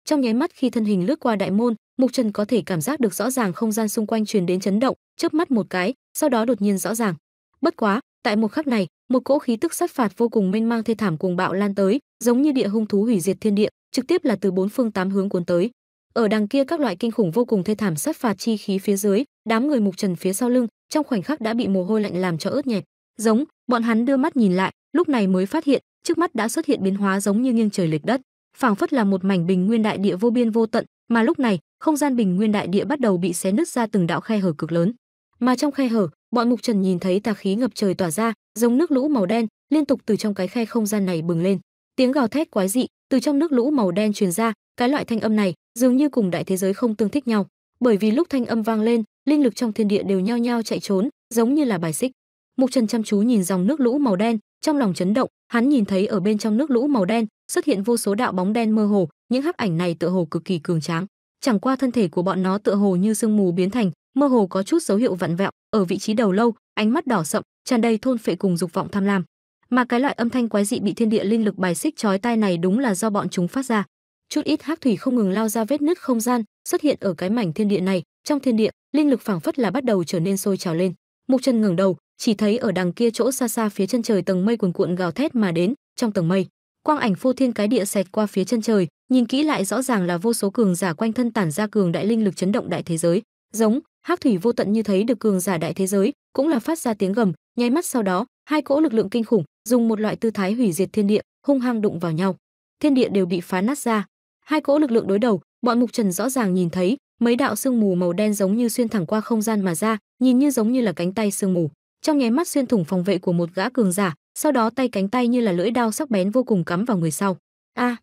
Trong nháy mắt khi thân hình lướt qua đại môn, Mục Trần có thể cảm giác được rõ ràng không gian xung quanh truyền đến chấn động, chớp mắt một cái, sau đó đột nhiên rõ ràng. Bất quá, tại một khắc này, một cỗ khí tức sát phạt vô cùng mênh mang thê thảm cuồng bạo lan tới, giống như địa hung thú hủy diệt thiên địa, trực tiếp là từ bốn phương tám hướng cuốn tới. Ở đằng kia các loại kinh khủng vô cùng thê thảm sát phạt chi khí phía dưới, đám người Mục Trần phía sau lưng, trong khoảnh khắc đã bị mồ hôi lạnh làm cho ướt nhẹp. Giống, bọn hắn đưa mắt nhìn lại, lúc này mới phát hiện, trước mắt đã xuất hiện biến hóa giống như nghiêng trời lệch đất, phảng phất là một mảnh bình nguyên đại địa vô biên vô tận, mà lúc này, không gian bình nguyên đại địa bắt đầu bị xé nứt ra từng đạo khe hở cực lớn. Mà trong khe hở, bọn Mục Trần nhìn thấy tà khí ngập trời tỏa ra, giống nước lũ màu đen, liên tục từ trong cái khe không gian này bừng lên. Tiếng gào thét quái dị từ trong nước lũ màu đen truyền ra, cái loại thanh âm này dường như cùng đại thế giới không tương thích nhau, bởi vì lúc thanh âm vang lên, linh lực trong thiên địa đều nhao nhao chạy trốn, giống như là bài xích. Mục Trần chăm chú nhìn dòng nước lũ màu đen, trong lòng chấn động, hắn nhìn thấy ở bên trong nước lũ màu đen xuất hiện vô số đạo bóng đen mơ hồ, những hắc ảnh này tựa hồ cực kỳ cường tráng, chẳng qua thân thể của bọn nó tựa hồ như sương mù biến thành, mơ hồ có chút dấu hiệu vặn vẹo, ở vị trí đầu lâu, ánh mắt đỏ sậm, tràn đầy thôn phệ cùng dục vọng tham lam. Mà cái loại âm thanh quái dị bị thiên địa linh lực bài xích chói tai này đúng là do bọn chúng phát ra. Chút ít hắc thủy không ngừng lao ra vết nứt không gian, xuất hiện ở cái mảnh thiên địa này, trong thiên địa, linh lực phảng phất là bắt đầu trở nên sôi trào lên. Mục Trần ngẩng đầu, chỉ thấy ở đằng kia chỗ xa xa phía chân trời tầng mây cuồn cuộn gào thét mà đến, trong tầng mây, quang ảnh phô thiên cái địa xẹt qua phía chân trời, nhìn kỹ lại rõ ràng là vô số cường giả quanh thân tản ra cường đại linh lực chấn động đại thế giới, giống hắc thủy vô tận như thấy được cường giả đại thế giới, cũng là phát ra tiếng gầm, nháy mắt sau đó, hai cỗ lực lượng kinh khủng, dùng một loại tư thái hủy diệt thiên địa, hung hăng đụng vào nhau. Thiên địa đều bị phá nát ra. Hai cỗ lực lượng đối đầu, bọn Mục Trần rõ ràng nhìn thấy, mấy đạo sương mù màu đen giống như xuyên thẳng qua không gian mà ra, nhìn như giống như là cánh tay sương mù. Trong nháy mắt xuyên thủng phòng vệ của một gã cường giả, sau đó tay cánh tay như là lưỡi dao sắc bén vô cùng cắm vào người sau. A.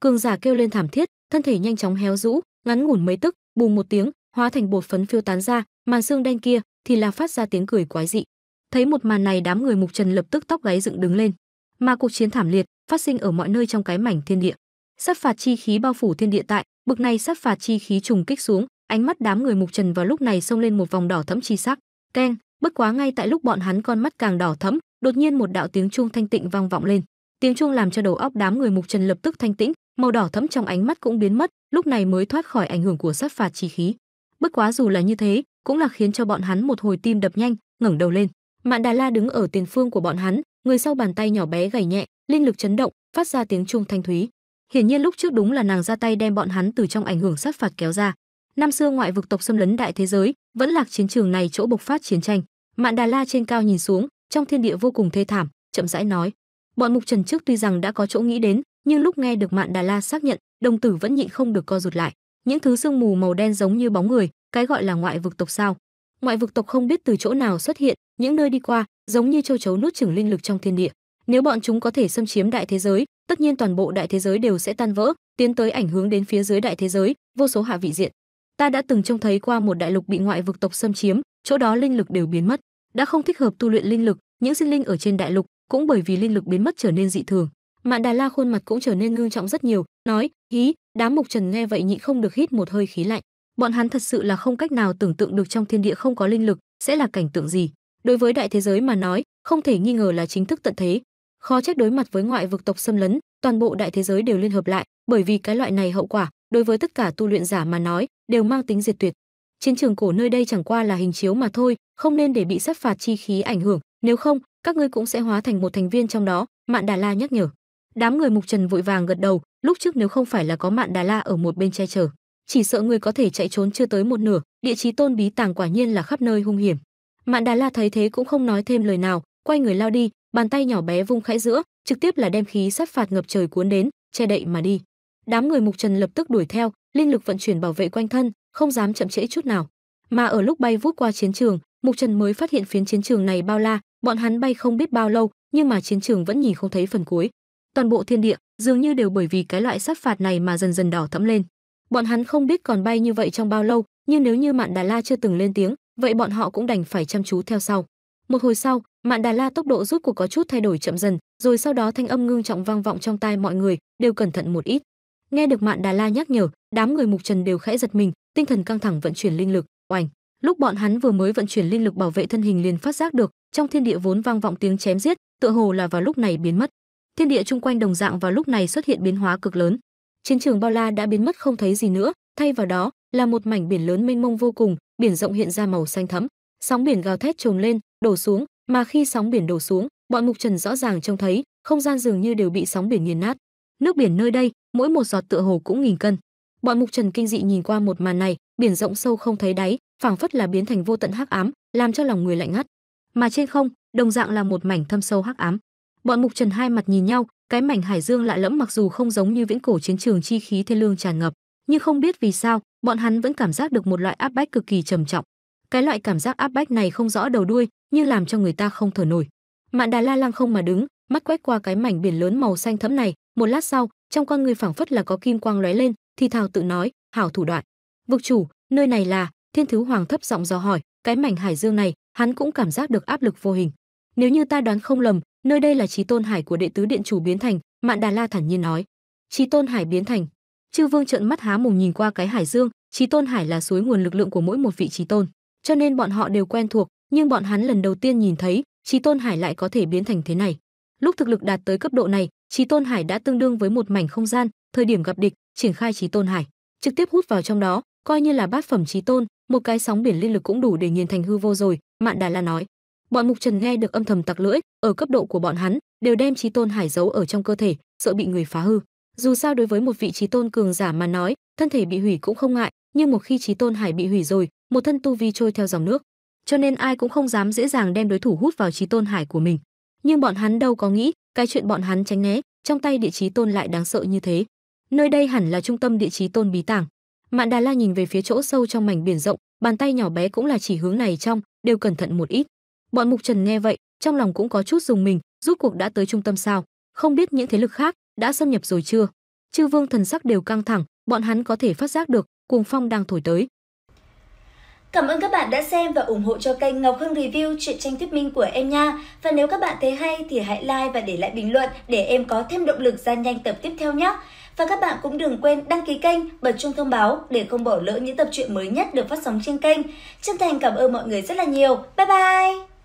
Cường giả kêu lên thảm thiết, thân thể nhanh chóng héo rũ, ngắn ngủn mấy tức, bùm một tiếng, hóa thành bột phấn phiêu tán ra, màn xương đen kia thì là phát ra tiếng cười quái dị. Thấy một màn này, đám người Mục Trần lập tức tóc gáy dựng đứng lên. Mà cuộc chiến thảm liệt phát sinh ở mọi nơi trong cái mảnh thiên địa. Sát phạt chi khí bao phủ thiên địa tại, bực này sát phạt chi khí trùng kích xuống, ánh mắt đám người Mục Trần vào lúc này xông lên một vòng đỏ thẫm chi sắc. Keng, bất quá ngay tại lúc bọn hắn con mắt càng đỏ thẫm, đột nhiên một đạo tiếng chuông thanh tịnh vang vọng lên. Tiếng chuông làm cho đầu óc đám người Mục Trần lập tức thanh tĩnh, màu đỏ thẫm trong ánh mắt cũng biến mất, lúc này mới thoát khỏi ảnh hưởng của sát phạt chi khí. Bất quá dù là như thế, cũng là khiến cho bọn hắn một hồi tim đập nhanh, ngẩng đầu lên. Mạn Đà La đứng ở tiền phương của bọn hắn, người sau bàn tay nhỏ bé gảy nhẹ, linh lực chấn động, phát ra tiếng chuông thanh thúy. Hiển nhiên lúc trước đúng là nàng ra tay đem bọn hắn từ trong ảnh hưởng sát phạt kéo ra. Năm xưa ngoại vực tộc xâm lấn đại thế giới, Vẫn Lạc chiến trường này chỗ bộc phát chiến tranh. Mạn Đà La trên cao nhìn xuống, trong thiên địa vô cùng thê thảm, chậm rãi nói. Bọn Mục Trần trước tuy rằng đã có chỗ nghĩ đến, nhưng lúc nghe được Mạn Đà La xác nhận, đồng tử vẫn nhịn không được co rụt lại. Những thứ sương mù màu đen giống như bóng người, cái gọi là ngoại vực tộc sao? Ngoại vực tộc không biết từ chỗ nào xuất hiện, những nơi đi qua giống như châu chấu nuốt chửng linh lực trong thiên địa. Nếu bọn chúng có thể xâm chiếm đại thế giới, tất nhiên toàn bộ đại thế giới đều sẽ tan vỡ, tiến tới ảnh hưởng đến phía dưới đại thế giới, vô số hạ vị diện. Ta đã từng trông thấy qua một đại lục bị ngoại vực tộc xâm chiếm, chỗ đó linh lực đều biến mất, đã không thích hợp tu luyện linh lực, những sinh linh ở trên đại lục cũng bởi vì linh lực biến mất trở nên dị thường. Mạn Đà La khuôn mặt cũng trở nên ngưng trọng rất nhiều, nói, hí, đám Mục Trần nghe vậy nhịn không được hít một hơi khí lạnh. Bọn hắn thật sự là không cách nào tưởng tượng được trong thiên địa không có linh lực sẽ là cảnh tượng gì. Đối với đại thế giới mà nói, không thể nghi ngờ là chính thức tận thế. Khó trách đối mặt với ngoại vực tộc xâm lấn, toàn bộ đại thế giới đều liên hợp lại, bởi vì cái loại này hậu quả đối với tất cả tu luyện giả mà nói đều mang tính diệt tuyệt. Chiến trường cổ nơi đây chẳng qua là hình chiếu mà thôi, không nên để bị sát phạt chi khí ảnh hưởng, nếu không các ngươi cũng sẽ hóa thành một thành viên trong đó, Mạn Đà La nhắc nhở. Đám người Mục Trần vội vàng gật đầu, lúc trước nếu không phải là có Mạn Đà La ở một bên che chở, chỉ sợ người có thể chạy trốn chưa tới một nửa. Địa chí tôn bí tàng quả nhiên là khắp nơi hung hiểm. Mạn Đà La thấy thế cũng không nói thêm lời nào, quay người lao đi, bàn tay nhỏ bé vung khẽ giữa, trực tiếp là đem khí sát phạt ngập trời cuốn đến, che đậy mà đi. Đám người Mục Trần lập tức đuổi theo, linh lực vận chuyển bảo vệ quanh thân, không dám chậm trễ chút nào. Mà ở lúc bay vút qua chiến trường, Mục Trần mới phát hiện phiến chiến trường này bao la, bọn hắn bay không biết bao lâu, nhưng mà chiến trường vẫn nhìn không thấy phần cuối. Toàn bộ thiên địa dường như đều bởi vì cái loại sát phạt này mà dần dần đỏ thẫm lên. Bọn hắn không biết còn bay như vậy trong bao lâu, nhưng nếu như Mạn Đà La chưa từng lên tiếng, vậy bọn họ cũng đành phải chăm chú theo sau. Một hồi sau, Mạn Đà La tốc độ rút cuộc có chút thay đổi chậm dần, rồi sau đó thanh âm ngưng trọng vang vọng trong tai mọi người, đều cẩn thận một ít. Nghe được Mạn Đà La nhắc nhở, đám người Mục Trần đều khẽ giật mình, tinh thần căng thẳng vận chuyển linh lực. Oành, lúc bọn hắn vừa mới vận chuyển linh lực bảo vệ thân hình liền phát giác được, trong thiên địa vốn vang vọng tiếng chém giết, tựa hồ là vào lúc này biến mất. Thiên địa chung quanh đồng dạng vào lúc này xuất hiện biến hóa cực lớn. Chiến trường bao la đã biến mất không thấy gì nữa, thay vào đó là một mảnh biển lớn mênh mông vô cùng, biển rộng hiện ra màu xanh thẫm, sóng biển gào thét trồm lên, đổ xuống, mà khi sóng biển đổ xuống, bọn Mục Trần rõ ràng trông thấy, không gian dường như đều bị sóng biển nghiền nát. Nước biển nơi đây, mỗi một giọt tựa hồ cũng nghìn cân. Bọn Mục Trần kinh dị nhìn qua một màn này, biển rộng sâu không thấy đáy, phảng phất là biến thành vô tận hắc ám, làm cho lòng người lạnh ngắt. Mà trên không, đồng dạng là một mảnh thâm sâu hắc ám. Bọn Mục Trần hai mặt nhìn nhau, cái mảnh hải dương lạ lẫm mặc dù không giống như viễn cổ chiến trường chi khí thiên lương tràn ngập, nhưng không biết vì sao, bọn hắn vẫn cảm giác được một loại áp bách cực kỳ trầm trọng. Cái loại cảm giác áp bách này không rõ đầu đuôi, nhưng làm cho người ta không thở nổi. Mạn Đà La lăng không mà đứng, mắt quét qua cái mảnh biển lớn màu xanh thẫm này, một lát sau, trong con người phảng phất là có kim quang lóe lên, thì thào tự nói, hảo thủ đoạn. Vực chủ, nơi này là? Thiên Thú Hoàng thấp giọng dò hỏi, cái mảnh hải dương này, hắn cũng cảm giác được áp lực vô hình. Nếu như ta đoán không lầm, nơi đây là Chí Tôn Hải của Đệ Tứ Điện Chủ biến thành, Mạn Đà La thản nhiên nói. Chí Tôn Hải biến thành? Chư Vương trợn mắt há mồm nhìn qua cái hải dương, Chí Tôn Hải là suối nguồn lực lượng của mỗi một vị Chí Tôn, cho nên bọn họ đều quen thuộc, nhưng bọn hắn lần đầu tiên nhìn thấy, Chí Tôn Hải lại có thể biến thành thế này. Lúc thực lực đạt tới cấp độ này, Chí Tôn Hải đã tương đương với một mảnh không gian, thời điểm gặp địch, triển khai Chí Tôn Hải, trực tiếp hút vào trong đó, coi như là bát phẩm Chí Tôn, một cái sóng biển linh lực cũng đủ để nghiền thành hư vô rồi, Mạn Đà La nói. Bọn Mục Trần nghe được âm thầm tặc lưỡi, ở cấp độ của bọn hắn, đều đem Chí Tôn Hải giấu ở trong cơ thể, sợ bị người phá hư. Dù sao đối với một vị Chí Tôn cường giả mà nói, thân thể bị hủy cũng không ngại, nhưng một khi Chí Tôn Hải bị hủy rồi, một thân tu vi trôi theo dòng nước, cho nên ai cũng không dám dễ dàng đem đối thủ hút vào Chí Tôn Hải của mình. Nhưng bọn hắn đâu có nghĩ, cái chuyện bọn hắn tránh né, trong tay địa Chí Tôn lại đáng sợ như thế. Nơi đây hẳn là trung tâm địa Chí Tôn bí tàng. Mạn Đà La nhìn về phía chỗ sâu trong mảnh biển rộng, bàn tay nhỏ bé cũng là chỉ hướng này trong, đều cẩn thận một ít. Bọn Mục Trần nghe vậy, trong lòng cũng có chút dùng mình, rút cuộc đã tới trung tâm sao? Không biết những thế lực khác đã xâm nhập rồi chưa? Chư Vương thần sắc đều căng thẳng, bọn hắn có thể phát giác được, cuồng phong đang thổi tới. Cảm ơn các bạn đã xem và ủng hộ cho kênh Ngọc Hương Review truyện tranh thuyết minh của em nha. Và nếu các bạn thấy hay thì hãy like và để lại bình luận để em có thêm động lực ra nhanh tập tiếp theo nhé. Và các bạn cũng đừng quên đăng ký kênh, bật chuông thông báo để không bỏ lỡ những tập truyện mới nhất được phát sóng trên kênh. Chân thành cảm ơn mọi người rất là nhiều. Bye bye!